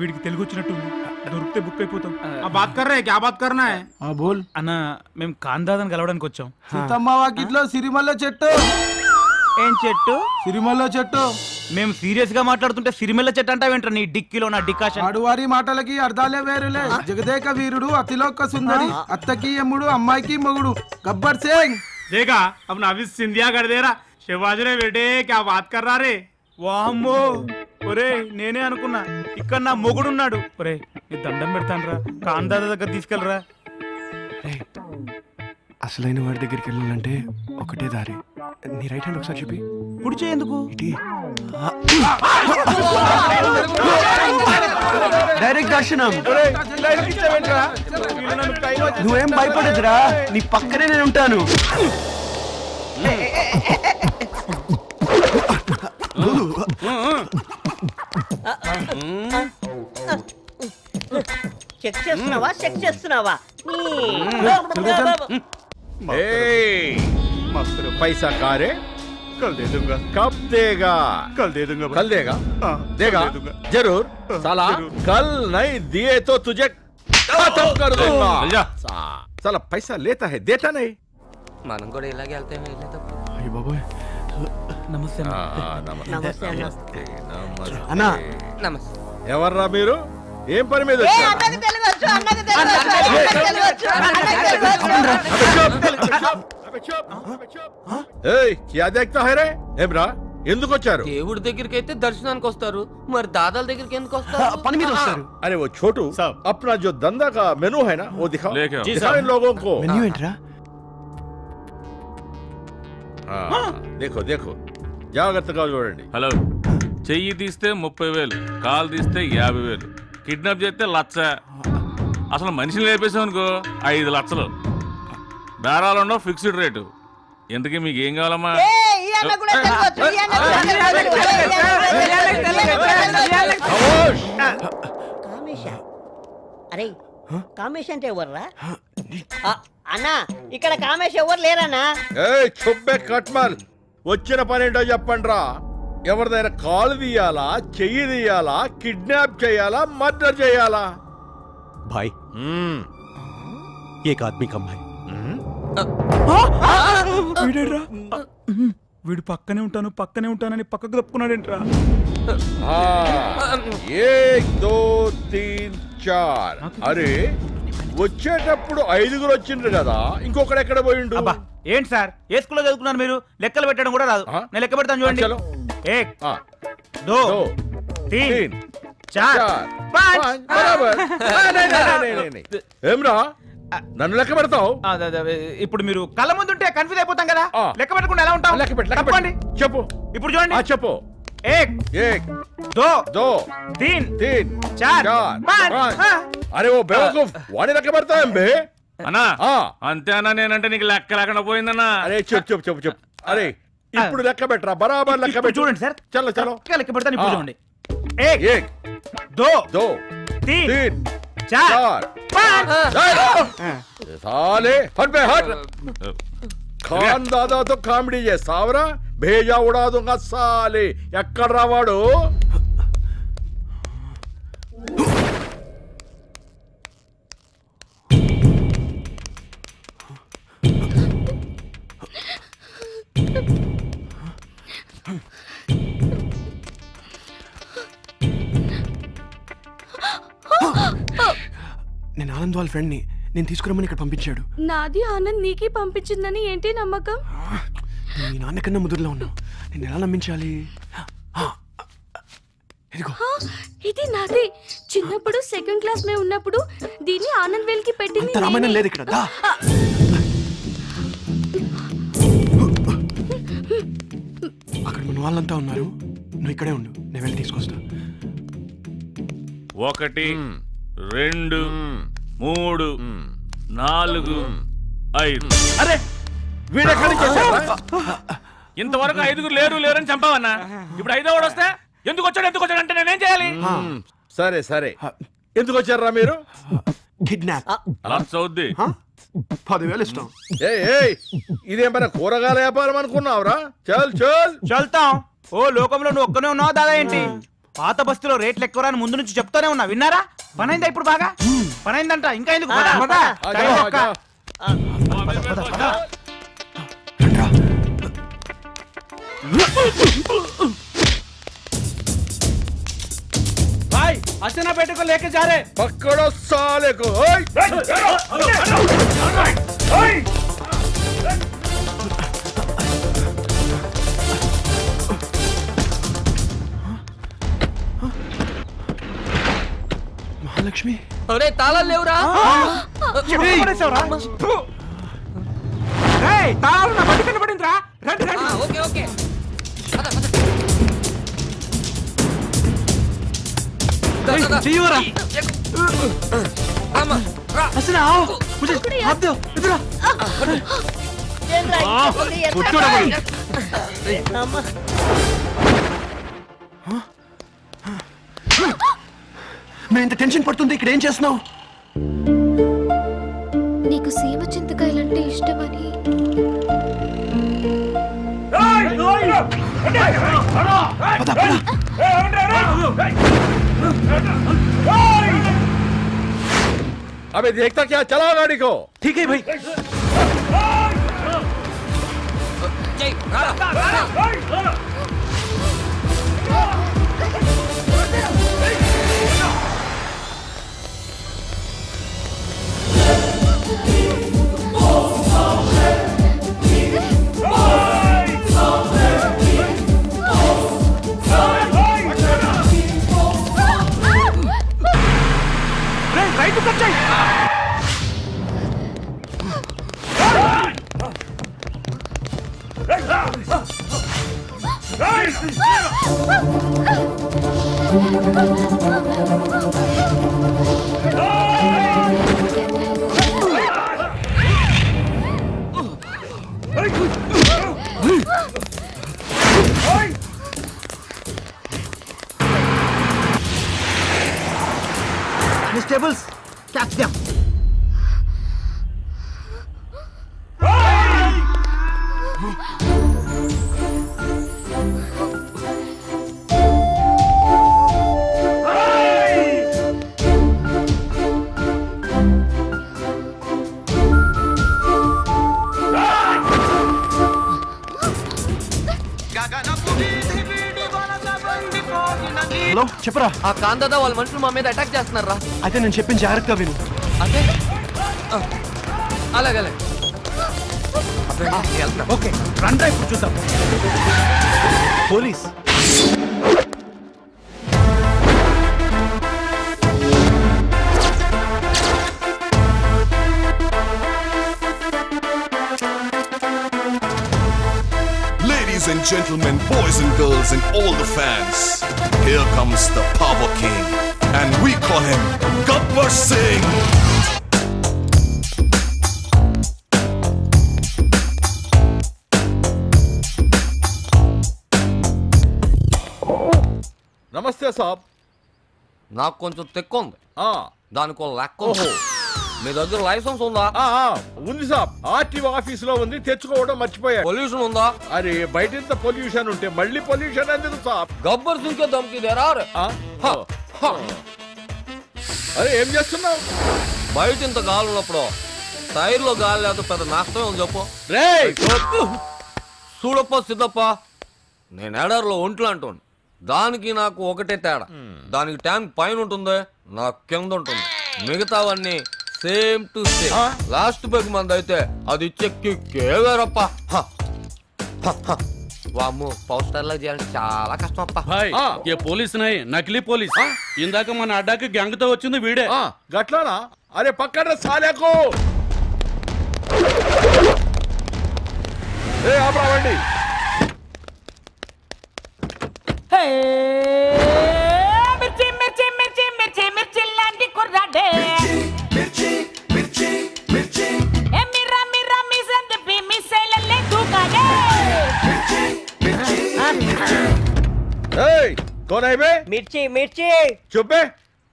వీడికి తెలుగు వచ్చినట్టుంది. దొరికితే బుక్ అయిపోతాం. బాత్ కర్రే క్యా బాత్ కర్నా హై? ఆ బోల్ అన్న. మేము కాందాదని కలవడానికి వచ్చాం. సీతమ్మవాకిట్లో సిరిమల్ల చెట్టు. ఏం చెట్టు? సిరిమల్ల చెట్టు. మేము సీరియస్ గా మాట్లాడుతుంటే సిరిమల్ల చెట్టు అంటావేంట్రా నీ డిక్కిలో నా డికాషన్. ఆడువారి మాటలకి అర్థాలే వేరులే. జగదేక వీరుడు అతిలోక సుందరి అత్తకి ఎమ్ముడు అమ్మాయికి మొగుడు గబ్బర్ సింగ్. దేగా అప్పుడు అవి సింధియా గడదేరా శివాజీ రే బేటే క్యా బాత్ కర్రా రే. వామ్మో ఒరే నేనే అనుకున్నా ఇక్కడ నా మొగుడున్నాడు. ఒరే నీ దండం పెడతాను రా, కాందాద దగ్గర తీసుకెళ్ళరా. అసలైన వాడి దగ్గరికి వెళ్ళాలంటే ఒకటే దారి. నీ రైట్ హ్యాండ్ ఒకసారి చెప్పి గుడి చేయందుకు డైరెక్ట్ దర్శనం. నువ్వేం భయపడదురా, నీ పక్కనే నేను ఉంటాను. చెక్ చేస్తున్నావా చెక్ చేస్తున్నావా पैसा का रे? कल दे दूंगा। कब देगा? कल दे दूंगा। कल देगा? आ, देगा कल दे दूंगा। जरूर साला जरूर। कल नहीं दिए तो तुझे खत्म कर दूंगा। साला पैसा लेता है देता नहीं। मानन को इला गलते हैं इले तो अरे बाबू नमस्ते नमस्ते नमस्ते అన్న నమస్తే. ఎవర్రా మీరు? ఏం పని మీద వచ్చారు? అన్నది తెలుసు అన్నది తెలుసు అన్నది తెలుసు. ఎందుకు వచ్చారు? దేవుడి దగ్గరికి అయితే దర్శనానికి వస్తారు, మరి దాదాల దగ్గరికి ఎందుకు వస్తారు? పని మీద వస్తారు. అరే ఓ చోటు అప్నా జో దందా కా మెనూ హై నా వో దిఖావ్ దిఖావ్ ఇన్ లోగోం కో. మెనూ ఏంట్రా? దేఖో దేఖో జాగ్రత్తగా చూడండి. హలో చెయ్యి తీస్తే ముప్పై వేలు, కాలు తీస్తే యాభై వేలు, కిడ్నాప్ చేస్తే లక్ష, అసలు మనిషిని లేపేసాం అనుకో ఐదు లక్షలు. బేరాలుండవు, ఫిక్స్డ్ రేటు. ఎందుకే మీకు ఏం కావాలమ్మా? అరే కామేష్ అంటే ఎవర్రా అన్నా? ఇక్కడ కామేష్ ఎవరు లేరన్నా. చుబ్బే కట్మల్ వచ్చిన పనేంటో చెప్పండి రా. ఎవరిదైనా కాలు తీయాలా, చెయ్యి తీయాలా, కిడ్నాప్ చేయాలా, మర్డర్ చేయాలా? భాయ్ ఏక ఆద్మీ కమ్ భాయ్. వీడు పక్కనే ఉంటాను పక్కనే ఉంటానని పక్కకు తప్పుకున్నాడేంట్రా? అరే వచ్చేటప్పుడు ఐదుగురు వచ్చిండ్రు కదా, ఇంకొకడు ఎక్కడ పోయిండు? ఏంటి సార్ ఏ స్కూల్లో చదువుకున్నారు మీరు? లెక్కలు పెట్టడం కూడా రాదు. నేను లెక్క పెడతాను చూడండి. ఏమ్రా నన్ను లెక్క పెడతావు? ఇప్పుడు మీరు కళ్ళ ముందుంటే కన్ఫ్యూజ్ అయిపోతాం కదా, లెక్క పెట్టకుండా ఎలా ఉంటాం? లెక్క పెట్టండి. చెప్పు ఇప్పుడు చూడండి. చెప్పు. అరే ఓ బేవకూఫ్ వాడి లెక్క పెడతావు బే అన్నా? అంతేనా? నేనంటే నీకు లెక్క లేకుండా పోయిందన్నా. అరే చెప్పు చెప్పు చెప్పు చెప్పు. అరే ఇప్పుడు లెక్క పెట్టరా, బరాబర్ లెక్క పెట్టి చూడండి సార్. చలో చలో లెక్క పెడతాను ఇప్పుడు చూడండి. साले हट पे हट. खान दादा तो कामड़ी है सावरा, भेजा उड़ा दूंगा साले. एक्कड़ रावाड़ो నేను ఆనంద్ వాళ్ళ ఫ్రెండ్ని, నేను తీసుకురమ్మని ఇక్కడ పంపించాడు. నాది ఆనంద్ నీకే పంపించిందని ఏంటి నమ్మకం? మీ నాన్నకన్నా ముదురులో ఉన్నావు, నేను ఎలా నమ్మించాలి? ఇది నాది. చిన్నప్పుడు సెకండ్ క్లాస్ మేము ఉన్నప్పుడు దీన్ని ఆనంద్ వేల్కి పెట్టింది. రామాయణం లేదు ఇక్కడ. అక్కడ మన వాళ్ళంతా ఉన్నారు, నువ్వు ఇక్కడే ఉండు, నేను వెళ్ళి తీసుకొస్తా. ఒకటి రెండు మూడు నాలుగు ఐదు. అరే వీడెక్కడి ఇంతవరకు ఐదుగురు లేరు లేరు అని చంపావన్నా, ఇప్పుడు ఐదో వాడు వస్తే ఎందుకు వచ్చాడు ఎందుకు వచ్చాడు అంటే నేనేం చేయాలి? సరే సరే ఎందుకు వచ్చారా మీరు? పదివేలు ఇష్టం. ఇదేమైనా కూరగాయల వ్యాపారం అనుకున్నావురా? చల్ చల్ చల్తాం. ఓ లోకంలో నువ్వు ఒక్కనే ఉన్నావు దాదా ఏంటి? పాత బస్తీలో రేట్లు ఎక్కువ అని ముందు నుంచి చెప్తానే ఉన్నా, విన్నారా? పనైందా ఇప్పుడు? బాగా పనైందంట. ఇంకా ఎందుకు అసనా బయటకు లేక జారే పక్కడో సాలేకు. लक्ष्मी अरे ताला लेवरा ओके ओके मुझे हाथ दो मैं इंत टेंशन पड़ती इकड़ेम चेस्तुन्नावु नीकु सीम चिंतकायलंटे इष्टमनी अबे देखता क्या चलाओ गाड़ी को ठीक है भाई Mistables, catch them. చెప్పరా ఆ కాందాదా వాళ్ళ మనుషులు మా మీద అటాక్ చేస్తున్నారా అయితే నేను చెప్పిన జాగ్రత్తగా విను అదే అలాగే అలాగే ఓకే రన్ డ్రైవ్ చూద్దాం police Ladies and gentlemen, boys and girls and all the fans, here comes the Power King and we call him Gabbar Singh. Namaste sahab. నాకు కొంచెం తెక్కు ఉంది ఆ దానికో లక్కు ఓహో మీ దగ్గర లైసెన్స్ ఉందా ఆ ఆ ఉంది సాబ్ ఆర్టీఓ ఆఫీస్ లో ఉంది తెచ్చుకోవడం మర్చిపోయాను పొల్యూషన్ ఉందా అరే బయటంతా పొల్యూషన్ ఉంటే మళ్ళీ పొల్యూషన్ అనేది సాబ్ గబ్బర్ సింగ్ కే దమ్కి దేరా అరే ఏం చేస్తున్నావ్ బయటంతా గాలి ఉన్నప్పుడు టైర్ లో గాలి లేదో పెద్ద నష్టమే ఉంది చెప్పు రేయ్ చూడప్ప సిద్ధప్ప నేను ఎడార్లో ఒంట్లో అంటాను దానికి నాకు ఒకటే తేడా దానికి ట్యాంక్ పైన ఉంటుంది నాకు కింద ఉంటుంది మిగతావన్నీ సేమ్ టు సేమ్ లాస్ట్ బెగ్ మంది అయితే అది ఇచ్చే కేవేరప్ప వాము పవర్ స్టార్ లా చేయాలంటే చాలా కష్టం అప్ప ఏ పోలీస్ నాయ్ నకిలీ పోలీస్ ఇందాక మన అడ్డాకి గ్యాంగ్ తో వచ్చింది వీడే గట్లానా అరే పక్కన సాలేకు ఏ ఆపరావండి మిర్చి మిర్చి మిర్చి మిర్చి మిర్చి లాంటి కుర్రాడే మిర్చి మిర్చి మిర్చి ఏ మిరా మిరా మిసంద బి మిసైలలే దూకాడే మిర్చి మిర్చి ఏయ్ కొనైబే మిర్చి మిర్చి చూపే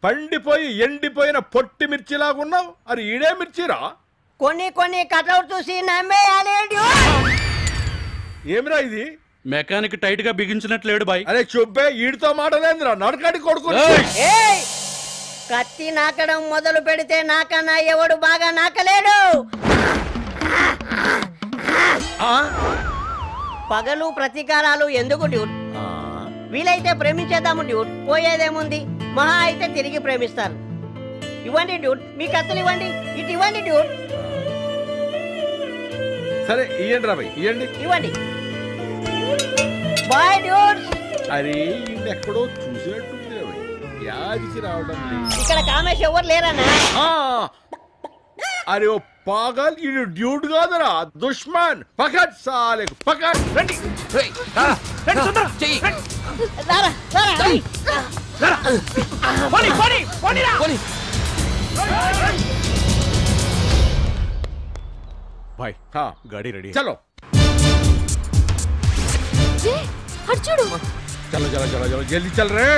పండిపోయి ఎండిపోయిన పొట్టి మిర్చి లాగున్నావ్ అరే ఇడే మిర్చిరా కొని కొని కటౌట్ చూసి నామే ఆలేడు ఏమరా ఇది మెకానిక్ టైట్ గా బిగించినట్లేడు బాయ్ అరే చుబ్బే ఈడితో మాటలేంద్రా నడకడి కొడుకు కత్తి నాకడం మొదలు పెడితే నాకన్నా ఎవడు బాగా నాకలేడు పగలు ప్రతీకారాలు ఎందుకు డ్యూట్ వీలైతే ప్రేమించేద్దాము డ్యూట్ పోయేదేముంది మహా అయితే తిరిగి ప్రేమిస్తారు ఇవ్వండి డ్యూట్ మీ కత్తులు ఇవ్వండి ఇటు ఇవ్వండి డ్యూట్ సరే ఇవ్వండి రా బాయ్ ఇవ్వండి ఇవ్వండి అరే ఇక్కడో చూసినట్టుంది యాదికి రావడం లేదు. ఇక్కడ కామేష్ ఎవరు లేరన్నా? ఆ अरे वो पागल ये ड्यूट का दरा दुश्मन पकड़ साले को पकड़ रेडी दारा रेडी सुंदर दारा दारा दारा पानी पानी पानी ना पानी भाई हाँ गाड़ी रेडी चलो ये हट चुड़ो चलो चलो चलो चलो जल्दी चल रे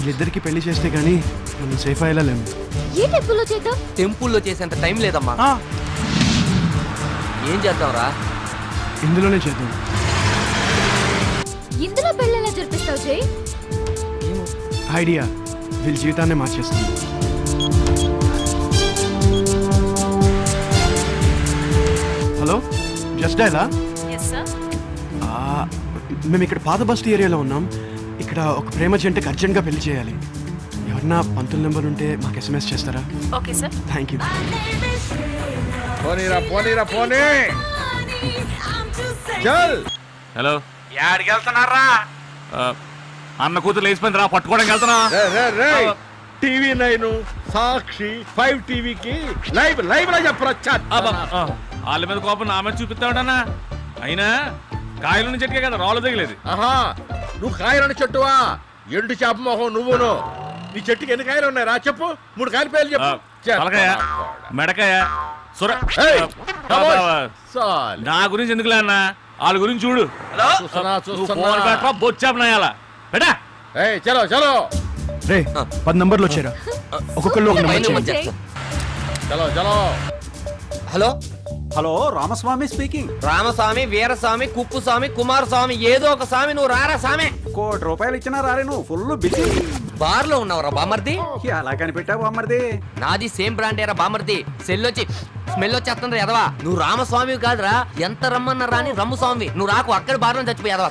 వీళ్ళిద్దరికి की పెళ్లి చేస్తే కానీ మనం సేఫ్ అయ్యలేము. ఏ టెంపుల్లో చేద్దాం? టెంపుల్లో చేసేంత టైం లేదమ్మా. ఏం చేద్దాంరా? ఇందులోనే చేద్దాం. ఇందులో పెళ్ళేలా జరిపిస్తావు జై? ఐడియా వీళ్ళ జీవితాన్ని మార్చేస్తుంది. హలో జస్ట్ డైలా? yes sir. మేము ఇక్కడ పాత బస్తీ ఏరియాలో ఉన్నాం. ఇక్కడ ఒక ప్రేమ జంటకి అర్జెంట్గా పెళ్లి చేయాలి. ఎవరన్నా పంతుల నెంబర్ ఉంటే మాకు ఎస్ఎంఎస్ చేస్తారా? Okay sir. Thank you. పోనీరా పోనీరా పోనీ చల్. హలో యాడికి వెళ్తున్నారా? అన్న కూతురు లేచిపోయింది రా పట్టుకోవడానికి వెళ్తున్నా. టీవీ నైన్ సాక్షి ఫైవ్ టీవీకి లైవ్ లైవ్ లా చెప్పరా? వాళ్ళ మీద కోపం నా మీద చూపిస్తావుడన్నా. అయినా కాయలు చెట్టుకే కదా రాళ్ళు తగిలేదు. ఆహా నువ్వు కాయలని చెట్టువా? ఎండు చేప మొహం నువ్వును. నీ చెట్టుకి ఎన్ని కాయలు ఉన్నాయి రా చెప్పు? మూడు కాయలు పేర్లు చెప్పు. మెడకాయ సుర. నా గురించి ఎందుకులే అన్న, వాళ్ళ గురించి చూడు. బొచ్చాపనా బేటా? చలో చలో రే పది నంబర్లు వచ్చారా? ఒక్కొక్కళ్ళు ఒక నంబర్. చలో చలో. Hello hello Ramaswamy speaking. Ramaswamy Veeraswamy Kuppuswamy Kumaraswamy ఏదో ఒక స్వామి నువ్వు రారా స్వామి. కోటి రూపాయలు ఇచ్చినా రారే నువ్వు. ఫుల్ బిజీ బార్ లో ఉన్నావురా బామర్ది. అలా కనిపెట్టావు బామర్ది. నాది సేమ్ బ్రాండ్ ఏరా బామర్ది. సెల్ వచ్చి స్మెల్ వచ్చేస్తుంది ఎదవా. నువ్వు రామస్వామి కాదురా, ఎంత రమ్మన్నా రాని రమ్ము స్వామి. నువ్వు రాకు అక్కడ బార్లో చచ్చిపోయి ఎదవా.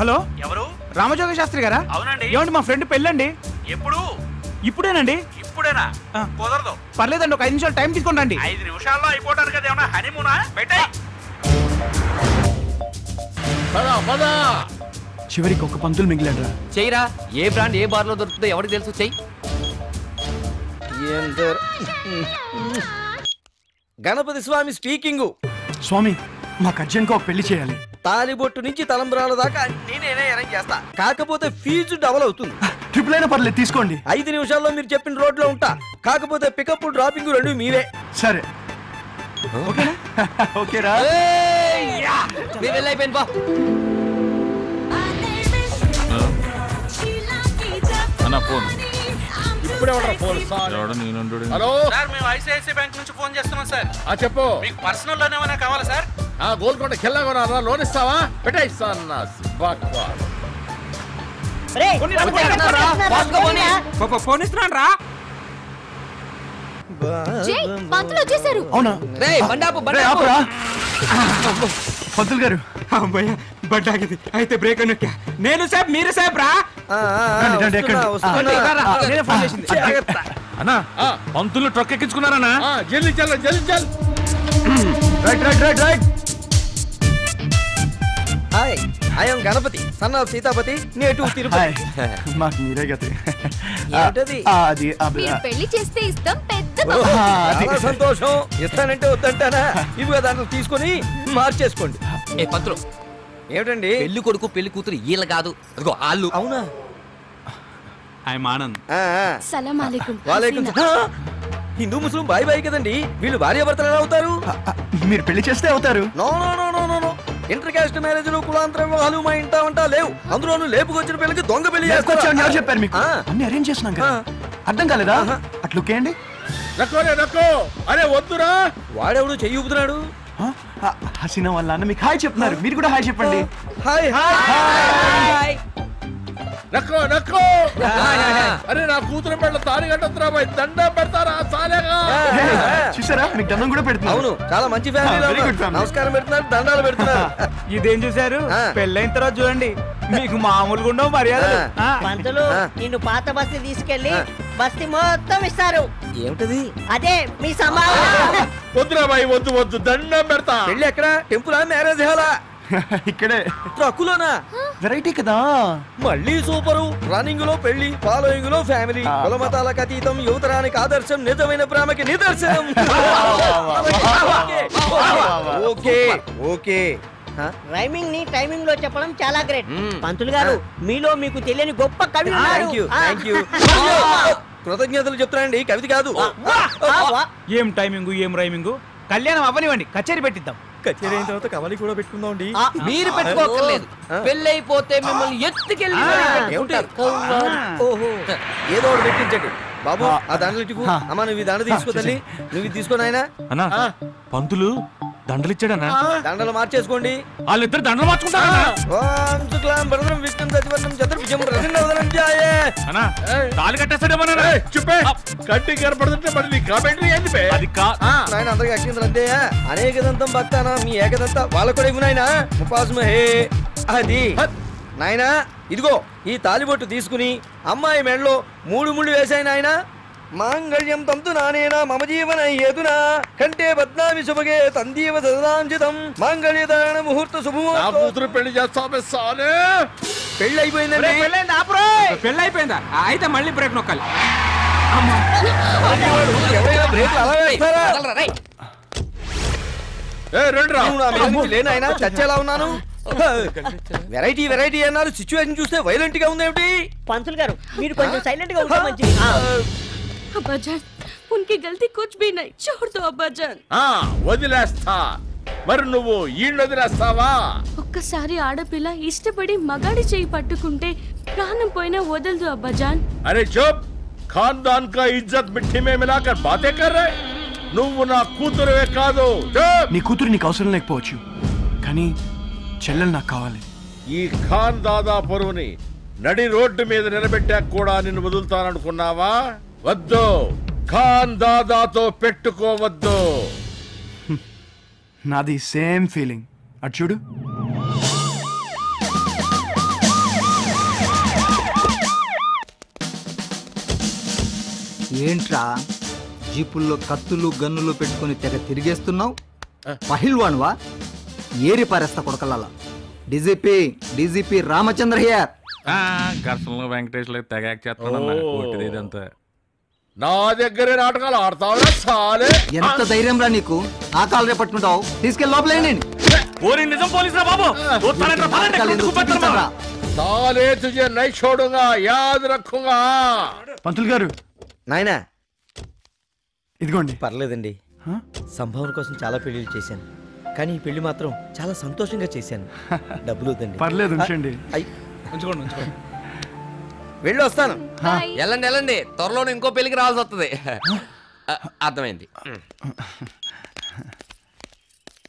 హలో ఎవరు? రామజోగ శాస్త్రి గారా? అవునండి. ఏమండి మా ఫ్రెండ్ పెళ్ళండి. ఎప్పుడు? ఇప్పుడేనండి. ఇప్పుడేనా? కుదరదు. పర్లేదండి ఒక ఐదు నిమిషాలు టైం తీసుకోండి రండి. ఐదు నిమిషాల్లో అయిపోతారు కదా. ఏమన్నా హనీమూనా? బెట్టే పదా పదా. చివరికి ఒక పంతులు మిగిలాడు రా. చెయ్యిరా. ఏ బ్రాండ్ ఏ బార్లో దొరుకుతుందో ఎవరికి తెలుసు? చెయ్యి. గణపతి స్వామి స్పీకింగ్. స్వామి మాకు అర్జెంట్గా ఒక పెళ్లి చేయాలి. తాలిబొట్టు నుంచి తలంబ్రాల దాకా నేనే అరేంజ్ చేస్తా. కాకపోతే ఫీజు డబల్ అవుతుంది. ట్రిపుల్ అయినా పర్లేదు తీసుకోండి. ఐదు నిమిషాల్లో మీరు చెప్పిన రోడ్లో ఉంటా. కాకపోతే పికప్ డ్రాపింగ్ రెండు మీరే. సరే ఓకేనా? ఓకేరా వెళ్ళైపోయింది బా. ఫోన్ ఇప్పుడే బ్యాంక్ నుంచి ఫోన్ చేస్తున్నాం సార్. చెప్పు. మీకు పర్సనల్ లోన్ ఏమైనా కావాలా సార్? గోల్కొండ కిల్లా కొనాలా? లోన్ ఇస్తావా? పెట్టాయి. పంతులు గారు బడ్డాకిది అయితే బ్రేక్ అని నొక్కా నేను. సాబ్ మీరే సాబ్ రా. అన్నా పంతులు ట్రక్ ఎక్కించుకున్నారన్నా. జల్లి చల్ జల్లి చల్. Right right right right. Hi I'm Ganapathi son of Seethapathi native Tirupati. మాకు మీరే గతి ఏంటది? అది మీరు పెళ్లి చేస్తే ఇస్తాం పెద్ద బహుమతి. సంతోషం. ఇస్తానంటే వద్దంటానా? ఇవి కదా దాంట్లో తీసుకొని మార్చేసుకోండి. ఏ పంతులు ఏమిటండి? పెళ్లి కొడుకు పెళ్లి కూతురు వీళ్ళ కాదు అదిగో వాళ్ళు. అవునా? ఐఎం ఆనంద్. సలాం అలైకుం. వాలైకుం. హిందూ ముస్లిం బాయ్ బాయ్ కదండి. వీళ్ళు భార్యాభర్తలు ఎలా అవుతారు? మీరు పెళ్లి చేస్తే అవుతారు. No no no no no. Inter caste మ్యారేజ్లు కులాంతర వివాహాలు మా ఇంటా ఉంటా లేవు. అందులోనూ లేపుకొచ్చిన పిల్లకి దొంగ పెళ్లి చేస్తాను చెప్పారు మీకు. అన్ని అరేంజ్ చేసినాం కదా. అర్థం కాలేదా? అట్లుకేయండి. అరే వద్దురా. వాడెవడు చెయ్యి ఊపుతున్నాడు? హసీనా వాళ్ళ అన్న మీకు హాయ్ చెప్తున్నారు. మీరు కూడా హాయ్ చెప్పండి. Hi hi. అరే నా కూతురు పెళ్ళ తాడి కట్టొద్దురా బాయ్. దండం పెడతారా సాలేగా? చూసారా మీకు దండం కూడా పెడుతున్నా. అవును చాలా మంచి ఫ్యామిలీ. నమస్కారం పెడుతున్నారు దండాలు పెడుతున్నారు. ఇదేం చూసారు? పెళ్ళైన తర్వాత చూడండి మీకు మామూలుగా ఉండవు మర్యాద. పంతులు నిన్ను పాత బస్తి తీసుకెళ్లి బస్తి మొత్తం ఇస్తారు. ఏమిటది? అదే మీ సమాధానం. వద్దురా బాయ్ వద్దు వద్దు దండం పెడతా. పెళ్ళి ఎక్కడ? టెంపుల్ మ్యారేజ్ హాలా? ఇక్కడే ట్రక్కులోనా వెరైటీ కదా మళ్ళీ సూపరు రన్నింగ్ లో పెళ్లి ఫాలోయింగ్ లో ఫ్యామిలీ కులమతాలకు అతీతం యువతరానికి ఆదర్శం నిజమైన ప్రేమకి నిదర్శనం ఓకే ఓకే రైమింగ్ ని టైమింగ్ లో చెప్పడం చాలా గ్రేట్ పంతులు గారు మీలో మీకు తెలియని గొప్ప కవి ఉన్నారు థాంక్యూ కృతజ్ఞతలు చెప్తానండి కవిత కాదు ఏం టైమింగ్ ఏం రైమింగ్ కళ్యాణం అవ్వనివ్వండి కచేరీ పెట్టిద్దాం కచేరీ అయిన తర్వాత కవలి కూడా పెట్టుకుందాం అండి మీరు పెట్టుకోకర్లేదు పెళ్ళైపోతే మిమ్మల్ని ఎత్తుకెళ్ళి ఏదో ఒకటి పెట్టించండి బాబు ఆ దండలిటికు అమ్మ నువ్వు దండ తీసుకో తల్లి నువ్వు తీసుకొని ఆయన అన్నా పంతులు దండలు ఇచ్చాడనా దండలు మార్చేసుకోండి వాళ్ళిద్దరు దండలు మార్చుకుంటారంటే అనేక దంతం భక్తానా మీ ఏకదంత వాళ్ళ కూడా ఇవ్వనాయన ఉపాసమహే అది నాయన ఇదిగో ఈ తాలిబొట్టు తీసుకుని అమ్మాయి మెడలో మూడు ముళ్ళు వేసాయి నాయన మాంగళ్యం తంతు నానేనా మమ జీవన ఏతునా కంటే బద్నామి శుభగే తందీవ సదాంజితం మాంగళ్య ధారణ ముహూర్త శుభముహూర్తం పెళ్లి చేస్తామే సాలే పెళ్లి అయిపోయిందండి పెళ్ళైందా ఆపురో పెళ్ళి అయిపోయిందా అయితే మళ్ళీ బ్రేక్ నొక్కాలి చచ్చేలా ఉన్నాను వెరైటీ వెరైటీ అన్నారు సిచ్యువేషన్ చూస్తే వైలెంట్ గా ఉందేమిటి పంతులు గారు మీరు కొంచెం సైలెంట్ గా ఉంటే మంచిది अब्बा जान, उनकी गलती कुछ भी नहीं छोड़ दो अब्बा जान। हाँ, वदिलेस्ता, मरनु वो ये नदिलेस्ता वाह। उनका सारी आड़ा पिला इस्ते बड़ी मगाड़ी चाहिए पट्टू कुंटे, प्राणम पौइना वदल दो अब्बा जान। अरे चुप, खानदान का इज्जत मिट्टी में मिलाकर बातें कर रहे। नुव्वु ना कूतुरु वे कादु, चुप। नी कूतुरु नीकु अवसरं लेकपोवच्चु, कानी चेल्लनि नाकु कावाली। ई खान दादा परुवुनि नडि रोड्डु मीद निलबेट्टाक कूडा निन्नु वदुलुताननुकुन्नावा వద్దు ఖాన్ దాదాతో పెట్టుకోవద్దు నాది సేమ్ ఫీలింగ్ అటు చూడు ఏంట్రా జీపుల్లో కత్తులు గన్నులు పెట్టుకుని తెగ తిరిగేస్తున్నావు పహిల్వాన్వా ఏరి పారేస్తా కొడకలాల డీజీపీ డీజీపీ రామచంద్ర హియర్ ఘర్షణలో వెంకటేష్లో తెగ యాక్ట్ చేస్తున్నాను ఇదంతా నా దగ్గరే నాటకాలు ఆడతావురా చాలే ఎంత ధైర్యం రా నీకు ఆ కాలు రేపట్టుకుంటావు తీసుకెళ్ళి లోపలేని ఓరి నిజం పోలీసురా బాబు ఉత్తరంగా పాలండి కుప్పతరమా చాలే తుజే నై छोडूंगा याद रखूंगा పంతులు గారు నాయనా ఇదిగోండి పర్లేదండి సంభావన కోసం చాలా పెళ్లిలు చేశాను కానీ ఈ పెళ్లి మాత్రం చాలా సంతోషంగా చేశాను డబ్బులు వద్దండి పర్లేదు ఉంచండి ఉంచుకోండి ఉంచుకోండి వెళ్ళి వస్తాను వెళ్ళండి వెళ్ళండి త్వరలో ఇంకో పెళ్లికి రావాల్సి వస్తుంది అర్థమైంది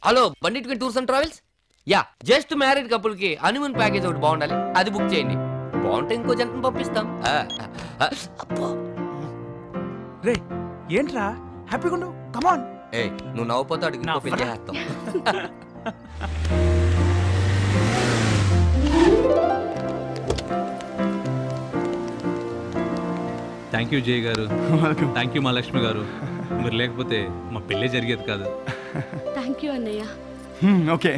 హలో బండిట్విన్ tours and travels yeah just married couple కి హనీమూన్ ప్యాకేజ్ ఒకటి బాగుండాలి అది బుక్ చేయండి బాగుంటే ఇంకో జంటను పంపిస్తాం రే ఏంట్రా హ్యాపీగా ఉండు కమ్ ఆన్ ఏ నువ్వు నవ్వుపోతే అడిగి ఇంకో పెళ్లి చేస్తాం థ్యాంక్ యూ జయ గారు థ్యాంక్ యూ మా లక్ష్మి గారు మీరు లేకపోతే మా పెళ్ళే జరిగేది కాదు థ్యాంక్ యూ అన్నయ్య okay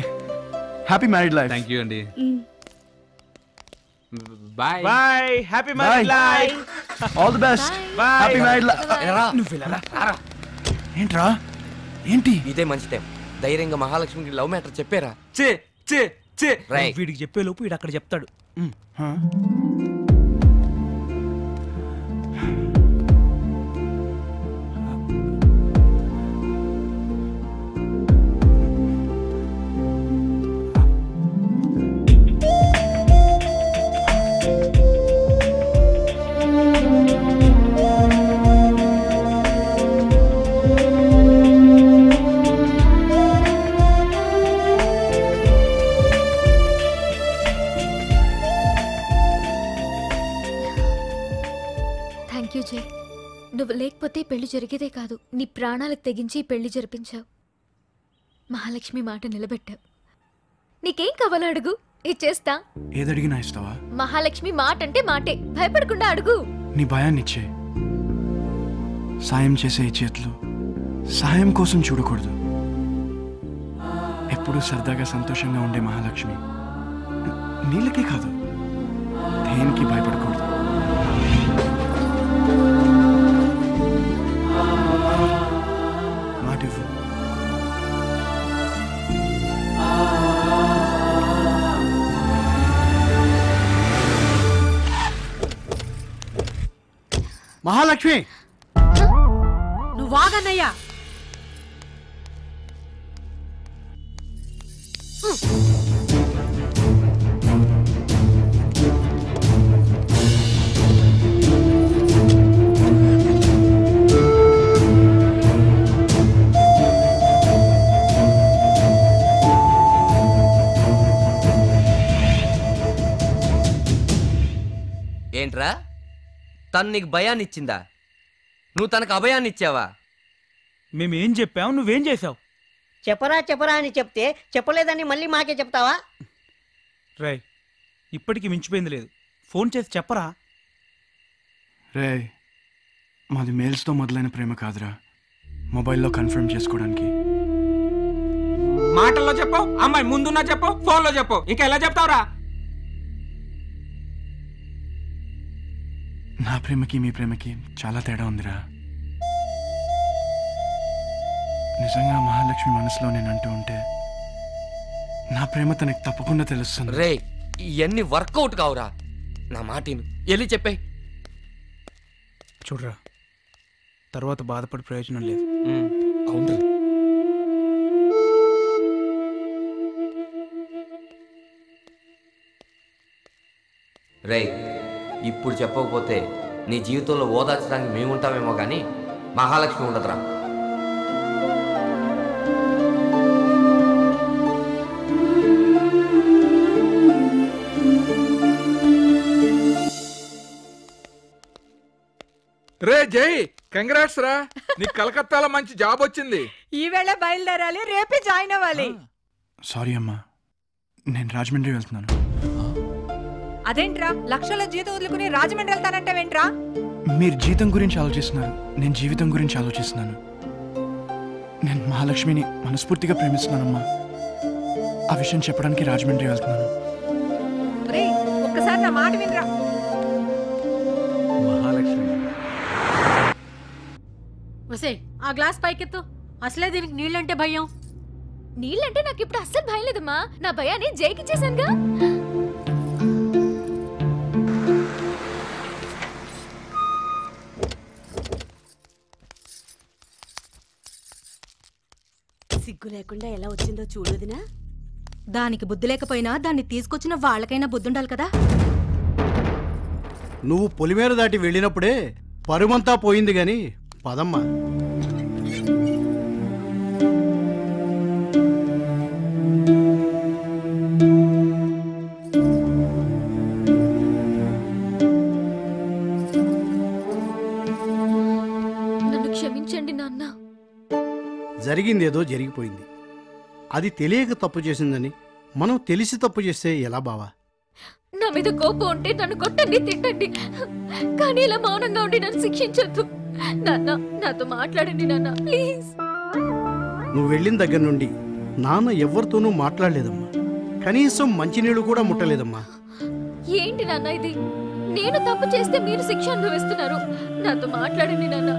happy married life thank you అండి bye bye happy married life all the best bye happy married life ఎరా నువ్వు ఇలా రా ఏంట్రా ఏంటి ఇదే మంచి టైం ధైర్యంగా మహాలక్ష్మికి లవ్ మ్యాటర్ చెప్పేరా చే చే చే వీడికి చెప్పే లోపు వీడు అక్కడ చెప్తాడు లేకపోతే పెళ్లి జరిగేదే కాదు నీ ప్రాణాలకు తెగించి పెళ్లి జరిపించావు మహాలక్ష్మి మాట నిలబెట్టావు నీకేం కావాలో అడుగు ఇచ్చేస్తా ఏదడిగినా ఇస్తావా మహాలక్ష్మి మాట అంటే మాటే భయపడకుండా అడుగు నీ భయాన్నిచ్చే సాయం చేసే ఈ చేతులు సాయం కోసం చూడకూడదు ఎప్పుడు సరదాగా సంతోషంగా ఉండే మహాలక్ష్మి నీళ్ళకే కాదు దేనికి భయపడకూడదు. మహాలక్ష్మి నువ్వు వాగన్నయ్యా. ఏంట్రా తను నీకు భయాన్నిచ్చిందా? నువ్వు తనకు అభయాన్నిచ్చావా? మేమేం చెప్పావు నువ్వేం చేసావు? చెప్పరా చెప్పరా అని చెప్తే చెప్పలేదని మళ్ళీ మాకే చెప్తావా? రేయ్ ఇప్పటికి మించిపోయింది లేదు, ఫోన్ చేసి చెప్పరా. రేయ్ మాది మెయిల్స్తో మొదలైన ప్రేమ కాదురా, మొబైల్లో కన్ఫర్మ్ చేసుకోవడానికి. మాటల్లో చెప్పావు, అమ్మాయి ముందున్నా చెప్పావు, ఫోన్లో చెప్పావు, ఇంకా ఎలా చెప్తావురా? నా ప్రేమకి మీ ప్రేమకి చాలా తేడా ఉందిరా. నిజంగా మహాలక్ష్మి మనసులో నేనంటూ ఉంటే నా ప్రేమ తనకి తప్పకుండా తెలుస్తుంది. రే ఇవన్నీ వర్కౌట్ కావురా, నా మాటిను వెళ్ళి చెప్పే. చూడరా తర్వాత బాధపడి ప్రయోజనం లేదు. అవును రే ఇప్పుడు చెప్పకపోతే నీ జీవితంలో ఓదార్చడానికి మేముంటామేమో కానీ మహాలక్ష్మి ఉండదురా. రే జై కంగ్రాట్స్ రా, నీ కలకత్తాలో మంచి జాబ్ వచ్చింది. ఈవేళ బయలుదేరాలి, రేపే జాయిన్ అవ్వాలి. సారీ అమ్మా నేను రాజమండ్రి వెళ్తున్నాను. అదేంట్రా లక్షల జీతం వదులుకుని రాజమండ్రి వెళ్తానంటావేంట్రా? మీరు జీతం గురించి ఆలోచిస్తున్నారు, నేను జీవితం గురించి ఆలోచిస్తున్నాను. నేను మహాలక్ష్మిని మనస్ఫూర్తిగా ప్రేమిస్తున్నానమ్మా, ఆ విషయం చెప్పడానికి రాజమండ్రి వెళ్తున్నాను. రే ఒక్కసారి నా మాట వినరా మహాలక్ష్మి. వసే ఆ గ్లాస్ పైకెత్తు, అసలే దీనికి నీళ్ళంటే భయం. నీళ్ళంటే నాకు ఇప్పుడు అస్సలు భయం లేదమ్మా, నా భయాన్ని జైకిచ్చేసానుగా. సిగ్గు లేకుండా ఎలా వచ్చిందో చూడదునా. దానికి బుద్ధి లేకపోయినా దాన్ని తీసుకొచ్చిన వాళ్ళకైనా బుద్ధి ఉండాలి కదా. నువ్వు పొలిమేర దాటి వెళ్ళినప్పుడే పరుమంతా పోయింది గాని పదమ్మా. నన్ను క్షమించండి నాన్న. జరిగిందేదో జరిగిపోయింది, అది తెలియక తప్పు చేసిందని మనం తెలిసి తప్పు చేస్తే ఎలా బావా? నా మీద కోపం ఉంటే నన్ను కొట్టండి తిట్టండి, కానీ ఇలా మౌనంగా ఉండి నన్ను శిక్షించొద్దు నాన్న. నాతో మాట్లాడండి నాన్న ప్లీజ్. నువ్వు వెళ్ళిన దగ్గర నుండి నాన్న ఎవరితోనూ మాట్లాడలేదమ్మా, కనీసం మంచినీళ్ళు కూడా ముట్టలేదమ్మా. ఏంటి నాన్న ఇది? నేను తప్పు చేస్తే మీరు శిక్ష అనుభవిస్తున్నారు, నాతో మాట్లాడండి నాన్న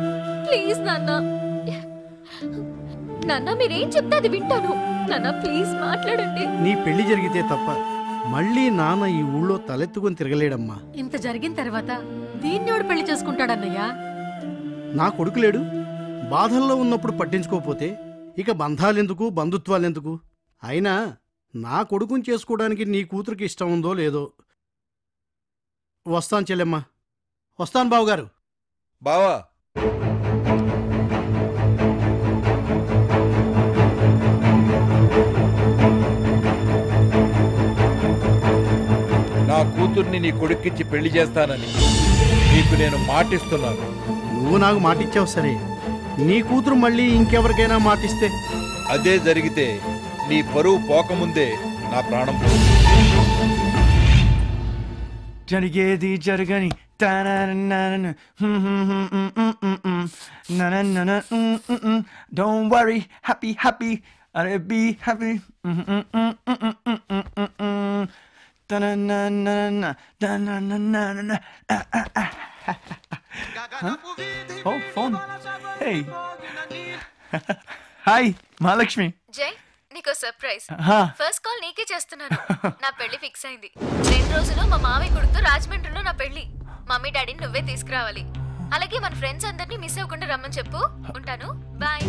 ప్లీజ్. నాన్న నాన్న మీరేం చెప్తే అది వింటాను నాన్న, ప్లీజ్ మాట్లాడండి. నీ పెళ్లి జరిగితే తప్ప మళ్ళీ నాన్న ఈ ఊళ్ళో తలెత్తుకొని తిరగలేడమ్మా. ఇంత జరిగిన తర్వాత దీన్నోడు పెళ్లి చేసుకుంటాడన్నయ్యా? నా కొడుకు లేడు, బాధల్లో ఉన్నప్పుడు పట్టించుకోకపోతే ఇక బంధాలెందుకు బంధుత్వాలెందుకు? అయినా నా కొడుకుని చేసుకోవడానికి నీ కూతురికి ఇష్టం ఉందో లేదో. వస్తాను చెల్లెమ్మా, వస్తాను బావగారు. బావా నా కూతుర్ని నీ కొడుక్కిచ్చి పెళ్లి చేస్తానని నీకు నేను మాటిస్తున్నాను. నువ్వు నాకు మాటిచ్చావు సరే, నీ కూతురు మళ్ళీ ఇంకెవరికైనా మాటిస్తే? అదే జరిగితే నీ పరువు పోకముందే నా ప్రాణం పోతుంది. జరిగేది జరగని and it'd be happy. Oh, phone. Hey. Hi, Mahalakshmi. Jay, Niko surprise. First call Nike chestunanu. Na pelli fix ayindi. Rendu rojulo ma maami koduku Rajmundrilo na pelli. Mummy daddy nuvve teeskuravali. Alage man friends andarni miss avakunda rammani cheppu. Untanu. Bye.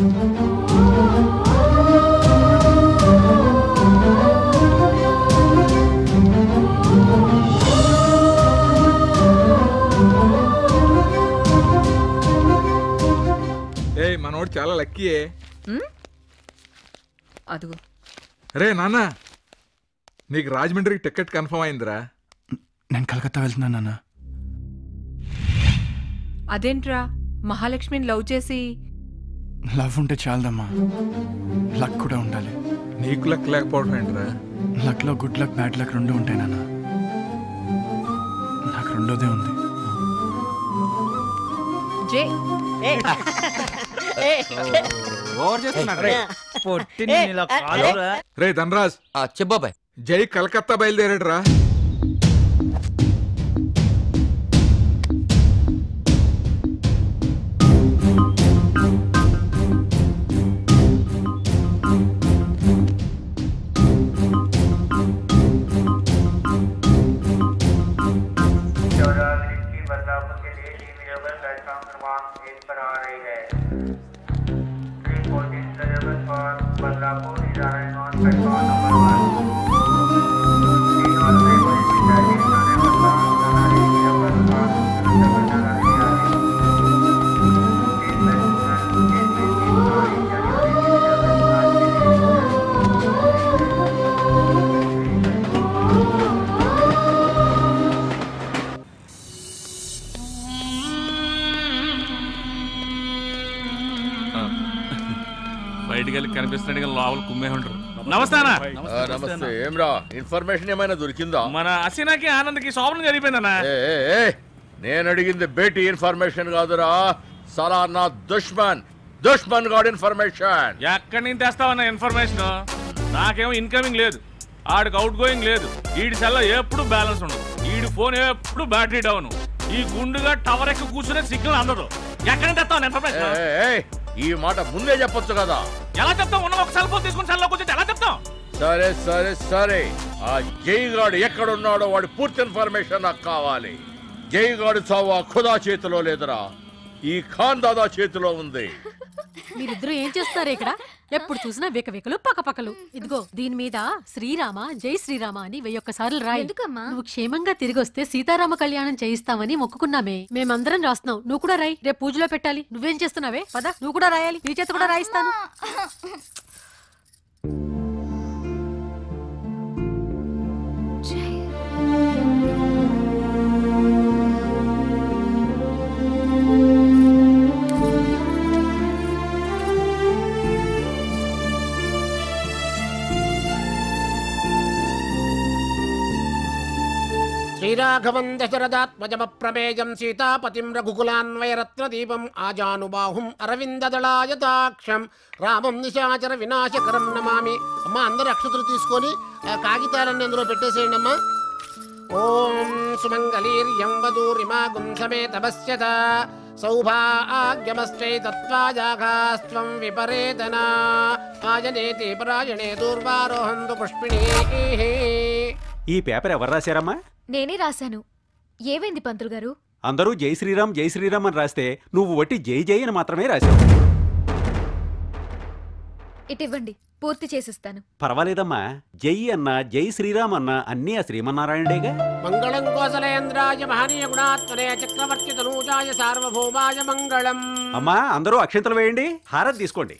Hey, manodu chala lucky eh. Hmm? అదిగో రే నాన్న, నీకు రాజమండ్రికి ticket confirm అయిందిరా. నేను కలకత్తా వెళ్తున్నా నాన్న. అదేంట్రా మహాలక్ష్మిని లవ్ చేసి? లవ్ ఉంటే చాలదమ్మా, లక్ కూడా ఉండాలి. నీకు లక్ లేకపోవడం ఏంట్రా? లక్లో గుడ్ లక్, బ్యాడ్ లక్ రెండు ఉంటాయి నాన్న. నాకు రెండోదే ఉంది. జే రే ధనరాజ్, చెప్పబాయ్. జై కలకత్తా బయలుదేరాడు రా. ఇన్ఫర్మేషన్ ఏమైనా దొరికిందా? మన అసినాకి ఆనందకి శోభనం జరిగిపోయిందన్నా. నేను అడిగింది బేటీ ఇన్ఫర్మేషన్ కాదురా, సలా నా దుష్మన్ దుష్మన్ గాడ్ ఇన్ఫర్మేషన్. ఎక్కడి నుంచి తెస్తావన్నా ఇన్ఫర్మేషన్? నాకేమో ఇన్కమింగ్ లేదు, ఆడికి అవుట్ గోయింగ్ లేదు. ఈడి సెల్లో ఎప్పుడు బ్యాలెన్స్ ఉండదు, ఈడి ఫోన్ ఎప్పుడు బ్యాటరీ డౌన్, ఈ గుండుగా టవర్ ఎక్కి కూర్చునే సిగ్నల్ అందదు. ఎక్కడి నుంచి తెస్తావు ఇన్ఫర్మేషన్? ఈ మాట ముందే చెప్పొచ్చు కదా. ఎలా చెప్తాం? ఉన్న ఒక సెల్ ఫోన్ తీసుకుని సెల్లో కూర్చొని ఎలా చెప్తాం? సరే సరే సరే, ఆ జైగాడు ఎక్కడున్నాడో వాడి పూర్తి ఇన్ఫర్మేషన్ నాకు కావాలి. జైగాడు చావు ఆ ఖుదా చేతిలో లేదురా, ఈ ఖాన్ దాదా చేతిలో ఉంది. మీరిద్దరు ఏం చేస్తారు ఇక్కడ? ఎప్పుడు చూసినా వెకవెకలు పక్కపక్కలు. ఇదిగో దీని మీద శ్రీరామ జై శ్రీరామ అని వెయ్యొక్కసార్లు రాయి. ఎందుకమ్మా? నువ్వు క్షేమంగా తిరిగి వస్తే సీతారామ కళ్యాణం చేయిస్తామని మొక్కుకున్నామే, మేమందరం రాస్తున్నాం. నువ్వు కూడా రాయి, రేపు పూజలో పెట్టాలి. నువ్వేం చేస్తున్నావే? పద, నువ్వు కూడా రాయాలి. నీ చేత కూడా రాయిస్తాను. శ్రీరాఘవం దశరథాత్మజమప్రమేయం సీతాపతిం రఘుకులాన్వయరత్నదీపం ఆజానుబాహుం అరవిందదళాయతాక్షం రామం నిశాచర వినాశకరం నమామి. అమ్మ, అందరు అక్షతులు తీసుకొని కాగితాలన్నీ అందులో పెట్టేసేయండి అమ్మా. ఓం సుమంగళీర్యం వదూరిమాగుం సమేతమస్యత సౌభాగ్యమస్యై తత్వాజాఘాస్త్వం విపరేతనా ఆజనేతి పరాజనే దూర్వారోహంతు పుష్పిణీహి. ఈ పేపర్ ఎవరు రాశారమ్మా? నేనే రాశాను. ఏమైంది పంతులు గారు? అందరూ జై శ్రీరామ్ జై శ్రీరామ్ అని రాస్తే నువ్వు వట్టి జై జై అని మాత్రమే రాశావు. ఇటివ్వండి, పూర్తి చేసిస్తాను. పర్వాలేదమ్మా, జై అన్నా జై శ్రీరామ్ అన్నా అన్నీ ఆ శ్రీమన్నారాయణుడేగా. మంగళం కోసలేంద్రాయ మహనీయ గుణాత్మనే చక్రవర్తి తనూజాయ సార్వభౌమాయ మంగళం. అమ్మా, అందరూ అక్షంతలు వేయండి, హారతి తీసుకోండి.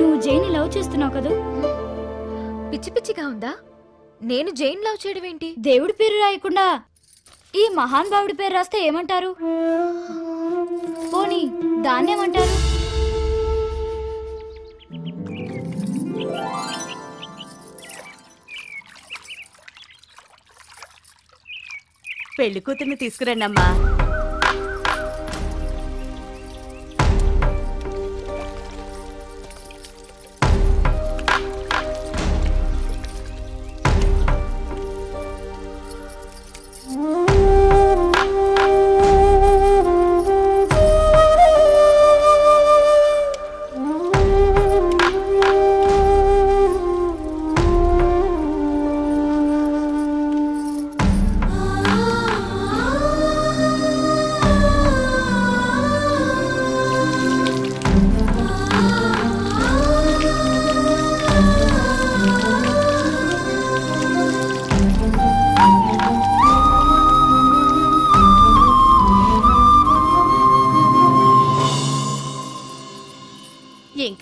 నువ్వు జైన్ లవ్ చేస్తున్నావు కదా, పిచ్చి పిచ్చిగా ఉందా? నేను జైన్ లవ్ చేయడం ఏంటి? దేవుడి పేరు రాయకుండా ఈ మహాన్ భావుడి పేరు రాస్తే ఏమంటారు? పోనీ దాన్నేమంటారు? పెళ్లి కూతుర్ని తీసుకురండమ్మా.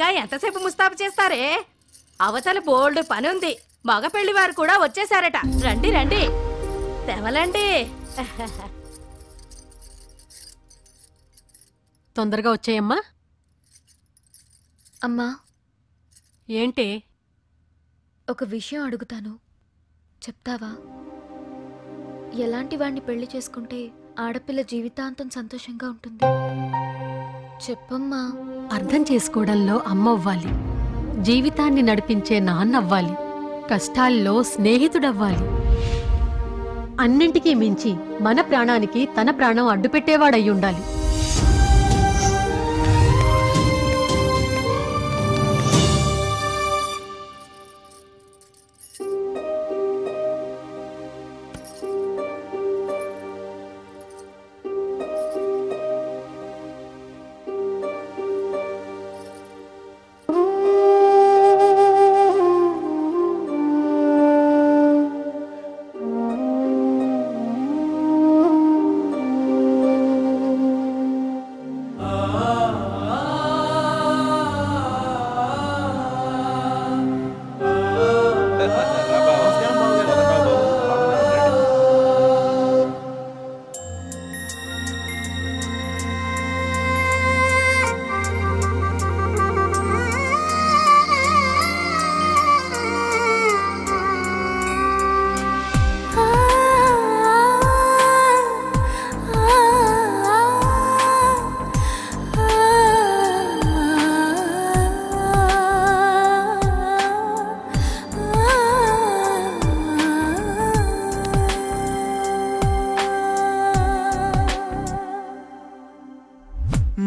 ఇంకా ఎంతసేపు ముస్తాబు చేస్తారే? అవతల బోల్డ్ పని ఉంది. మగ పెళ్లి వారు కూడా వచ్చేసారట. రండి రండి తెవలండి. తొందరగా వచ్చేయమ్మా. అమ్మా, ఏంటి? ఒక విషయం అడుగుతాను, చెప్తావా? ఎలాంటి వాడిని పెళ్లి చేసుకుంటే ఆడపిల్ల జీవితాంతం సంతోషంగా ఉంటుంది? చెప్పమ్మా. అర్థం చేసుకోవడంలో అమ్మవ్వాలి, జీవితాన్ని నడిపించే నాన్నవ్వాలి, కష్టాల్లో స్నేహితుడవ్వాలి. అన్నింటికీ మించి మన ప్రాణానికి తన ప్రాణం అడ్డుపెట్టేవాడయ్యుండాలి.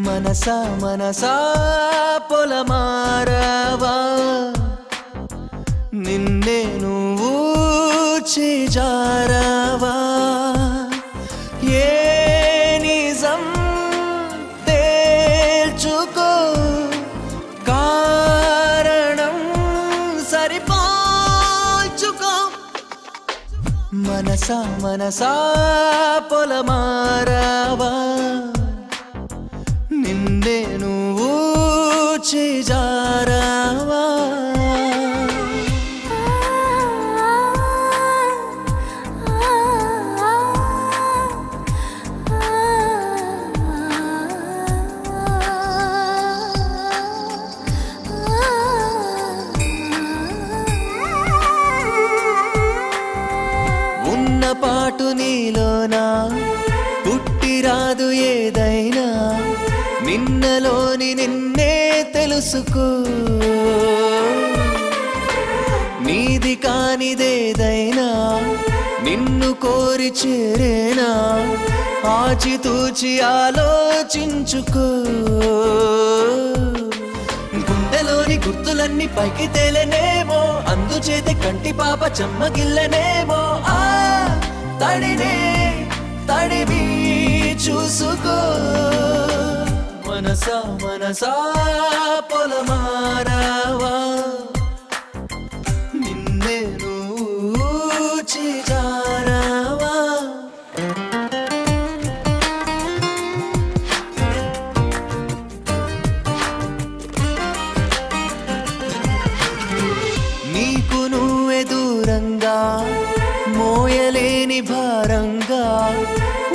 మనసా మనసా పొలమారవా, నిన్నే నువ్వు చేజారవా, ఏ నిజం తేల్చుకో, కారణం సరిపోల్చుకో. మనసా మనసా పొలమారవా, నిన్నే నువ్వు చేజారవా. ఉన్న పాటు నీలోనా పుట్టిరాదు ఏదైనా, నిన్నలోని నిన్నే తెలుసుకో. నీది కానిదేదైనా నిన్ను కోరి చేరేనా, ఆచితూచి ఆలోచించుకో. గుండెలోని గుర్తులన్నీ పైకి తేలనేమో, అందుచేత కంటి పాప చెమ్మగిల్లనేమో. ఆ తడినే తడివి చూసుకో. మనసా మనసా పొలమారవా, నిన్నే నువ్వు చేజారవా. నీకు నువ్వే దూరంగా, మోయలేని భారంగా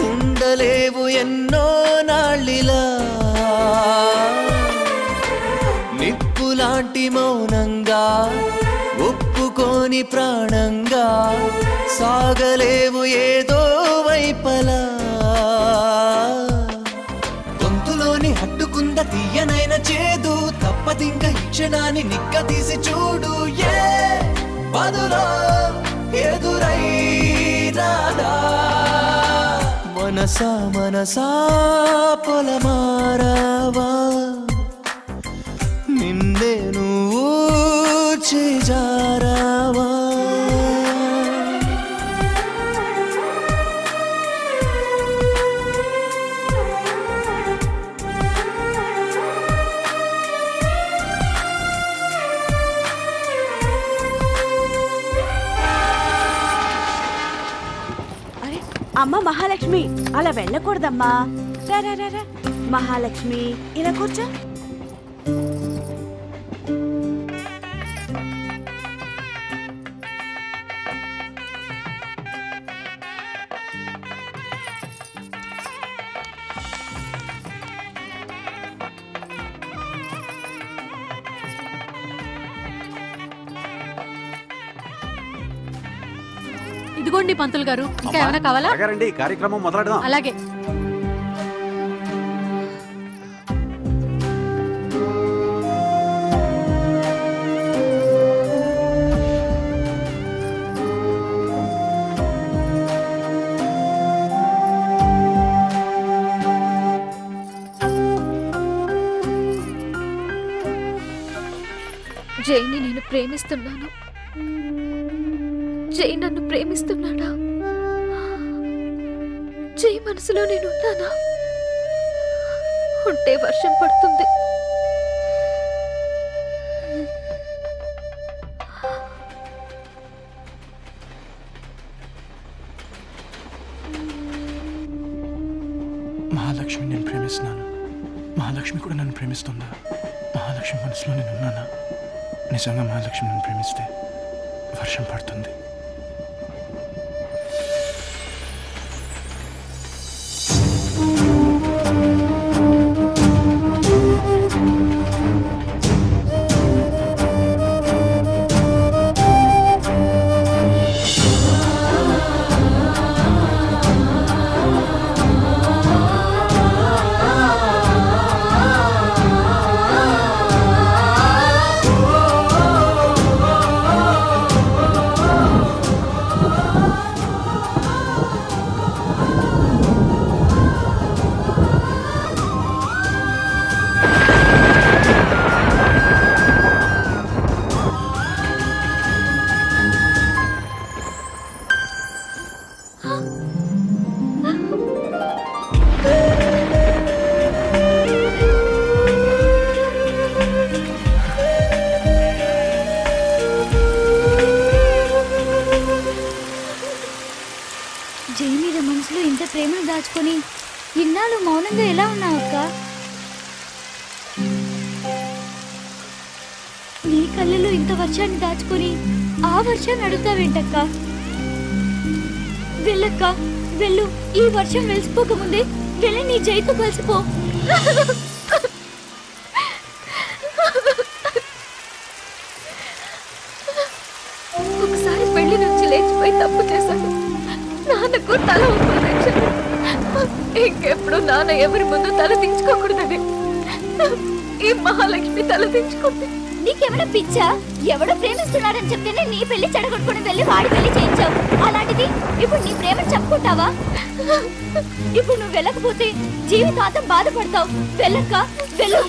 ఉండలేవు ఎన్నో నాళ్ళిలా. నిప్పులాంటి మౌనంగా ఒప్పుకో కాని ప్రాణంగా సాగలేవు ఏదో వైపలా. గొంతులోని హత్తుకుంద తీయనైన చేదు తప్పదింక క్షణాన్ని నిక్క తీసి చూడు. ఏ బదులో ఎదురై రాదా మనసా మనసా పొలమారావా నిన్నే నువ్వు చేజారావా. అమ్మ మహాలక్ష్మి అలా వెళ్ళకూడదమ్మా, రా మహాలక్ష్మి ఇలా కూర్చో. ఇదిగోండి పంతులు గారు, ఇంకా ఏమైనా కావాలా? కార్యక్రమం మొదలెడదాం. అలాగే. జైని నేను ప్రేమిస్తున్నాను, జై నన్ను ప్రేమిస్తున్నాడా? జై మనసులో నేనున్నానా? ఉంటే వర్షం పడుతుంది. మహాలక్ష్మి నేను ప్రేమిస్తున్నాను, మహాలక్ష్మి కూడా నన్ను ప్రేమిస్తుందా? మహాలక్ష్మి మనసులో నేనున్నానా? నిజంగా మహాలక్ష్మి నన్ను ప్రేమిస్తే వర్షం పడుతుంది. ఇన్నాళ్ళు మౌనంగా ఎలా ఉన్నావు అక్క? నీ కళ్ళలో ఇంత వర్షాన్ని దాచుకుని ఆ వర్షాన్ని అడుగుతావేంటక్క? వెళ్ళక్క వెళ్ళు, ఈ వర్షం వెలిసిపోకముందే వెళ్ళి నీ జైతో కలిసిపో. ఒకసారి పెళ్లి నుంచి లేచిపోయి తప్పు చేశాను, నాన్నకు తల ఉంటుంది. ఇంకెప్పుడు నాన్న ఎవరి ముందు తల దించుకోకూడదని ఈ మహాలక్ష్మి తల దించుకుంది. నీకెవడ పిచ్చా? ఎవడో ప్రేమిస్తున్నాడని చెప్తేనే నీ పెళ్లి చెడగొట్టుకుని వెళ్ళి వాడి పెళ్లి చేయించావు. అలాంటిది ఇప్పుడు నీ ప్రేమ చెప్పుకుంటావా? ఇప్పుడు నువ్వు వెళ్ళకపోతే జీవితాంతం బాధపడతావు. వెళ్ళక్క వెళ్ళు.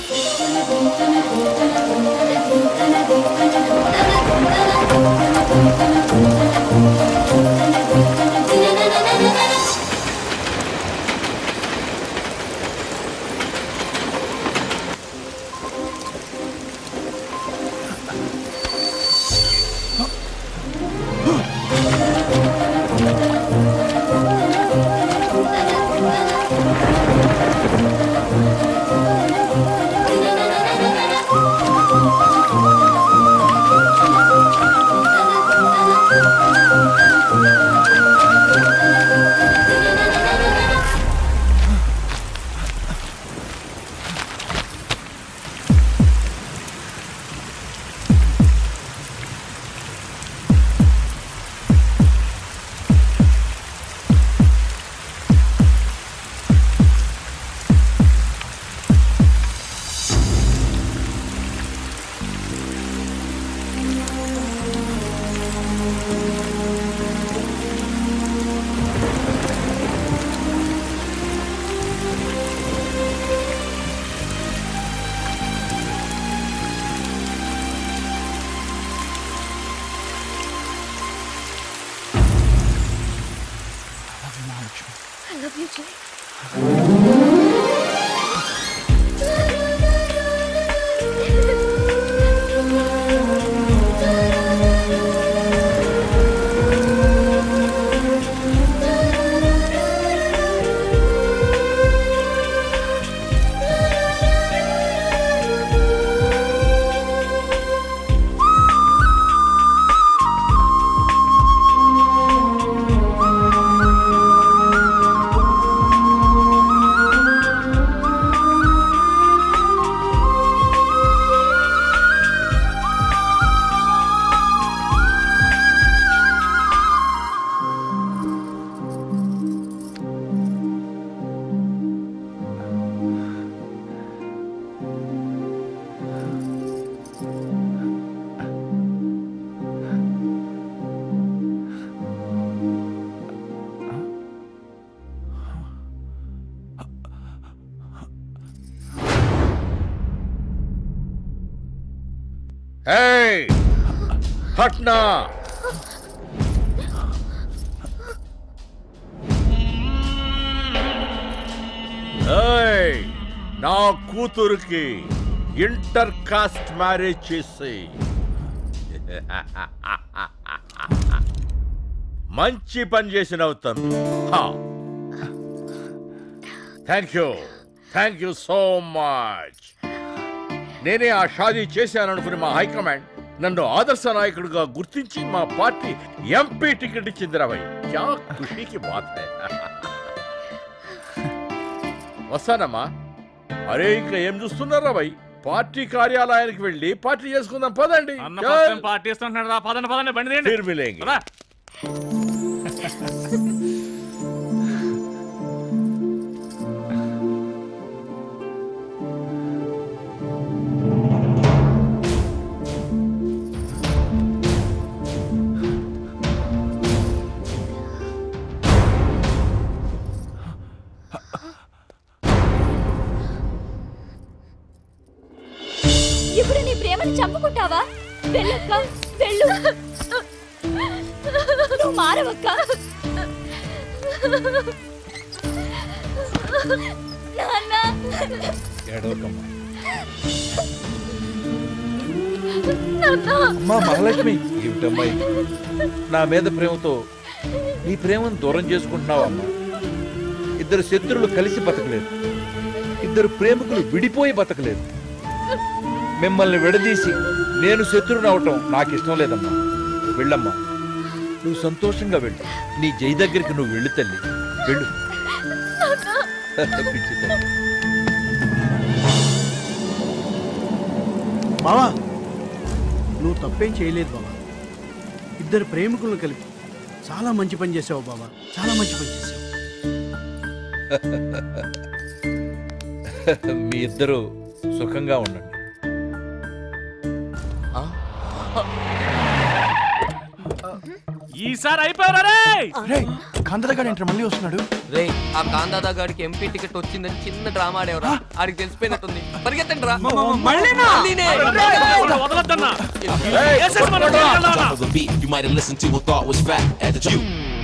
दीजिए। Hey! हटना! Hey! நான் கூத்துருக்கு intercaste marriage से मंची पंजेशनव तम्मी। हाँ। Thank you, thank you so much. నేనే ఆ షాదీ చేశాననుకుని మా హైకమాండ్ నన్ను ఆదర్శ నాయకుడిగా గుర్తించి మా పార్టీ ఎంపీ టికెట్ ఇచ్చింది రావయ్య. క్యా ఖుషీకి బాత్ హై. వస్తానమ్మా. అరే ఇంకా ఏం చూస్తున్నారు రావయ్య? పార్టీ కార్యాలయానికి వెళ్ళి పార్టీ చేసుకుందాం పదండి. అన్న మొత్తం పార్టీ చేస్తున్నాడు రా. పదండి పదండి బండి తీయండి. ఫిర్ మిలేంగే. చంపుకుంటావా? వెళ్ళక్క వెళ్ళు. నువ్వు మారవక్క. మహాలక్ష్మి ఏమిటమ్మాయి నా మీద ప్రేమతో నీ ప్రేమను దూరం చేసుకుంటున్నావా అమ్మా? ఇద్దరు శత్రువులు కలిసి బతకలేదు, ఇద్దరు ప్రేమికులు విడిపోయి బతకలేదు. మిమ్మల్ని విడదీసి నేను శత్రువుని అవటం నాకు ఇష్టం లేదమ్మా. వెళ్ళమ్మా, నువ్వు సంతోషంగా వెళ్ళు. నీ జై దగ్గరికి నువ్వు వెళ్ళు తల్లి, వెళ్ళు. బావా, నువ్వు తప్పేం చేయలేదు బావా. ఇద్దరు ప్రేమికులను కలిపి చాలా మంచి పని చేసావు బావా, చాలా మంచి పని చేసావు. మీ ఇద్దరు సుఖంగా ఉండండి. ఈసారి అయిపోయారా? మళ్ళీ వస్తున్నాడు రే. ఆ కాందాదా గారికి ఎంపీ టికెట్ వచ్చిందని చిన్న డ్రామా ఆడేవరా? ఆడికి తెలిసిపోయినట్టుంది, పరిగెత్తండి రా. మళ్ళీ